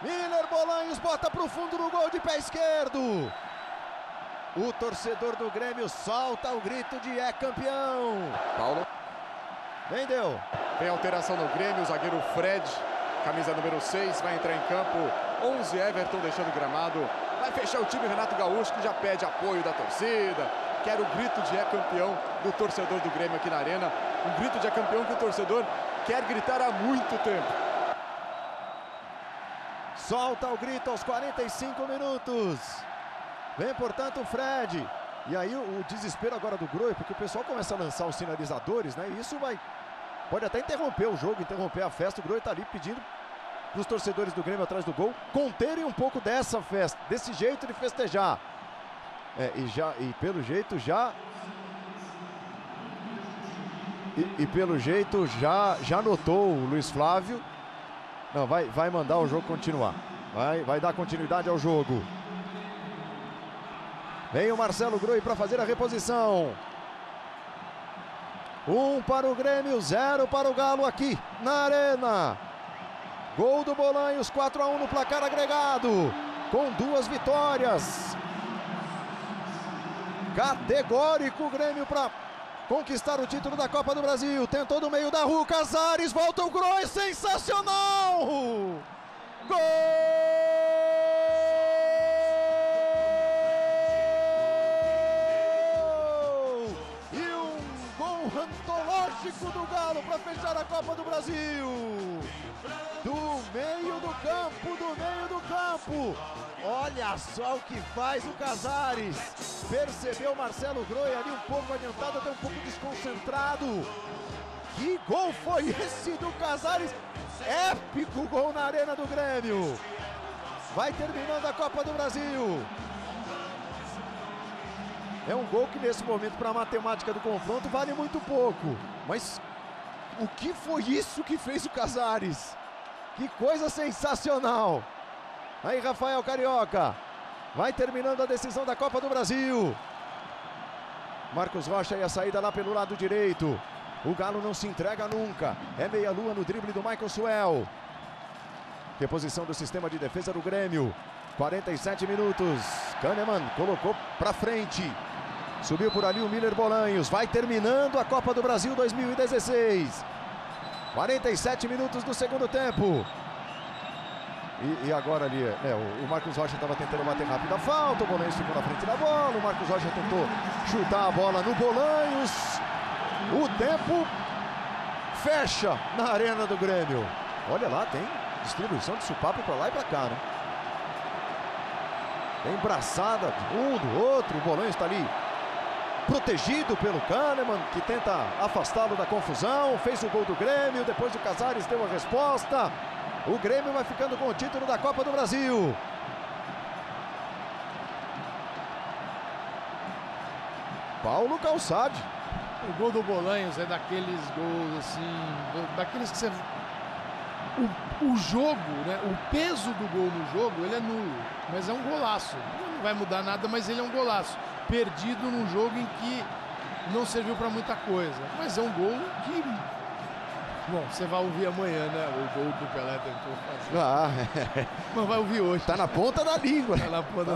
Miller Bolaños bota para o fundo do gol de pé esquerdo. O torcedor do Grêmio solta o grito de é campeão. Paulo. Vendeu. Tem alteração no Grêmio, o zagueiro Fred, camisa número 6, vai entrar em campo. 11, Everton deixando o gramado. Vai fechar o time Renato Gaúcho, que já pede apoio da torcida. Quer o grito de é campeão do torcedor do Grêmio aqui na Arena. Um grito de é campeão que o torcedor quer gritar há muito tempo. Solta o grito aos 45 minutos. Vem, portanto, o Fred. E aí o desespero agora do Grohe, porque o pessoal começa a lançar os sinalizadores, né? E isso vai... Pode até interromper o jogo, interromper a festa. O Grohe está ali pedindo para os torcedores do Grêmio atrás do gol conterem um pouco dessa festa, desse jeito de festejar. E pelo jeito já notou o Luiz Flávio. Não, vai mandar o jogo continuar. Vai dar continuidade ao jogo. Vem o Marcelo Grohe para fazer a reposição. 1 para o Grêmio, 0 para o Galo aqui na Arena. Gol do Bolaños, 4-1 no placar agregado, com duas vitórias. Categórico o Grêmio para conquistar o título da Copa do Brasil. Tentou do meio da rua, Cazares, volta o Grohe, sensacional! Gol! Antológico do Galo para fechar a Copa do Brasil. Do meio do campo. Olha só o que faz o Cazares. Percebeu Marcelo Grohe ali um pouco adiantado, até um pouco desconcentrado. Que gol foi esse do Cazares? Épico gol na Arena do Grêmio. Vai terminando a Copa do Brasil. É um gol que nesse momento, para a matemática do confronto, vale muito pouco. Mas o que foi isso que fez o Cazares? Que coisa sensacional! Aí Rafael Carioca vai terminando a decisão da Copa do Brasil. Marcos Rocha e a saída lá pelo lado direito. O Galo não se entrega nunca. É meia lua no drible do Maicosuel. Reposição do sistema de defesa do Grêmio. 47 minutos. Kannemann colocou para frente. Subiu por ali o Miller Bolaños. Vai terminando a Copa do Brasil 2016. 47 minutos do segundo tempo. E agora ali, o Marcos Rocha estava tentando bater rápido a falta. O Bolaños ficou na frente da bola. O Marcos Rocha tentou chutar a bola no Bolaños. O tempo fecha na Arena do Grêmio. Olha lá, tem distribuição de supapo para lá e para cá, né? Tem braçada um do outro. O Bolaños está ali protegido pelo Kannemann, que tenta afastá-lo da confusão. Fez o gol do Grêmio, depois o Cazares deu a resposta. O Grêmio vai ficando com o título da Copa do Brasil. Paulo Calçade. O gol do Bolaños é daqueles gols assim, daqueles que você... O jogo, né, o peso do gol no jogo, ele é nulo, mas é um golaço. Não vai mudar nada, mas ele é um golaço. Perdido num jogo em que não serviu para muita coisa. Mas é um gol que... Bom, você vai ouvir amanhã, né? O gol que o Pelé tentou fazer. Mas vai ouvir hoje. Tá na ponta da língua. Tá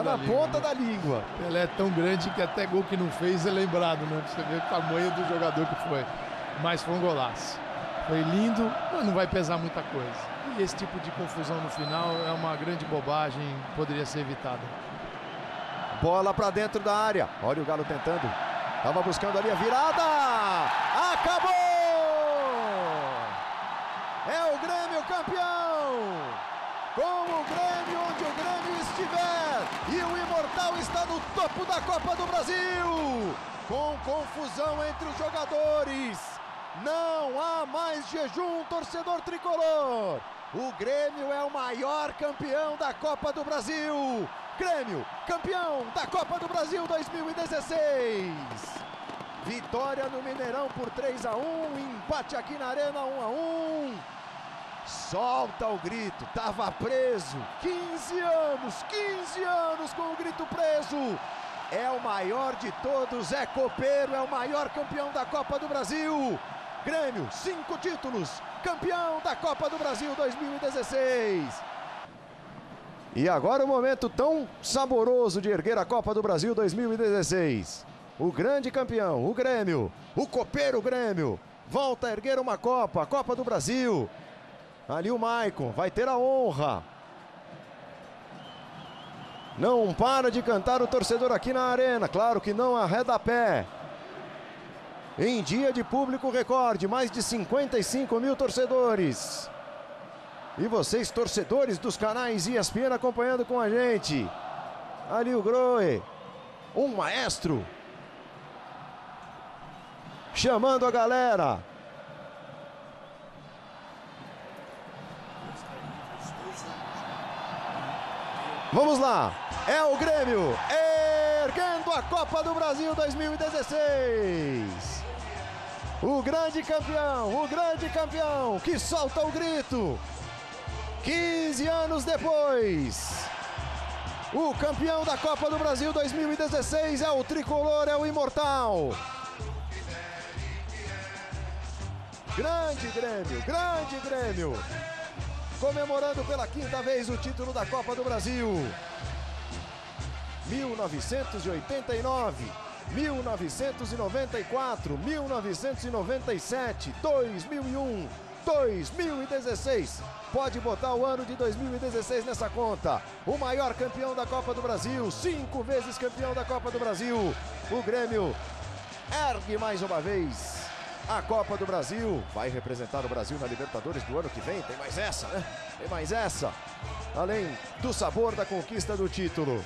na ponta da língua. Pelé é tão grande que até gol que não fez é lembrado, né? Você vê o tamanho do jogador que foi. Mas foi um golaço. Foi lindo, mas não vai pesar muita coisa. E esse tipo de confusão no final é uma grande bobagem, poderia ser evitada. Bola para dentro da área. Olha o Galo tentando. Tava buscando ali a virada. Acabou! É o Grêmio campeão! Com o Grêmio onde o Grêmio estiver. E o Imortal está no topo da Copa do Brasil. Com confusão entre os jogadores. Não há mais jejum, torcedor tricolor. O Grêmio é o maior campeão da Copa do Brasil. Grêmio, campeão da Copa do Brasil 2016. Vitória no Mineirão por 3-1, empate aqui na Arena 1-1. Solta o grito, tava preso. 15 anos com o grito preso. É o maior de todos, é copeiro, é o maior campeão da Copa do Brasil. Grêmio, 5 títulos, campeão da Copa do Brasil 2016. E agora o momento tão saboroso de erguer a Copa do Brasil 2016. O grande campeão, o Grêmio, o copeiro Grêmio, volta a erguer uma Copa, a Copa do Brasil. Ali o Maicon vai ter a honra. Não para de cantar o torcedor aqui na arena, claro que não arreda pé. Em dia de público recorde, mais de 55 mil torcedores. E vocês, torcedores dos canais ESPN, acompanhando com a gente. Ali o Grohe, um maestro. Chamando a galera. Vamos lá, é o Grêmio erguendo a Copa do Brasil 2016. O grande campeão que solta o grito. 15 anos depois, o campeão da Copa do Brasil 2016 é o tricolor, é o imortal. Grande Grêmio, grande Grêmio. comemorando pela quinta vez o título da Copa do Brasil. 1989, 1994, 1997, 2001, 2016. Pode botar o ano de 2016 nessa conta. O maior campeão da Copa do Brasil, 5 vezes campeão da Copa do Brasil. O Grêmio ergue mais uma vez a Copa do Brasil, vai representar o Brasil na Libertadores do ano que vem. Tem mais essa, né? Tem mais essa. Além do sabor da conquista do título.